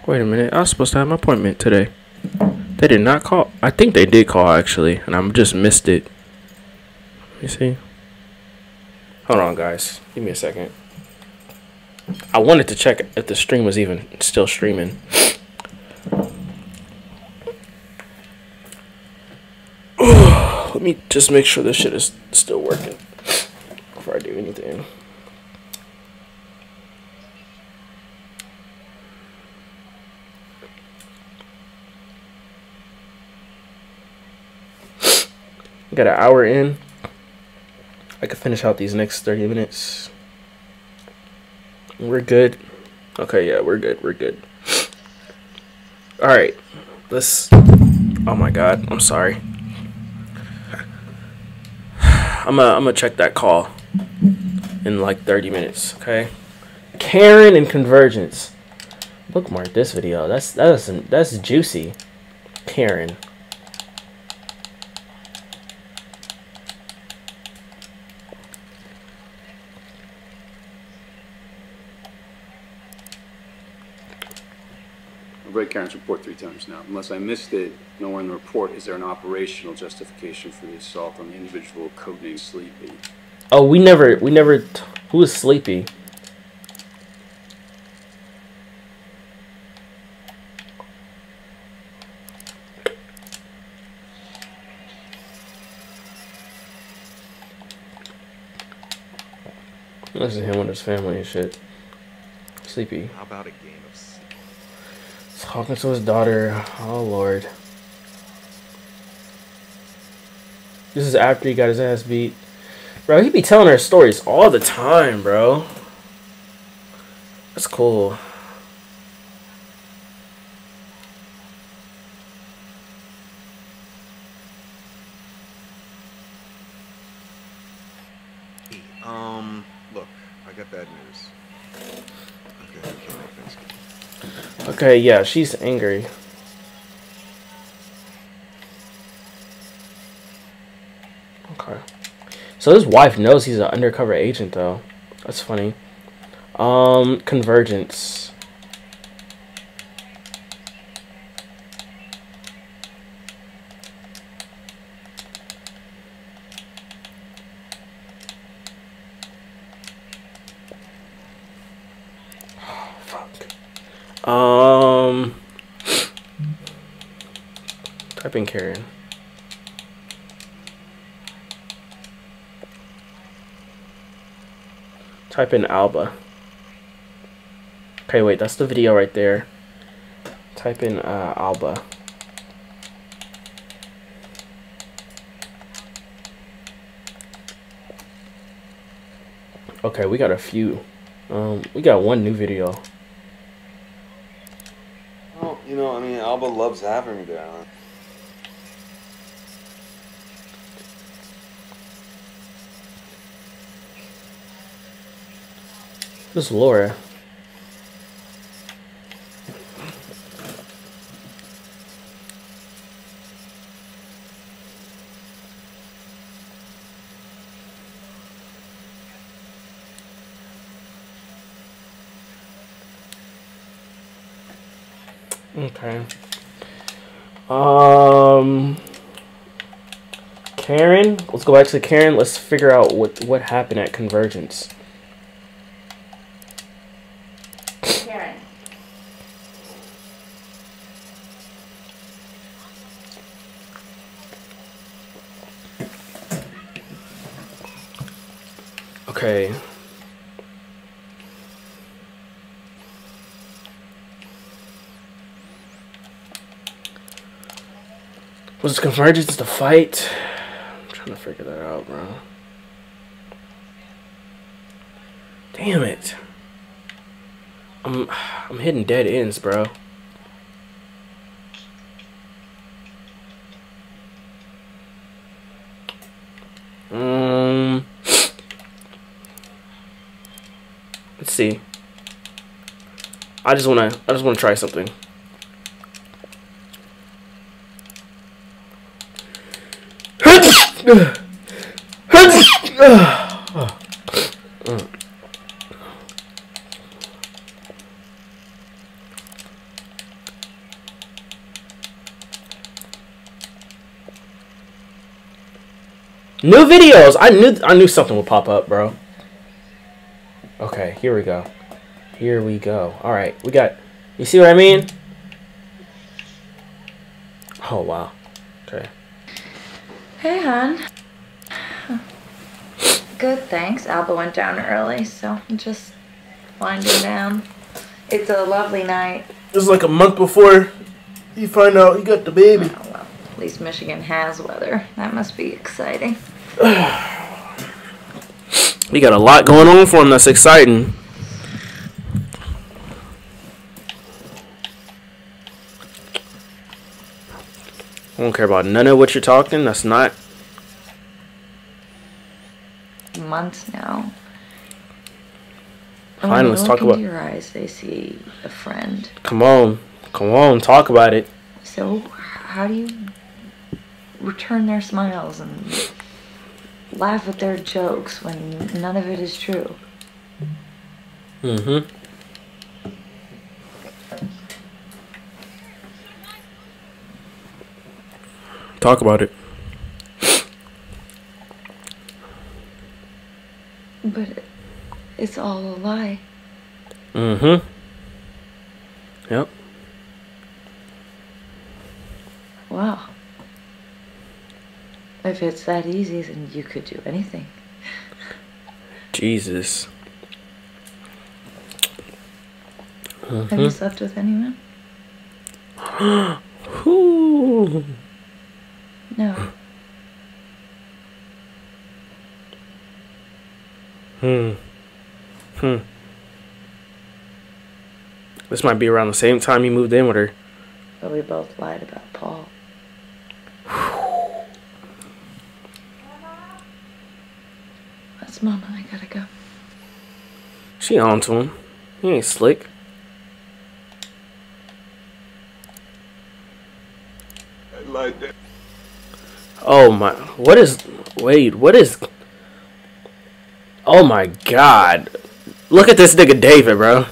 Wait a minute. I was supposed to have my appointment today. They did not call. I think they did call, actually, and I just missed it. Let me see. Hold on, guys. Give me a second. I wanted to check if the stream was even still streaming. Let me just make sure this shit is still working before I do anything. Got an hour in. I could finish out these next 30 minutes. We're good. Okay, yeah, we're good. We're good. All right. Let's... Oh, my God. I'm sorry. I'm gonna check that call in like 30 minutes, okay? Karen and Convergence. Bookmark this video. That's juicy. Karen. I've read Karen's report 3 times now. Unless I missed it, nowhere in the report is there an operational justification for the assault on the individual codenamed Sleepy. Oh, we never. Who is Sleepy? This is him with his family and shit. Sleepy. How about a game of sleep? Talking to his daughter. Oh, Lord. This is after he got his ass beat. Bro, he be telling her stories all the time, bro. That's cool. Look, I got bad news. Okay, yeah, she's angry. Okay. So his wife knows he's an undercover agent, though. That's funny. Convergence. Type in Karen. Type in Alba. Okay, wait, that's the video right there. Type in Alba. Okay, we got a few. We got one new video. You know, I mean, Alba loves having me there. Huh? This is Laura. Okay. Karen, let's go back to Karen. Let's figure out what happened at Convergence. Karen. Okay. Was Convergence the fight? I'm trying to figure that out, bro. Damn it. I'm hitting dead ends, bro. Let's see. I just wanna try something. New videos. I knew something would pop up, bro. Okay, here we go. Here we go. All right, we got. You see what I mean? Oh wow. Okay. Hey, hon. Good, thanks. Alba went down early, so I'm just winding down. It's a lovely night. This is like a month before you find out you got the baby. Oh, well, at least Michigan has weather. That must be exciting. We got a lot going on for him that's exciting. I don't care about none of what you're talking. That's not... Months now. Fine, let's talk about it. When you look into your eyes, they see a friend. Come on. Come on, talk about it. So, how do you return their smiles and... laugh at their jokes when none of it is true? Mm-hmm. Talk about it. But it's all a lie. Mm-hmm. Yep. Wow. If it's that easy, then you could do anything. Jesus. Mm-hmm. Have you slept with anyone? Ooh. No. This might be around the same time you moved in with her. But we both lied about Paul. Mama, I gotta go. She on to him. He ain't slick. I lied there. Oh my, what is, wait, what is, oh my god. Look at this nigga David, bro.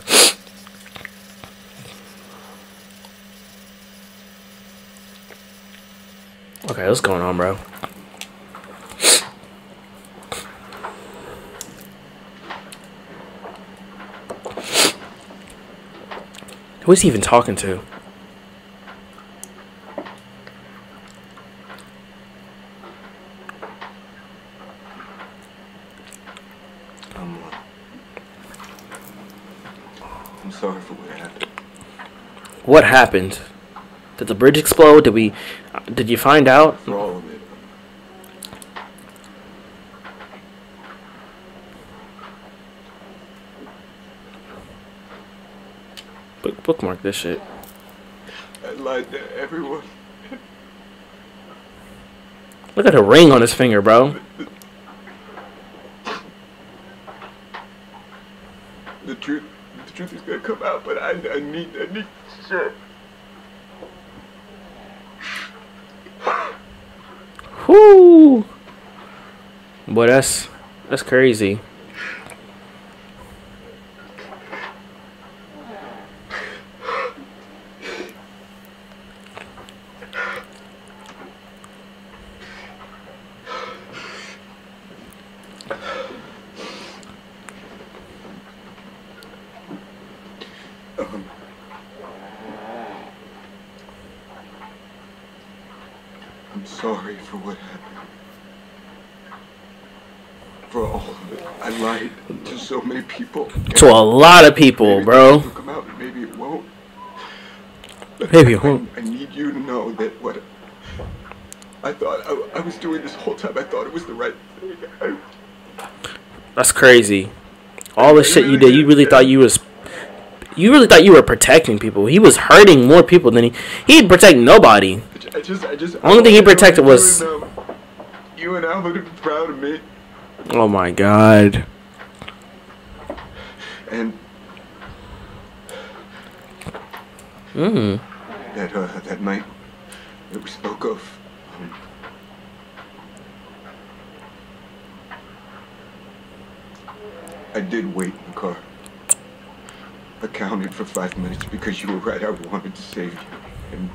Okay, what's going on, bro? Who is he even talking to? I'm sorry for what happened. What happened? Did the bridge explode? Did we? Did you find out? For all of it. Bookmark this shit. I lied to everyone. Look at her ring on his finger, bro. The truth is gonna come out, but I need shit. Whoo! Boy, that's crazy. I'm sorry for what happened. after all, I lied to so many people. To a lot of people, maybe bro. Come out, and maybe it won't. Maybe it won't. I need you to know that what I thought I was doing this whole time, I thought it was the right thing. That's crazy. All the shit you did, you really thought you was... You really thought you were protecting people. He was hurting more people than he... He didn't protect nobody. Only thing he protected was... You and Alba would be proud of me. Oh my god. And... That night that we spoke of... I did wait in the car. I counted for 5 minutes because you were right. I wanted to save you. And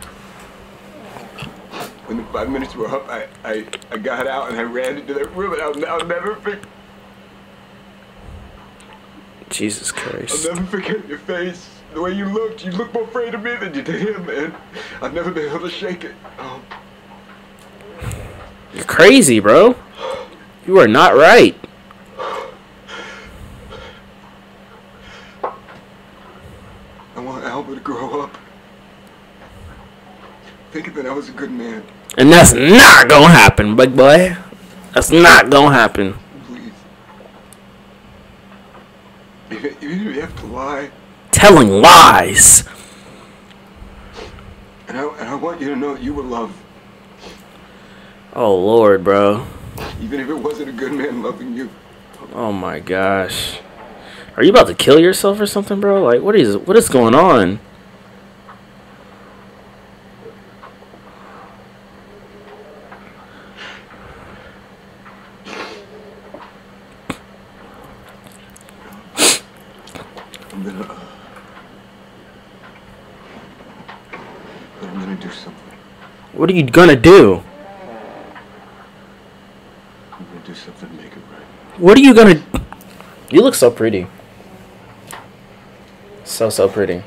when the 5 minutes were up, I got out and I ran into that room, and I'll never forget. Jesus Christ. I'll never forget your face. The way you looked. You looked more afraid of me than you did him, man. I've never been able to shake it. Oh. You're crazy, bro. You are not right. That I was a good man, and that's not gonna happen, big boy. That's not gonna happen. Please, even if you have to lie, telling lies. And I want you to know that you were loved. Oh Lord, bro. Even if it wasn't a good man loving you. Oh my gosh, are you about to kill yourself or something, bro? Like, what is going on? I'm gonna do something. What are you gonna do? I'm gonna do something to make it right. What are you gonna... You look so pretty. So pretty.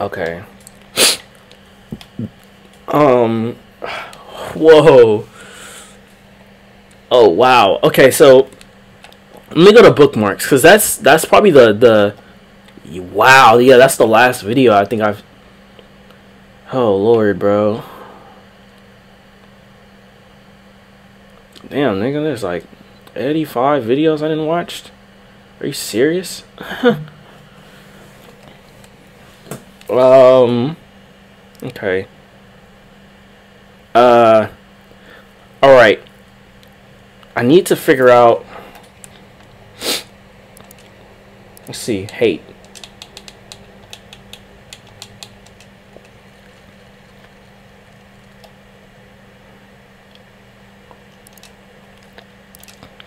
Okay. Whoa. Oh wow. Okay, so let me go to bookmarks, because that's probably the wow, yeah, that's the last video I think I've... Oh Lord, bro. Damn, nigga, there's like 85 videos I didn't watch. Are you serious? Okay. All right. I need to figure out. Let's see. Hate. What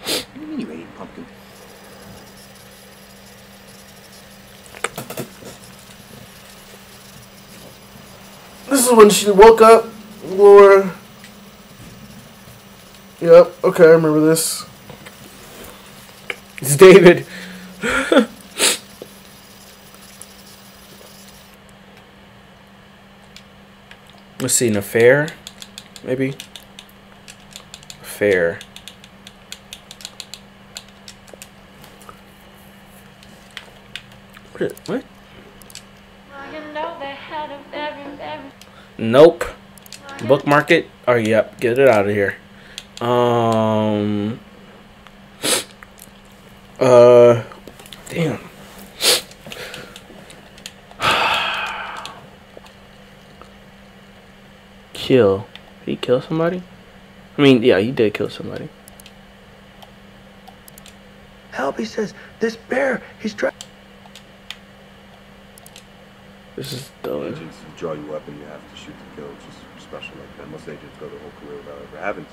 do you mean you ate pumpkin? This is when she woke up. Laura. Yep, okay, I remember this. It's David. Let's see, an affair? Maybe? Affair. What? Nope. Bookmark it. Oh, yep. Get it out of here. Damn. Kill. Did he kill somebody? I mean, yeah, he did kill somebody. Help! He says this bear. He's trying. This is dumb. Agents draw you up and you have to shoot to kill. It's just special like that. Most agents go their whole career without ever having to.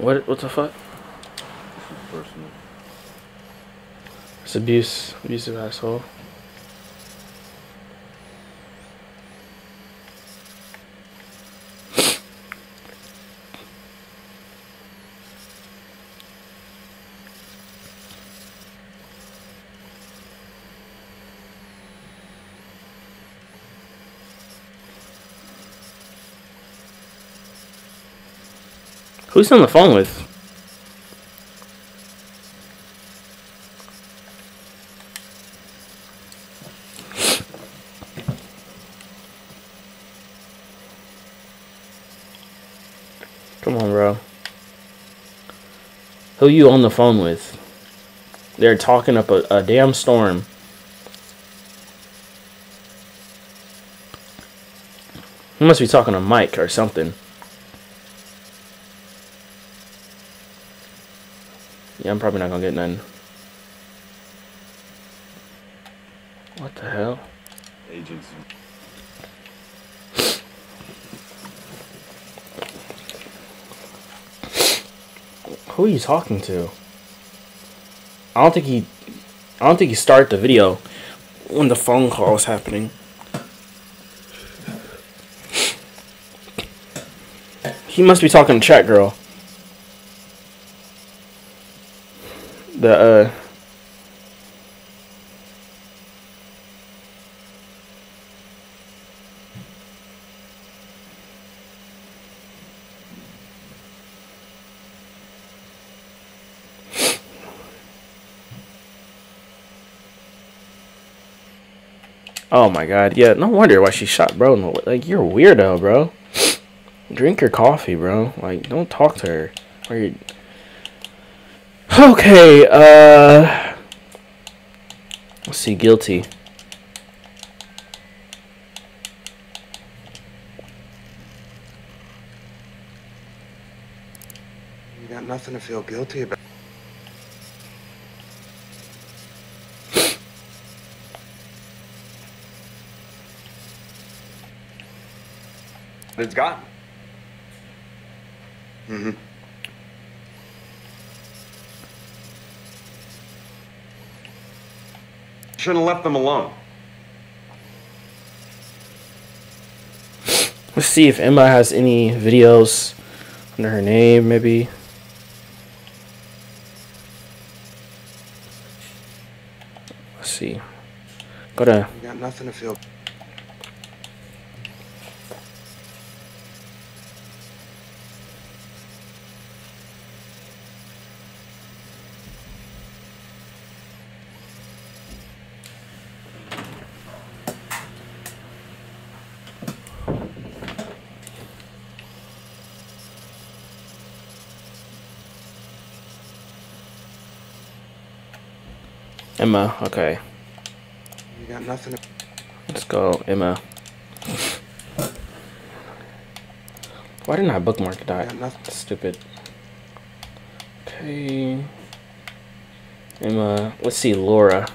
But, what the fuck? This is personal. It's abuse. Abusive asshole. Who's he on the phone with? Come on, bro. Who you on the phone with? They're talking up a damn storm. He must be talking to Mike or something. Yeah, I'm probably not gonna get none. What the hell? Agents. Who are you talking to? I don't think he started the video when the phone call was happening. He must be talking to chat girl. Oh my god, yeah, no wonder why she shot bro. Like, you're a weirdo, bro. Drink your coffee, bro. Like, don't talk to her. Or you... Okay, let's see, guilty. You got nothing to feel guilty about. It's gone. Mm-hmm. Shouldn't have left them alone. Let's see if Emma has any videos under her name, maybe. Let's see. Go to. You got nothing to feel. Emma, okay. You got nothing. Let's go, Emma. Why didn't I bookmark that? That's stupid. Okay. Emma, let's see, Laura.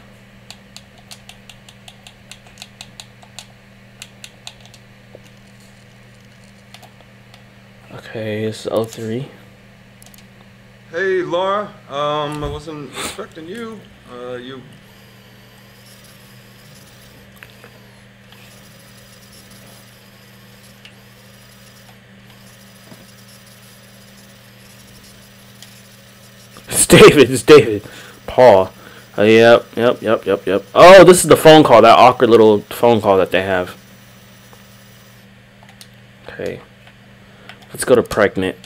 Okay, it's 03. Hey, Laura. I wasn't expecting you. You. It's David. It's David. Paul. Yep. Oh, this is the phone call. That awkward little phone call that they have. Okay. Let's go to pregnant.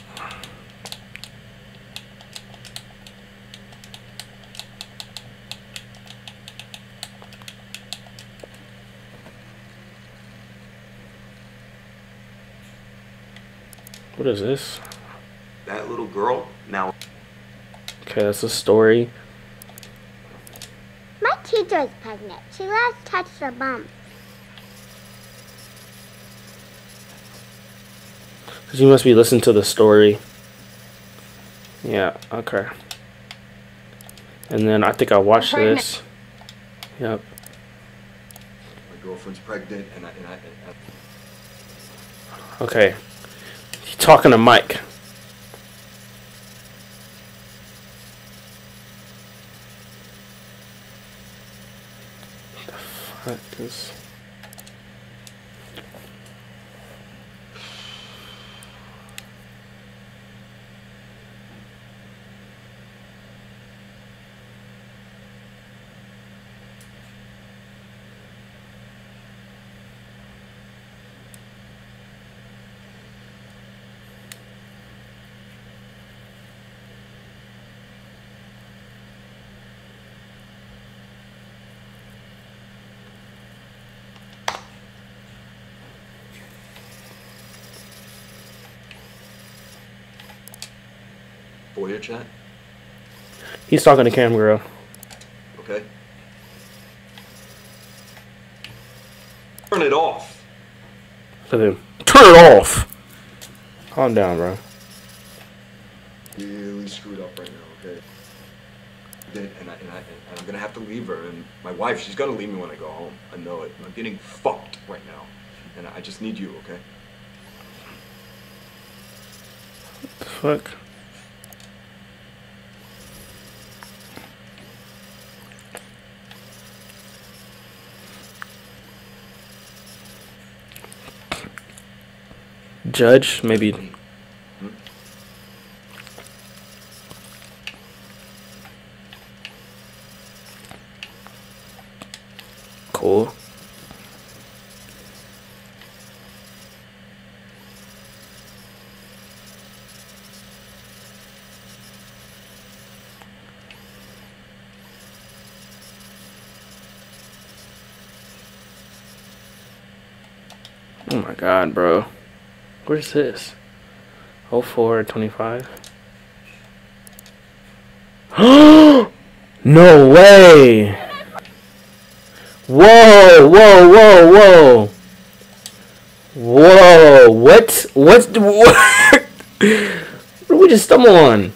What is this? That little girl now. Okay, that's a story. My teacher is pregnant. She last touched her bum. You must be listening to the story. Yeah, okay. And then I think I watched this. Yep. My girlfriend's pregnant and I... Okay. Talking to Mike. What the fuck is... foyer chat? He's talking to Cam Girl. Okay. Turn it off. Look at him. Turn it off. Calm down, bro. Really screwed up right now, okay? And I'm gonna have to leave her, and my wife, she's gonna leave me when I go home. I know it. I'm getting fucked right now, and I just need you, okay? What the fuck? Judge, maybe. Hmm? Cool. Oh my God, bro. Where's this? 0425. No way! Whoa! Whoa! Whoa! Whoa! Whoa! What? What? What? What did we just stumble on?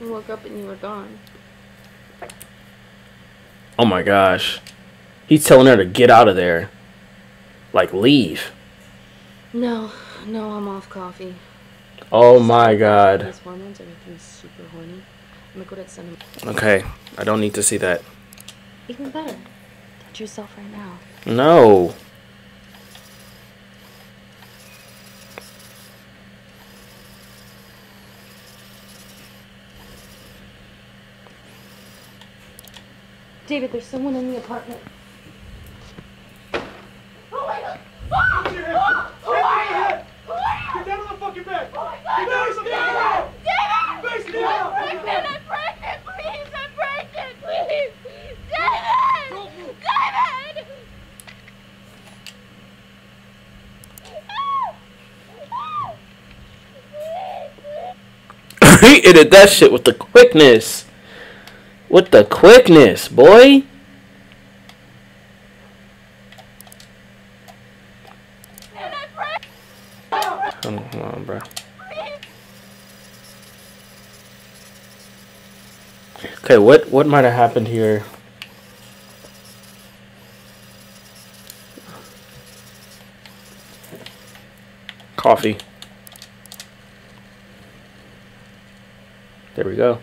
You woke up and you were gone. Oh my gosh! He's telling her to get out of there. Like, leave. No, I'm off coffee. Oh my God. Okay, I don't need to see that. Even better. Touch yourself right now. No. David, there's someone in the apartment. He did that shit with the quickness. With the quickness, boy. Come on, bro. Okay, what might have happened here? Coffee. There we go.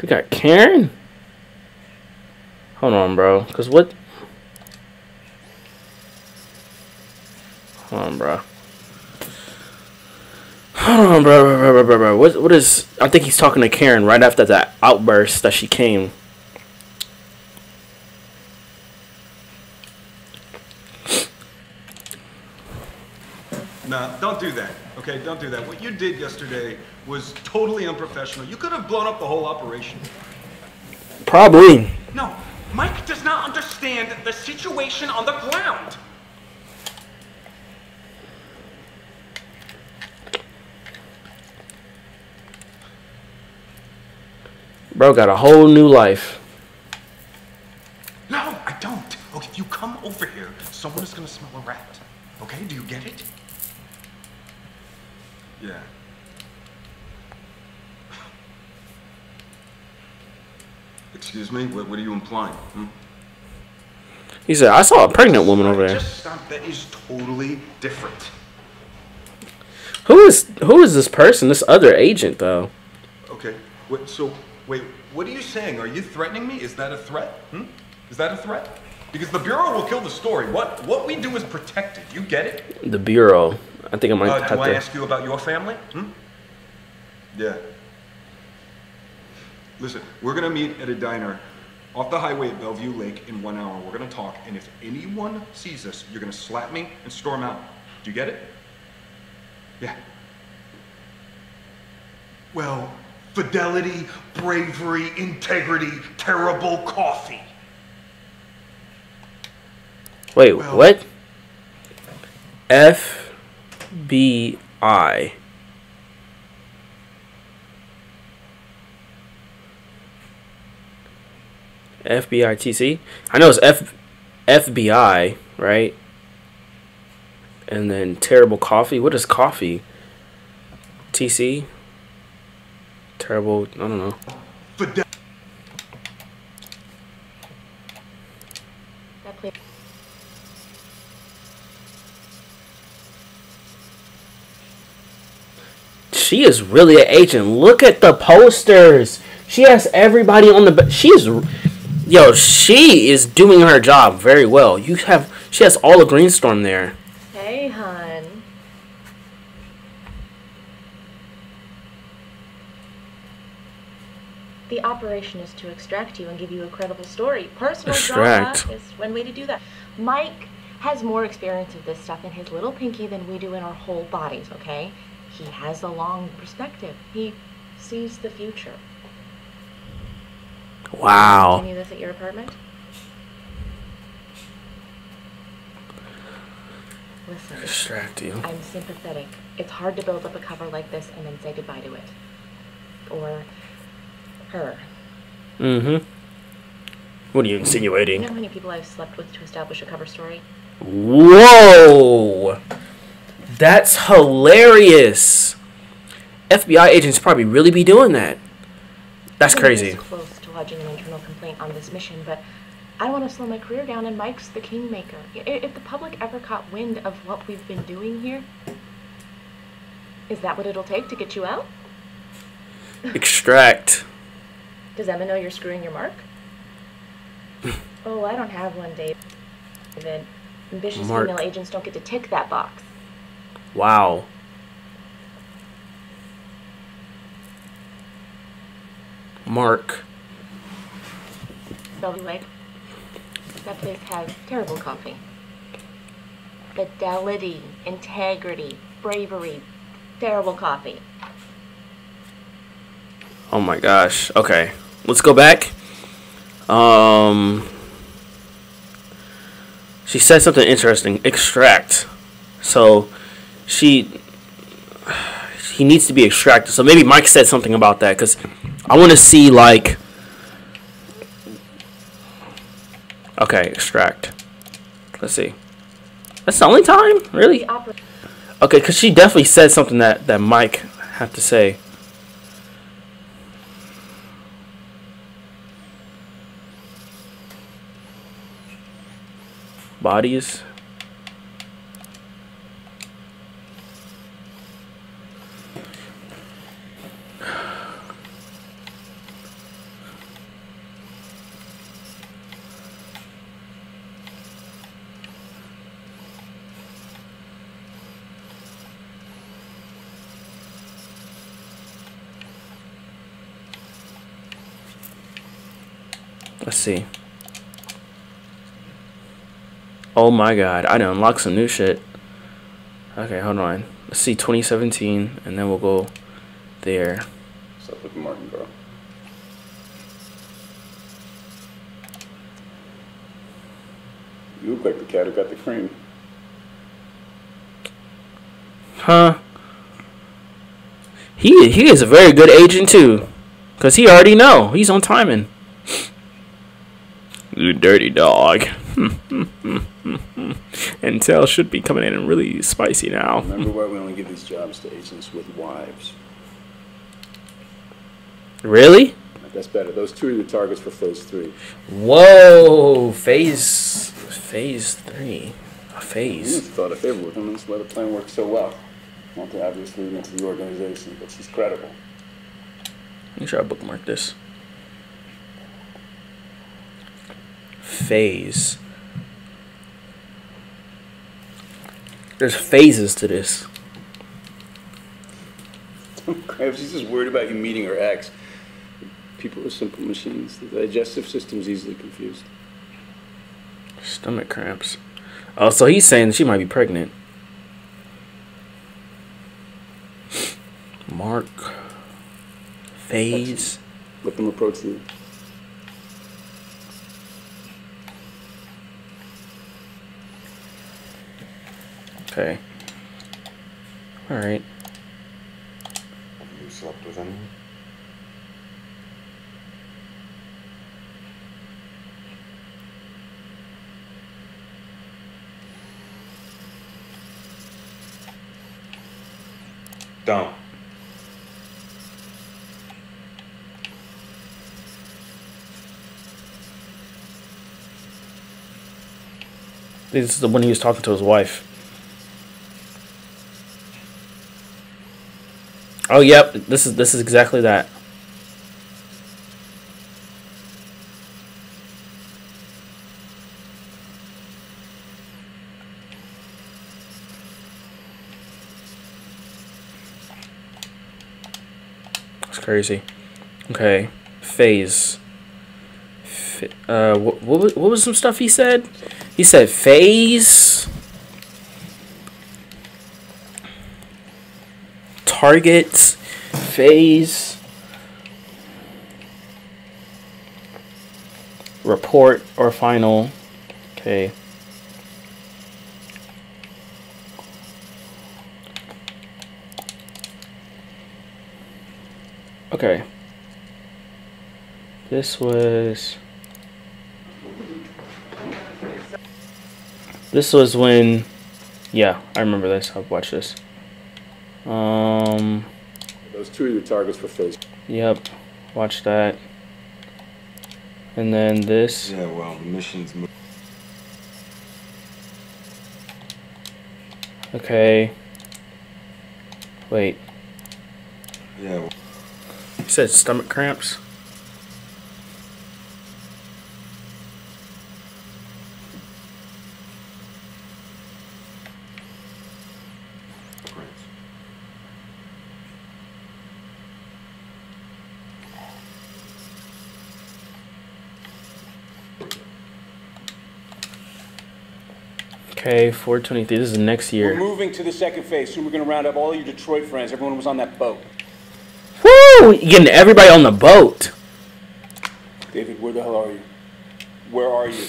We got Karen? Hold on, bro. Because what? Hold on, bro. Hold on, bro. What is... I think he's talking to Karen right after that outburst that she came. Nah, don't do that. Okay, don't do that. What you did yesterday was totally unprofessional. You could have blown up the whole operation. Probably. No, Mike does not understand the situation on the ground. Bro got a whole new life. No, I don't. Okay, if you come over here, someone is gonna smell a rat. Okay, do you get it? Yeah. Excuse me? What are you implying? Hmm? He said, I saw a pregnant woman over there. Just stop. That is totally different. Who is this person? This other agent, though. Okay. Wait, so, wait. What are you saying? Are you threatening me? Is that a threat? Hmm? Is that a threat? Because the Bureau will kill the story. What we do is protected. You get it? The Bureau. I think I might have to... Do I ask you about your family? Hmm? Yeah. Listen, we're going to meet at a diner off the highway at Bellevue Lake in 1 hour. We're going to talk, and if anyone sees us, you're going to slap me and storm out. Do you get it? Yeah. Well, fidelity, bravery, integrity, terrible coffee. Wait, well, what? F... FBI. FBITC. I know it's FBI, right? And then terrible coffee. What is coffee? TC? Terrible, I don't know. She is really an agent. Look at the posters. She has everybody on the... Yo, she is doing her job very well. She has all of Greenstorm there. Hey, hon. The operation is to extract you and give you a credible story. Personal drama is one way to do that. Mike has more experience of this stuff in his little pinky than we do in our whole bodies, okay? He has a long perspective. He sees the future. Wow. Can you do this at your apartment? Listen. Distract you. I'm sympathetic. It's hard to build up a cover like this and then say goodbye to it. Or her. Mm-hmm. What are you insinuating? You know how many people I've slept with to establish a cover story? Whoa! That's hilarious. FBI agents probably really be doing that. That's crazy. I was close to lodging an internal complaint on this mission, but I want to slow my career down, and Mike's the kingmaker. If the public ever caught wind of what we've been doing here, is that what it'll take to get you out? Extract. Does Emma know you're screwing your mark? Oh, I don't have one, David. Ambitious female agents don't get to tick that box. Wow. Mark. That place has terrible coffee. Fidelity, integrity, bravery, terrible coffee. Oh my gosh. Okay. Let's go back. She said something interesting. Extract. So he needs to be extracted. So maybe Mike said something about that, because I want to see, like, okay, extract. Let's see. That's the only time, really. Okay, because she definitely said something that Mike had to say. Bodies. Let's see. Oh my god, I done unlocked some new shit. Okay, hold on. Let's see 2017, and then we'll go there. Stop looking Martin, bro. You look like the cat who got the cream. Huh. He is a very good agent, too. Because he already know. He's on timing. You dirty dog. Intel should be coming in and really spicy now. Remember why we only give these jobs to agents with wives. Really? That's better. Those two are your targets for phase 3. Whoa! Phase 3. A phase. You thought if they were with them, that's why the plan worked so well. Not to obviously lead into the organization, but she's credible. Make sure I bookmark this. Phase. There's phases to this. Crap, she's just worried about you meeting her ex. People are simple machines. The digestive system's easily confused. Stomach cramps. Oh, so he's saying she might be pregnant. Mark. Phase. Let them approach you. Okay. Alright. You slept with anyone? Don't. This is the one he was talking to his wife. Oh, yep. This is exactly that. That's crazy. Okay, phase. What was some stuff he said? He said phase, targets, phase, report, or final. Okay. Okay. This was... this was when, yeah, I remember this. I've watched this. Those two are your targets for phase. Yep, watch that. And then this. Yeah, well, the mission's moved. Okay. Wait. Yeah. Well. You said stomach cramps. Okay, 423. This is next year. We're moving to the second phase. Soon we're going to round up all your Detroit friends. Everyone was on that boat. Woo! You're getting everybody on the boat. David, where the hell are you? Where are you?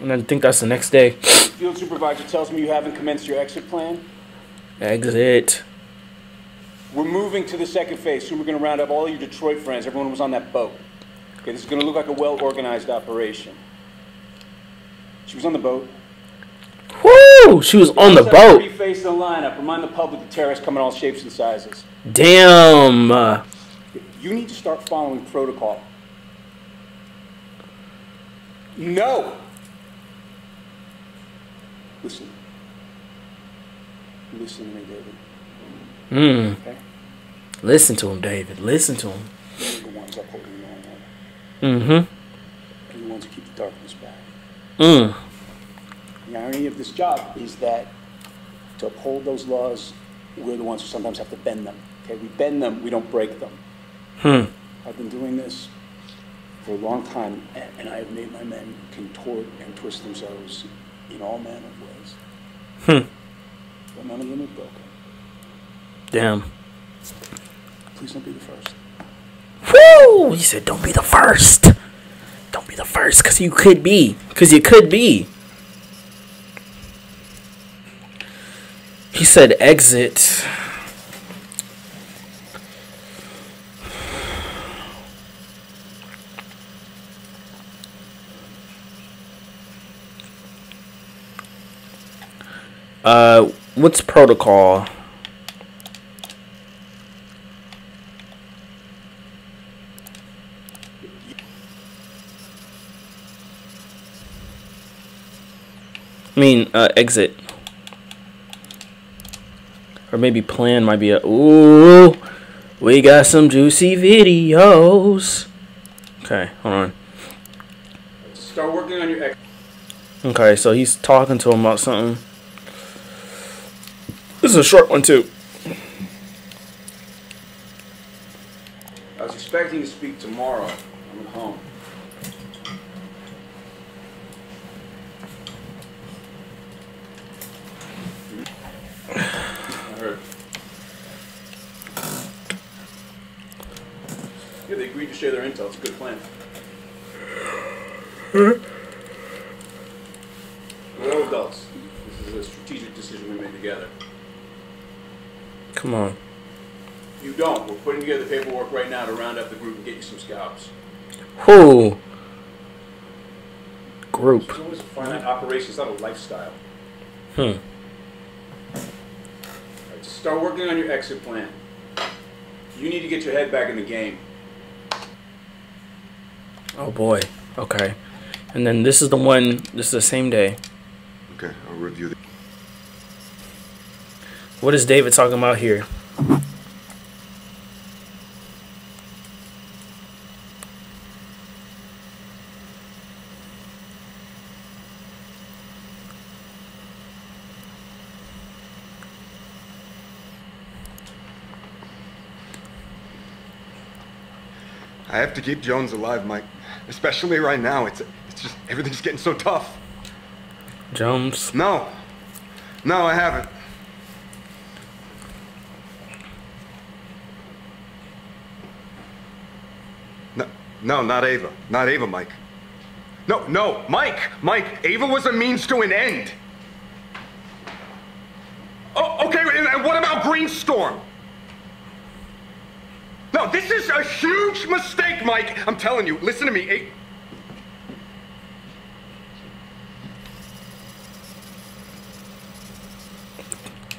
And I think that's the next day. Field supervisor tells me you haven't commenced your exit plan. Exit. We're moving to the second phase. Soon we're going to round up all your Detroit friends. Everyone was on that boat. Okay, this is going to look like a well-organized operation. She was on the boat. Woo! She was on the boat. Reface the lineup. Remind the public the terrorists come in all shapes and sizes. Damn. You need to start following protocol. No. Listen. Listen to me, David. Okay? Listen to him, David. Listen to him. They're the ones upholding the manhood. Mm-hmm. They're the ones who keep the darkness back. Mm. The irony of this job is that to uphold those laws, we're the ones who sometimes have to bend them. Okay, we bend them, we don't break them. I've been doing this for a long time, and I have made my men contort and twist themselves in all manner of ways. But none of them are broken. Damn. Please don't be the first. Woo! He said, "Don't be the first." Don't be the first, because you could be. Because you could be. He said exit. What's protocol? I mean, exit. Or maybe plan might be a... Ooh, we got some juicy videos. Okay, hold on. Start working on your exit. Okay, so he's talking to him about something. This is a short one, too. I was expecting to speak tomorrow. I'm at home. Yeah, they agreed to share their intel. It's a good plan. We're all adults. This is a strategic decision we made. Come on. You don't. We're putting together the paperwork right now to round up the group and get you some scalps. Who? Group. It's always a finite operation. It's not a lifestyle. Hmm. All right, start working on your exit plan. You need to get your head back in the game. Oh boy. Okay. And then this is the one. This is the same day. Okay, I'll review the. What is David talking about here? I have to keep Jones alive, Mike. Especially right now. It's just everything's getting so tough. Jones? No. No, I haven't. No, not Ava. Not Ava, Mike. No, Mike! Mike, Ava was a means to an end. Oh, okay, and what about Greenstorm? No, this is a huge mistake, Mike. I'm telling you, listen to me.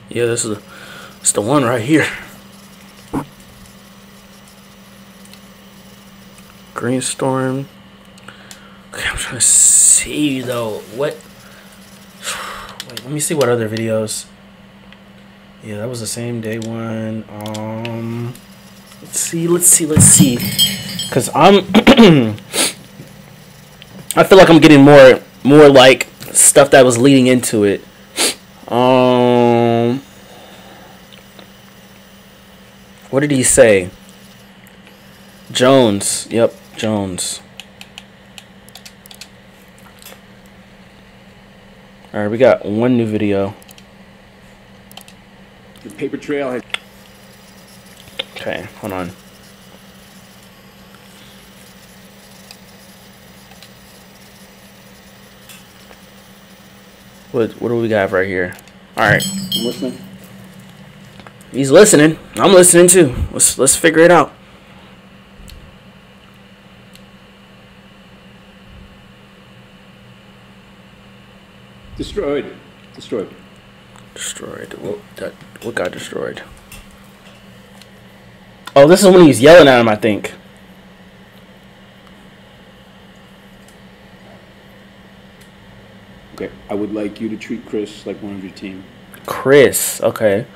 Yeah, this is it's the one right here. Greenstorm. Okay, I'm trying to see though. What? Wait, let me see what other videos. Yeah, that was the same day one. Let's see. Cause I feel like I'm getting more like stuff that was leading into it. What did he say? Jones. Yep, Jones. All right, we got one new video. The paper trail had. Okay, hold on. What do we got right here? All right. I'm listening. He's listening. I'm listening too. Let's figure it out. Destroyed. What got destroyed? Oh, this is when he's yelling at him, I think. Okay, I would like you to treat Chris like one of your team. Chris, okay.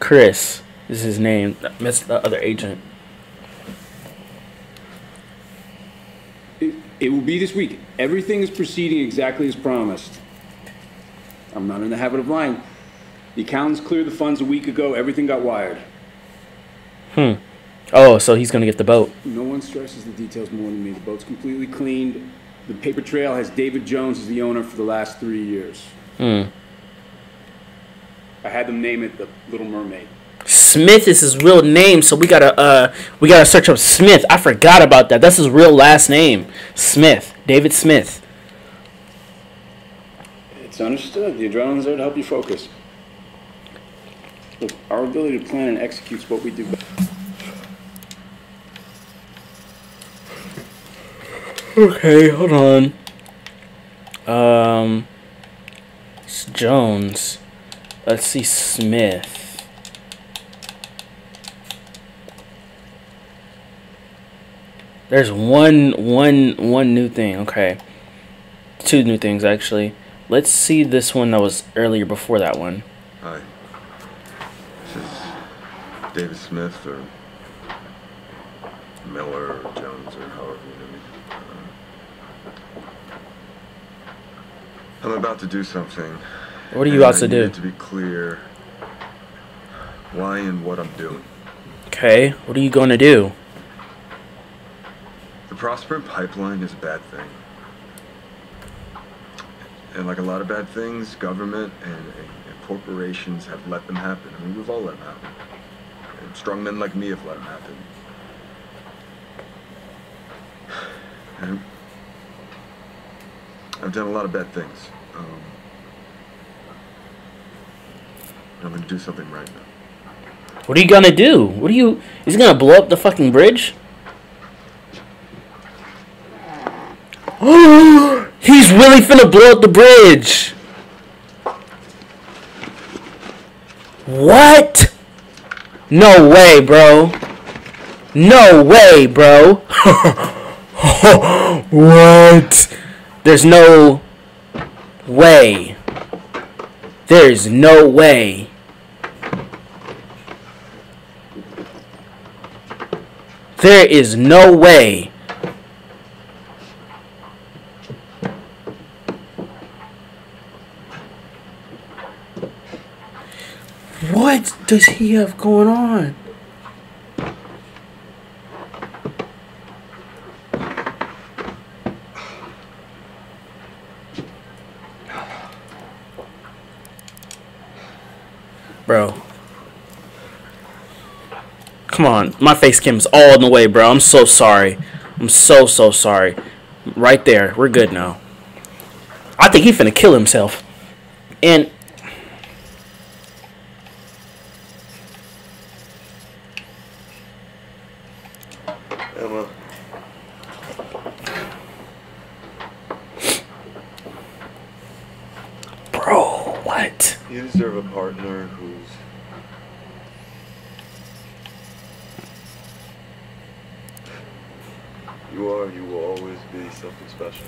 Chris is his name. That's the other agent. It will be this week. Everything is proceeding exactly as promised. I'm not in the habit of lying. The accountants cleared the funds a week ago. Everything got wired. Hmm. Oh, so he's going to get the boat. No one stresses the details more than me. The boat's completely cleaned. The paper trail has David Jones as the owner for the last 3 years. Hmm. I had them name it the Little Mermaid. Smith is his real name, so we gotta search up Smith. I forgot about that. That's his real last name, Smith. David Smith. It's understood. The adrenaline's there to help you focus. Look, our ability to plan and execute is what we do. Okay, hold on. It's Jones. Let's see Smith. There's one new thing. Okay, two new things actually. Let's see this one that was earlier before that one. Hi. This is David Smith or Miller or Jones or however you know me. I'm about to do something. What are you about to do? I need to be clear why and what I'm doing. Okay, what are you going to do? The Prosperin pipeline is a bad thing. And like a lot of bad things, government and corporations have let them happen. I mean, we've all let them happen. And strong men like me have let them happen. And I've done a lot of bad things. I'm going to do something right now. What are you gonna do? What are you... Is he gonna blow up the fucking bridge? He's really finna blow up the bridge! What? No way, bro. No way, bro. What? There's no way. There's no way. There is no way. What does he have going on? Bro. Come on. My face cam's all in the way, bro. I'm so sorry. I'm so sorry. Right there. We're good now. I think he finna kill himself. And... Emma. Bro, what? You deserve a partner who's... You are, you will always be something special.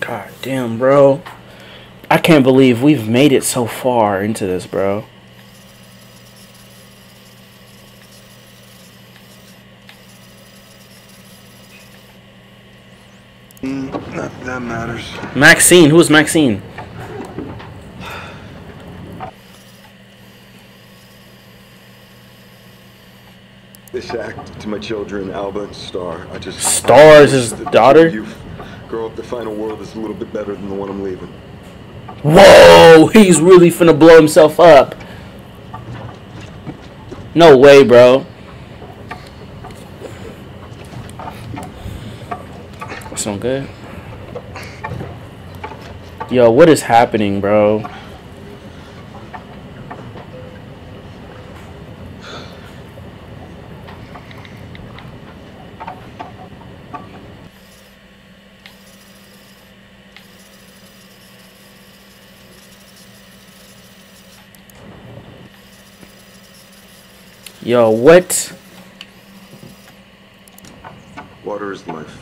God damn, bro. I can't believe we've made it so far into this, bro. That matters. Maxine, who is Maxine? This act to my children, Alba and Star. I just Star is his daughter. You grow up. The final world is a little bit better than the one I'm leaving. Whoa, he's really finna blow himself up. No way, bro. That's not good. Yo, what is happening, bro? Yo, what? Water is life.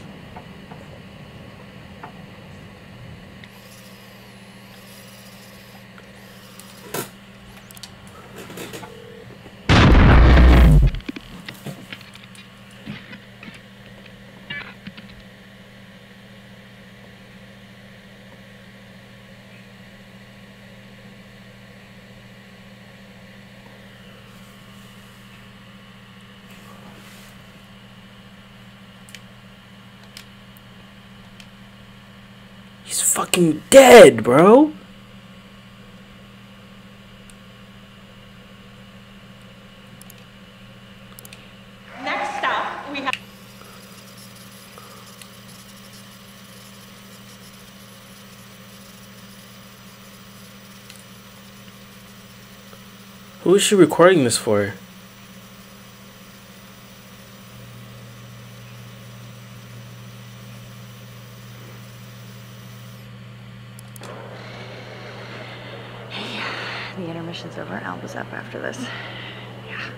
He's fucking dead, bro. Next stop, we have... Who is she recording this for? Alba's up after this. Yeah.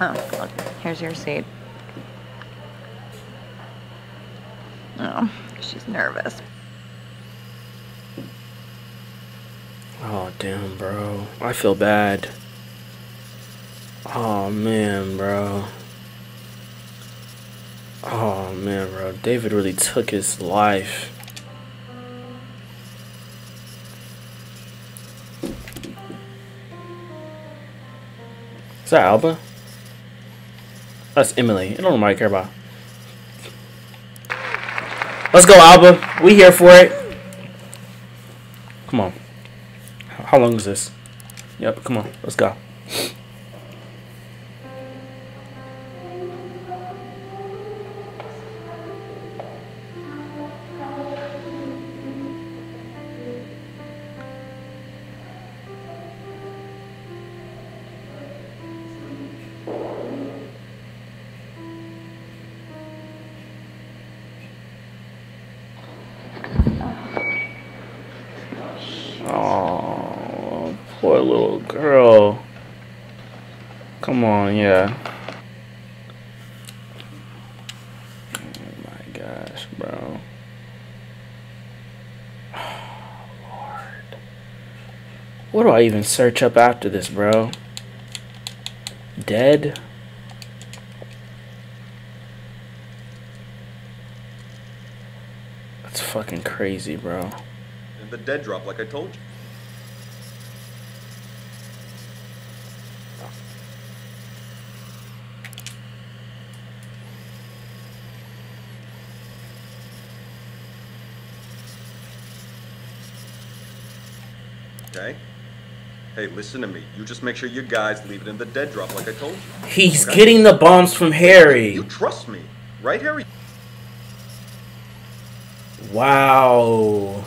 Oh, look. Here's your seat. Oh, she's nervous. Oh, damn, bro. I feel bad. Oh, man, bro. Oh, man, bro. David really took his life. Is that Alba? That's Emily. I don't really care about. Let's go, Alba. We here for it. Come on. How long is this? Yep, come on. Let's go. Poor little girl. Come on, yeah. Oh my gosh, bro. Oh, Lord. What do I even search up after this, bro? Dead? That's fucking crazy, bro. And the dead drop, like I told you. Okay. Hey, listen to me. You just make sure you guys leave it in the dead drop like I told you. He's getting the bombs from Harry. You trust me, right, Harry? Wow.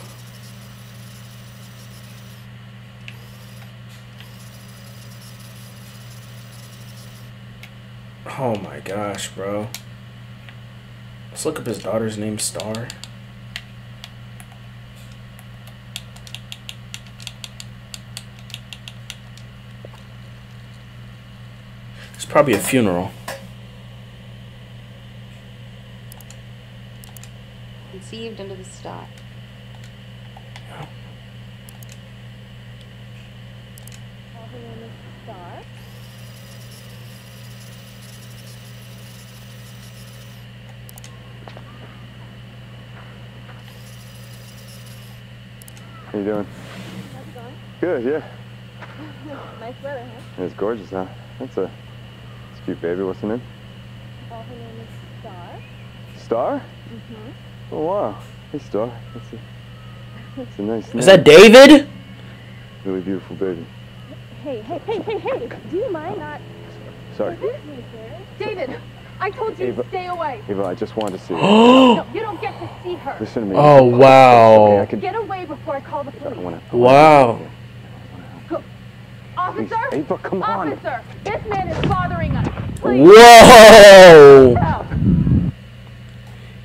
Oh my gosh, bro. Let's look up his daughter's name, Star. Probably a funeral. Conceived under the star. Yeah. How you doing? How's it going? Good, yeah. Nice weather, huh? It's gorgeous, huh? That's a cute baby, what's her name? Oh, her name is Star. Star? Mm-hmm. Oh, wow. Hey, Star. That's a nice name. Is that David? Really beautiful baby. Hey. Do you mind not... Sorry. David, I told you to stay away. Ava, I just wanted to see her. No, you don't get to see her. Listen to me. Oh, wow. Okay, I can... Get away before I call the police. Wow. Officer, Ava, come on. Officer, this man is bothering us. Please. Whoa!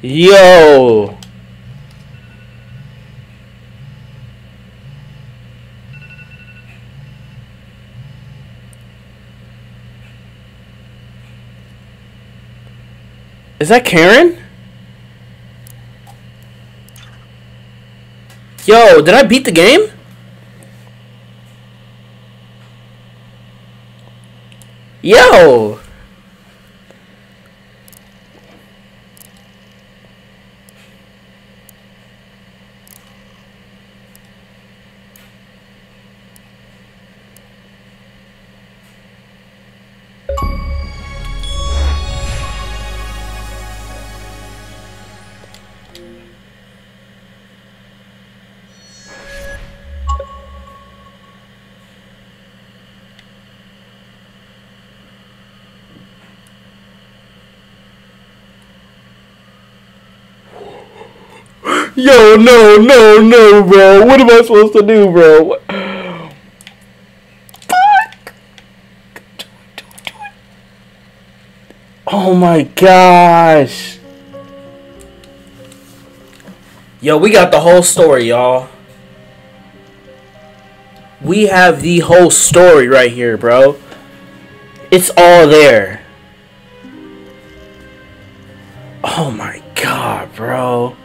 Yo! Is that Karen? Yo, did I beat the game? Yo! Yo, no, bro. What am I supposed to do, bro? What? Fuck. Do it. Oh, my gosh. Yo, we got the whole story, y'all. We have the whole story right here, bro. It's all there. Oh, my God, bro.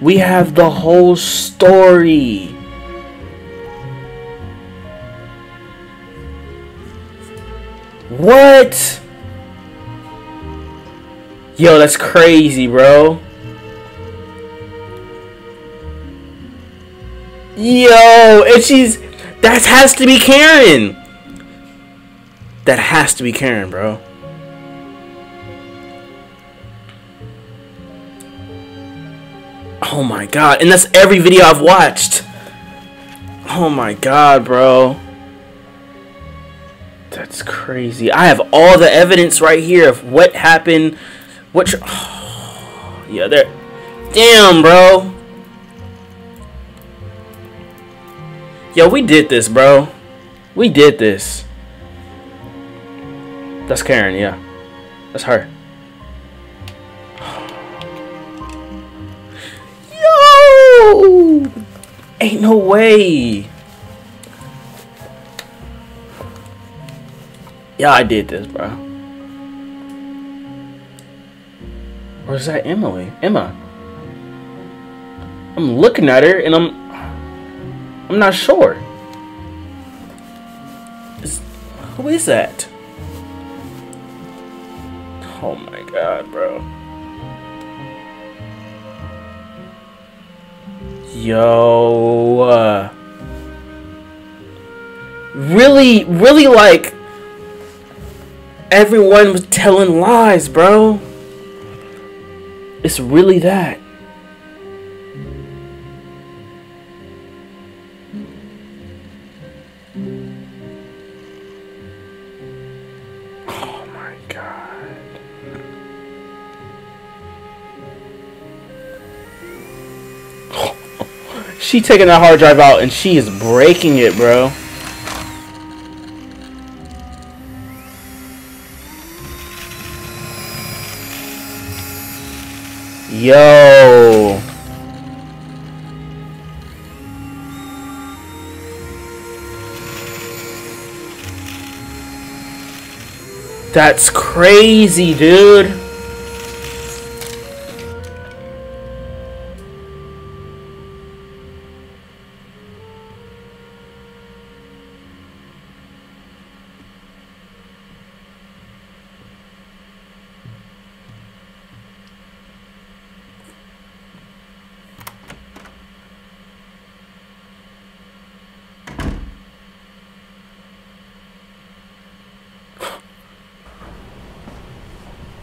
We have the whole story. What? Yo, that's crazy, bro. Yo, and she's... That has to be Karen. That has to be Karen, bro. Oh my god, and that's every video I've watched. Oh my god, bro. That's crazy. I have all the evidence right here of what happened. What? Oh, yeah, there. Damn, bro. Yo, we did this, bro. We did this. That's Karen, yeah. That's her. Ain't no way. Yeah, I did this, bro. Or is that Emily? Emma. I'm looking at her and I'm not sure. Who is that? Oh my god, bro. Yo. Really, like, everyone was telling lies, bro. It's really that. Oh my god. She taking that hard drive out and she is breaking it, bro. Yo. That's crazy, dude.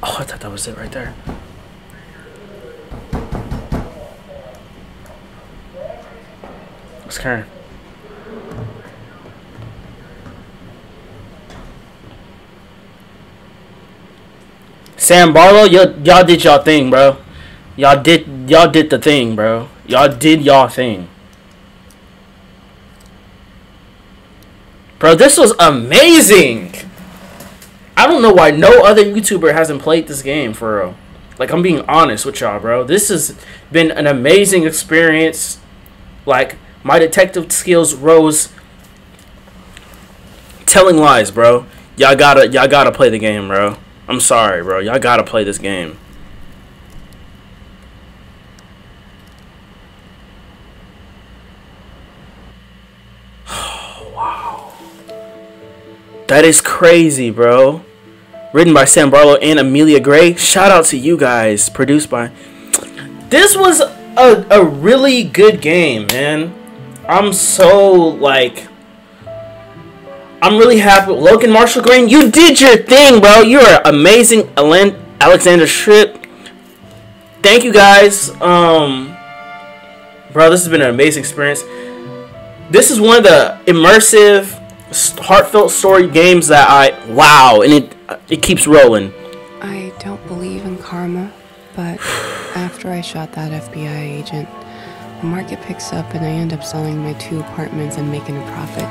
I thought that was it right there. It's Karen. Sam Barlow, y'all did y'all thing, bro. Y'all did the thing, bro. Y'all did y'all thing. Bro, this was amazing. I don't know why no other YouTuber hasn't played this game, for real. Like, I'm being honest with y'all, bro. This has been an amazing experience. Like, my detective skills rose. Telling lies, bro. Y'all gotta play the game, bro. I'm sorry, bro. Y'all gotta play this game. Oh, wow. That is crazy, bro. Written by Sam Barlow and Amelia Gray. Shout out to you guys. Produced by. This was a really good game, man. I'm so, like, I'm really happy. Logan Marshall Green, you did your thing, bro. You are amazing. Alexander Shripp. Thank you guys. Bro, this has been an amazing experience. This is one of the immersive, heartfelt story games that I. Wow. And it keeps rolling. I don't believe in karma, but after I shot that FBI agent, the market picks up and I end up selling my 2 apartments and making a profit.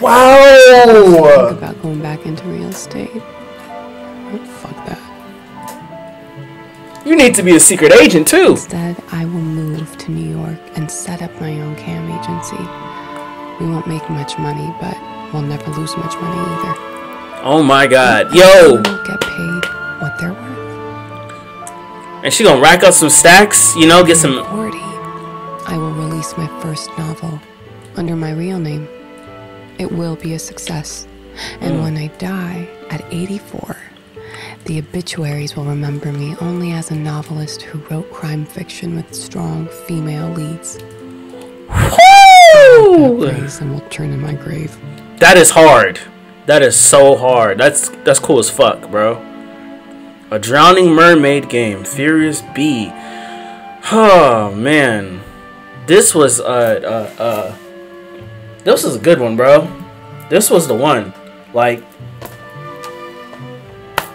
Wow! I don't think about going back into real estate. Oh, fuck that. You need to be a secret agent too. Instead, I will move to New York and set up my own cam agency. We won't make much money, but we'll never lose much money either. Oh my god, yo! Get paid what they're worth. And she gonna rack up some stacks, you know, get some. I will release my first novel under my real name. It will be a success. And when I die at 84, the obituaries will remember me only as a novelist who wrote crime fiction with strong female leads. Woo! And will turn in my grave. That is hard. That is so hard. That's cool as fuck, bro. A drowning mermaid game, Furious B. Oh man, this was this was a good one, bro. This was the one. Like,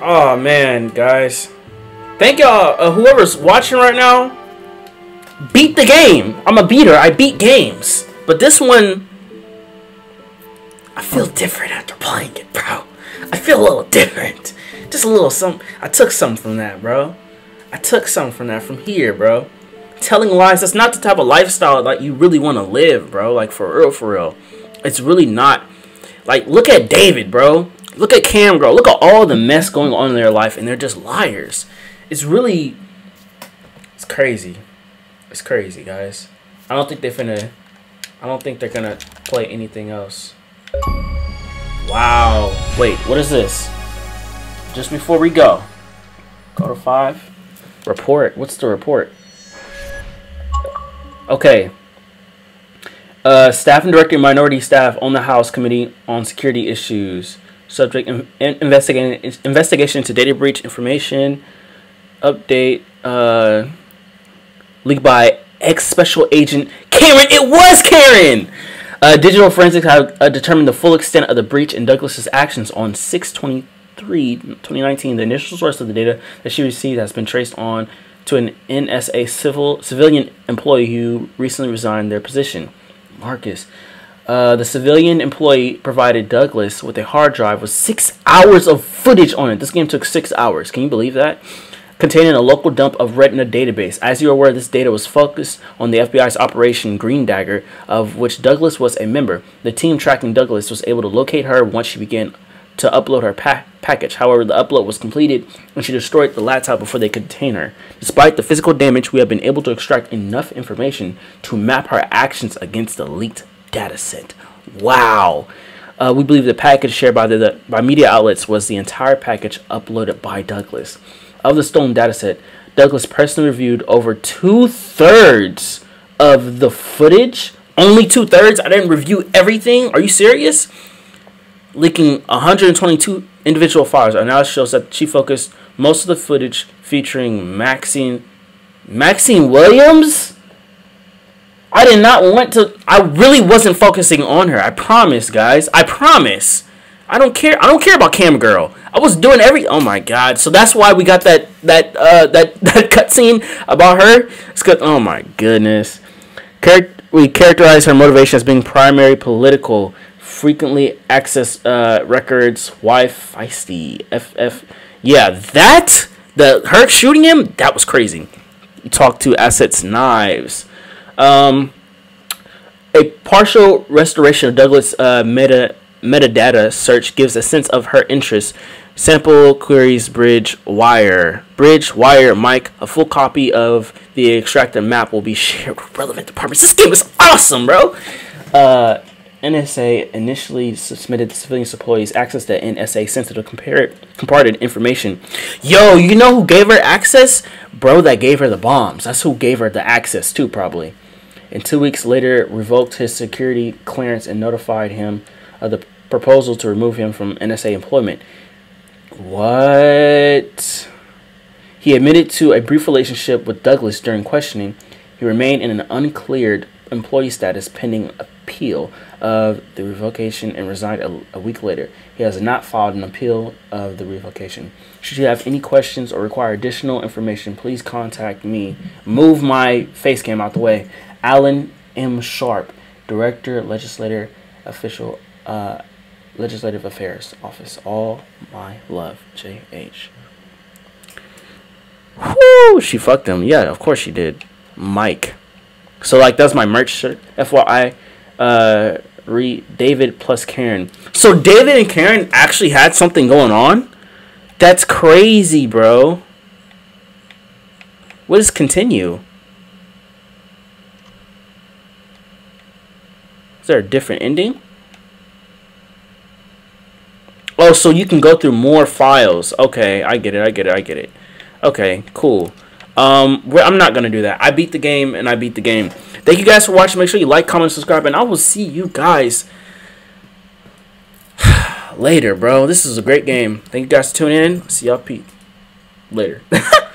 oh man, guys, thank y'all. Whoever's watching right now, beat the game. I'm a beater. I beat games, but this one. I feel different after playing it, bro. I feel a little different. Just a little something. I took something from that, bro. I took something from here, bro. telling lies, that's not the type of lifestyle that you really want to live, bro. Like, for real, for real. It's really not. Like, look at David, bro. Look at Cam, bro. Look at all the mess going on in their life, and they're just liars. It's really... it's crazy. It's crazy, guys. I don't think they're finna... I don't think they're gonna play anything else. Wow. Wait, what is this? Just before we go. Go to 5. Report. What's the report? Okay. Staff and director, minority staff on the House Committee on Security Issues. Subject investigation to data breach information. Update. Leaked by ex-special agent Karen. It was Karen! Digital forensics have determined the full extent of the breach and Douglas's actions on 6/23/2019. The initial source of the data that she received has been traced on to an NSA civilian employee who recently resigned their position. Marcus. The civilian employee provided Douglas with a hard drive with 6 hours of footage on it. This game took 6 hours. Can you believe that? Containing a local dump of Retina database. As you're aware, this data was focused on the FBI's Operation Green Dagger, of which Douglas was a member. The team tracking Douglas was able to locate her once she began to upload her package. However, the upload was completed and she destroyed the laptop before they could detain her. Despite the physical damage, we have been able to extract enough information to map her actions against the leaked dataset. Wow. We believe the package shared by by media outlets was the entire package uploaded by Douglas. Of the stolen dataset, Douglas personally reviewed over 2/3 of the footage. Only 2/3? I didn't review everything? Are you serious? Leaking 122 individual files. Our analysis shows that she focused most of the footage featuring Maxine Williams? I did not want to... I really wasn't focusing on her. I promise, guys. I promise. I don't care. I don't care about Cam Girl. I was doing oh my god. So that's why we got that cutscene about her. It's good. Oh my goodness. We characterize her motivation as being primary political, frequently access records, wife, feisty, FF. Yeah, that her shooting him, that was crazy. Talk to assets, knives. A partial restoration of Douglas metadata search gives a sense of her interest. Sample queries, bridge wire Mike. A full copy of the extracted map will be shared with relevant departments. This game is awesome, bro. NSA initially submitted civilian employees access to NSA sensitive comparted information. Yo, you know who gave her access, bro? That gave her the bombs. That's who gave her the access too, probably. And 2 weeks later revoked his security clearance and notified him of the proposal to remove him from NSA employment. What? He admitted to a brief relationship with Douglas during questioning. He remained in an uncleared employee status pending appeal of the revocation and resigned a week later. He has not filed an appeal of the revocation. Should you have any questions or require additional information, please contact me. Move my face cam out the way. Alan M. Sharp, Director, Legislator, Official, Legislative Affairs Office. All my love, J.H. Whoo! She fucked him. Yeah, of course she did. Mike. So, like, that's my merch shirt. FYI, David plus Karen. So, David and Karen actually had something going on? That's crazy, bro. What does continue? Is there a different ending? Oh, so you can go through more files. Okay, I get it. Okay, cool. I'm not gonna do that. I beat the game, and I beat the game. Thank you guys for watching. Make sure you like, comment, subscribe, and I will see you guys later, bro. This is a great game. Thank you guys for tuning in. See y'all later.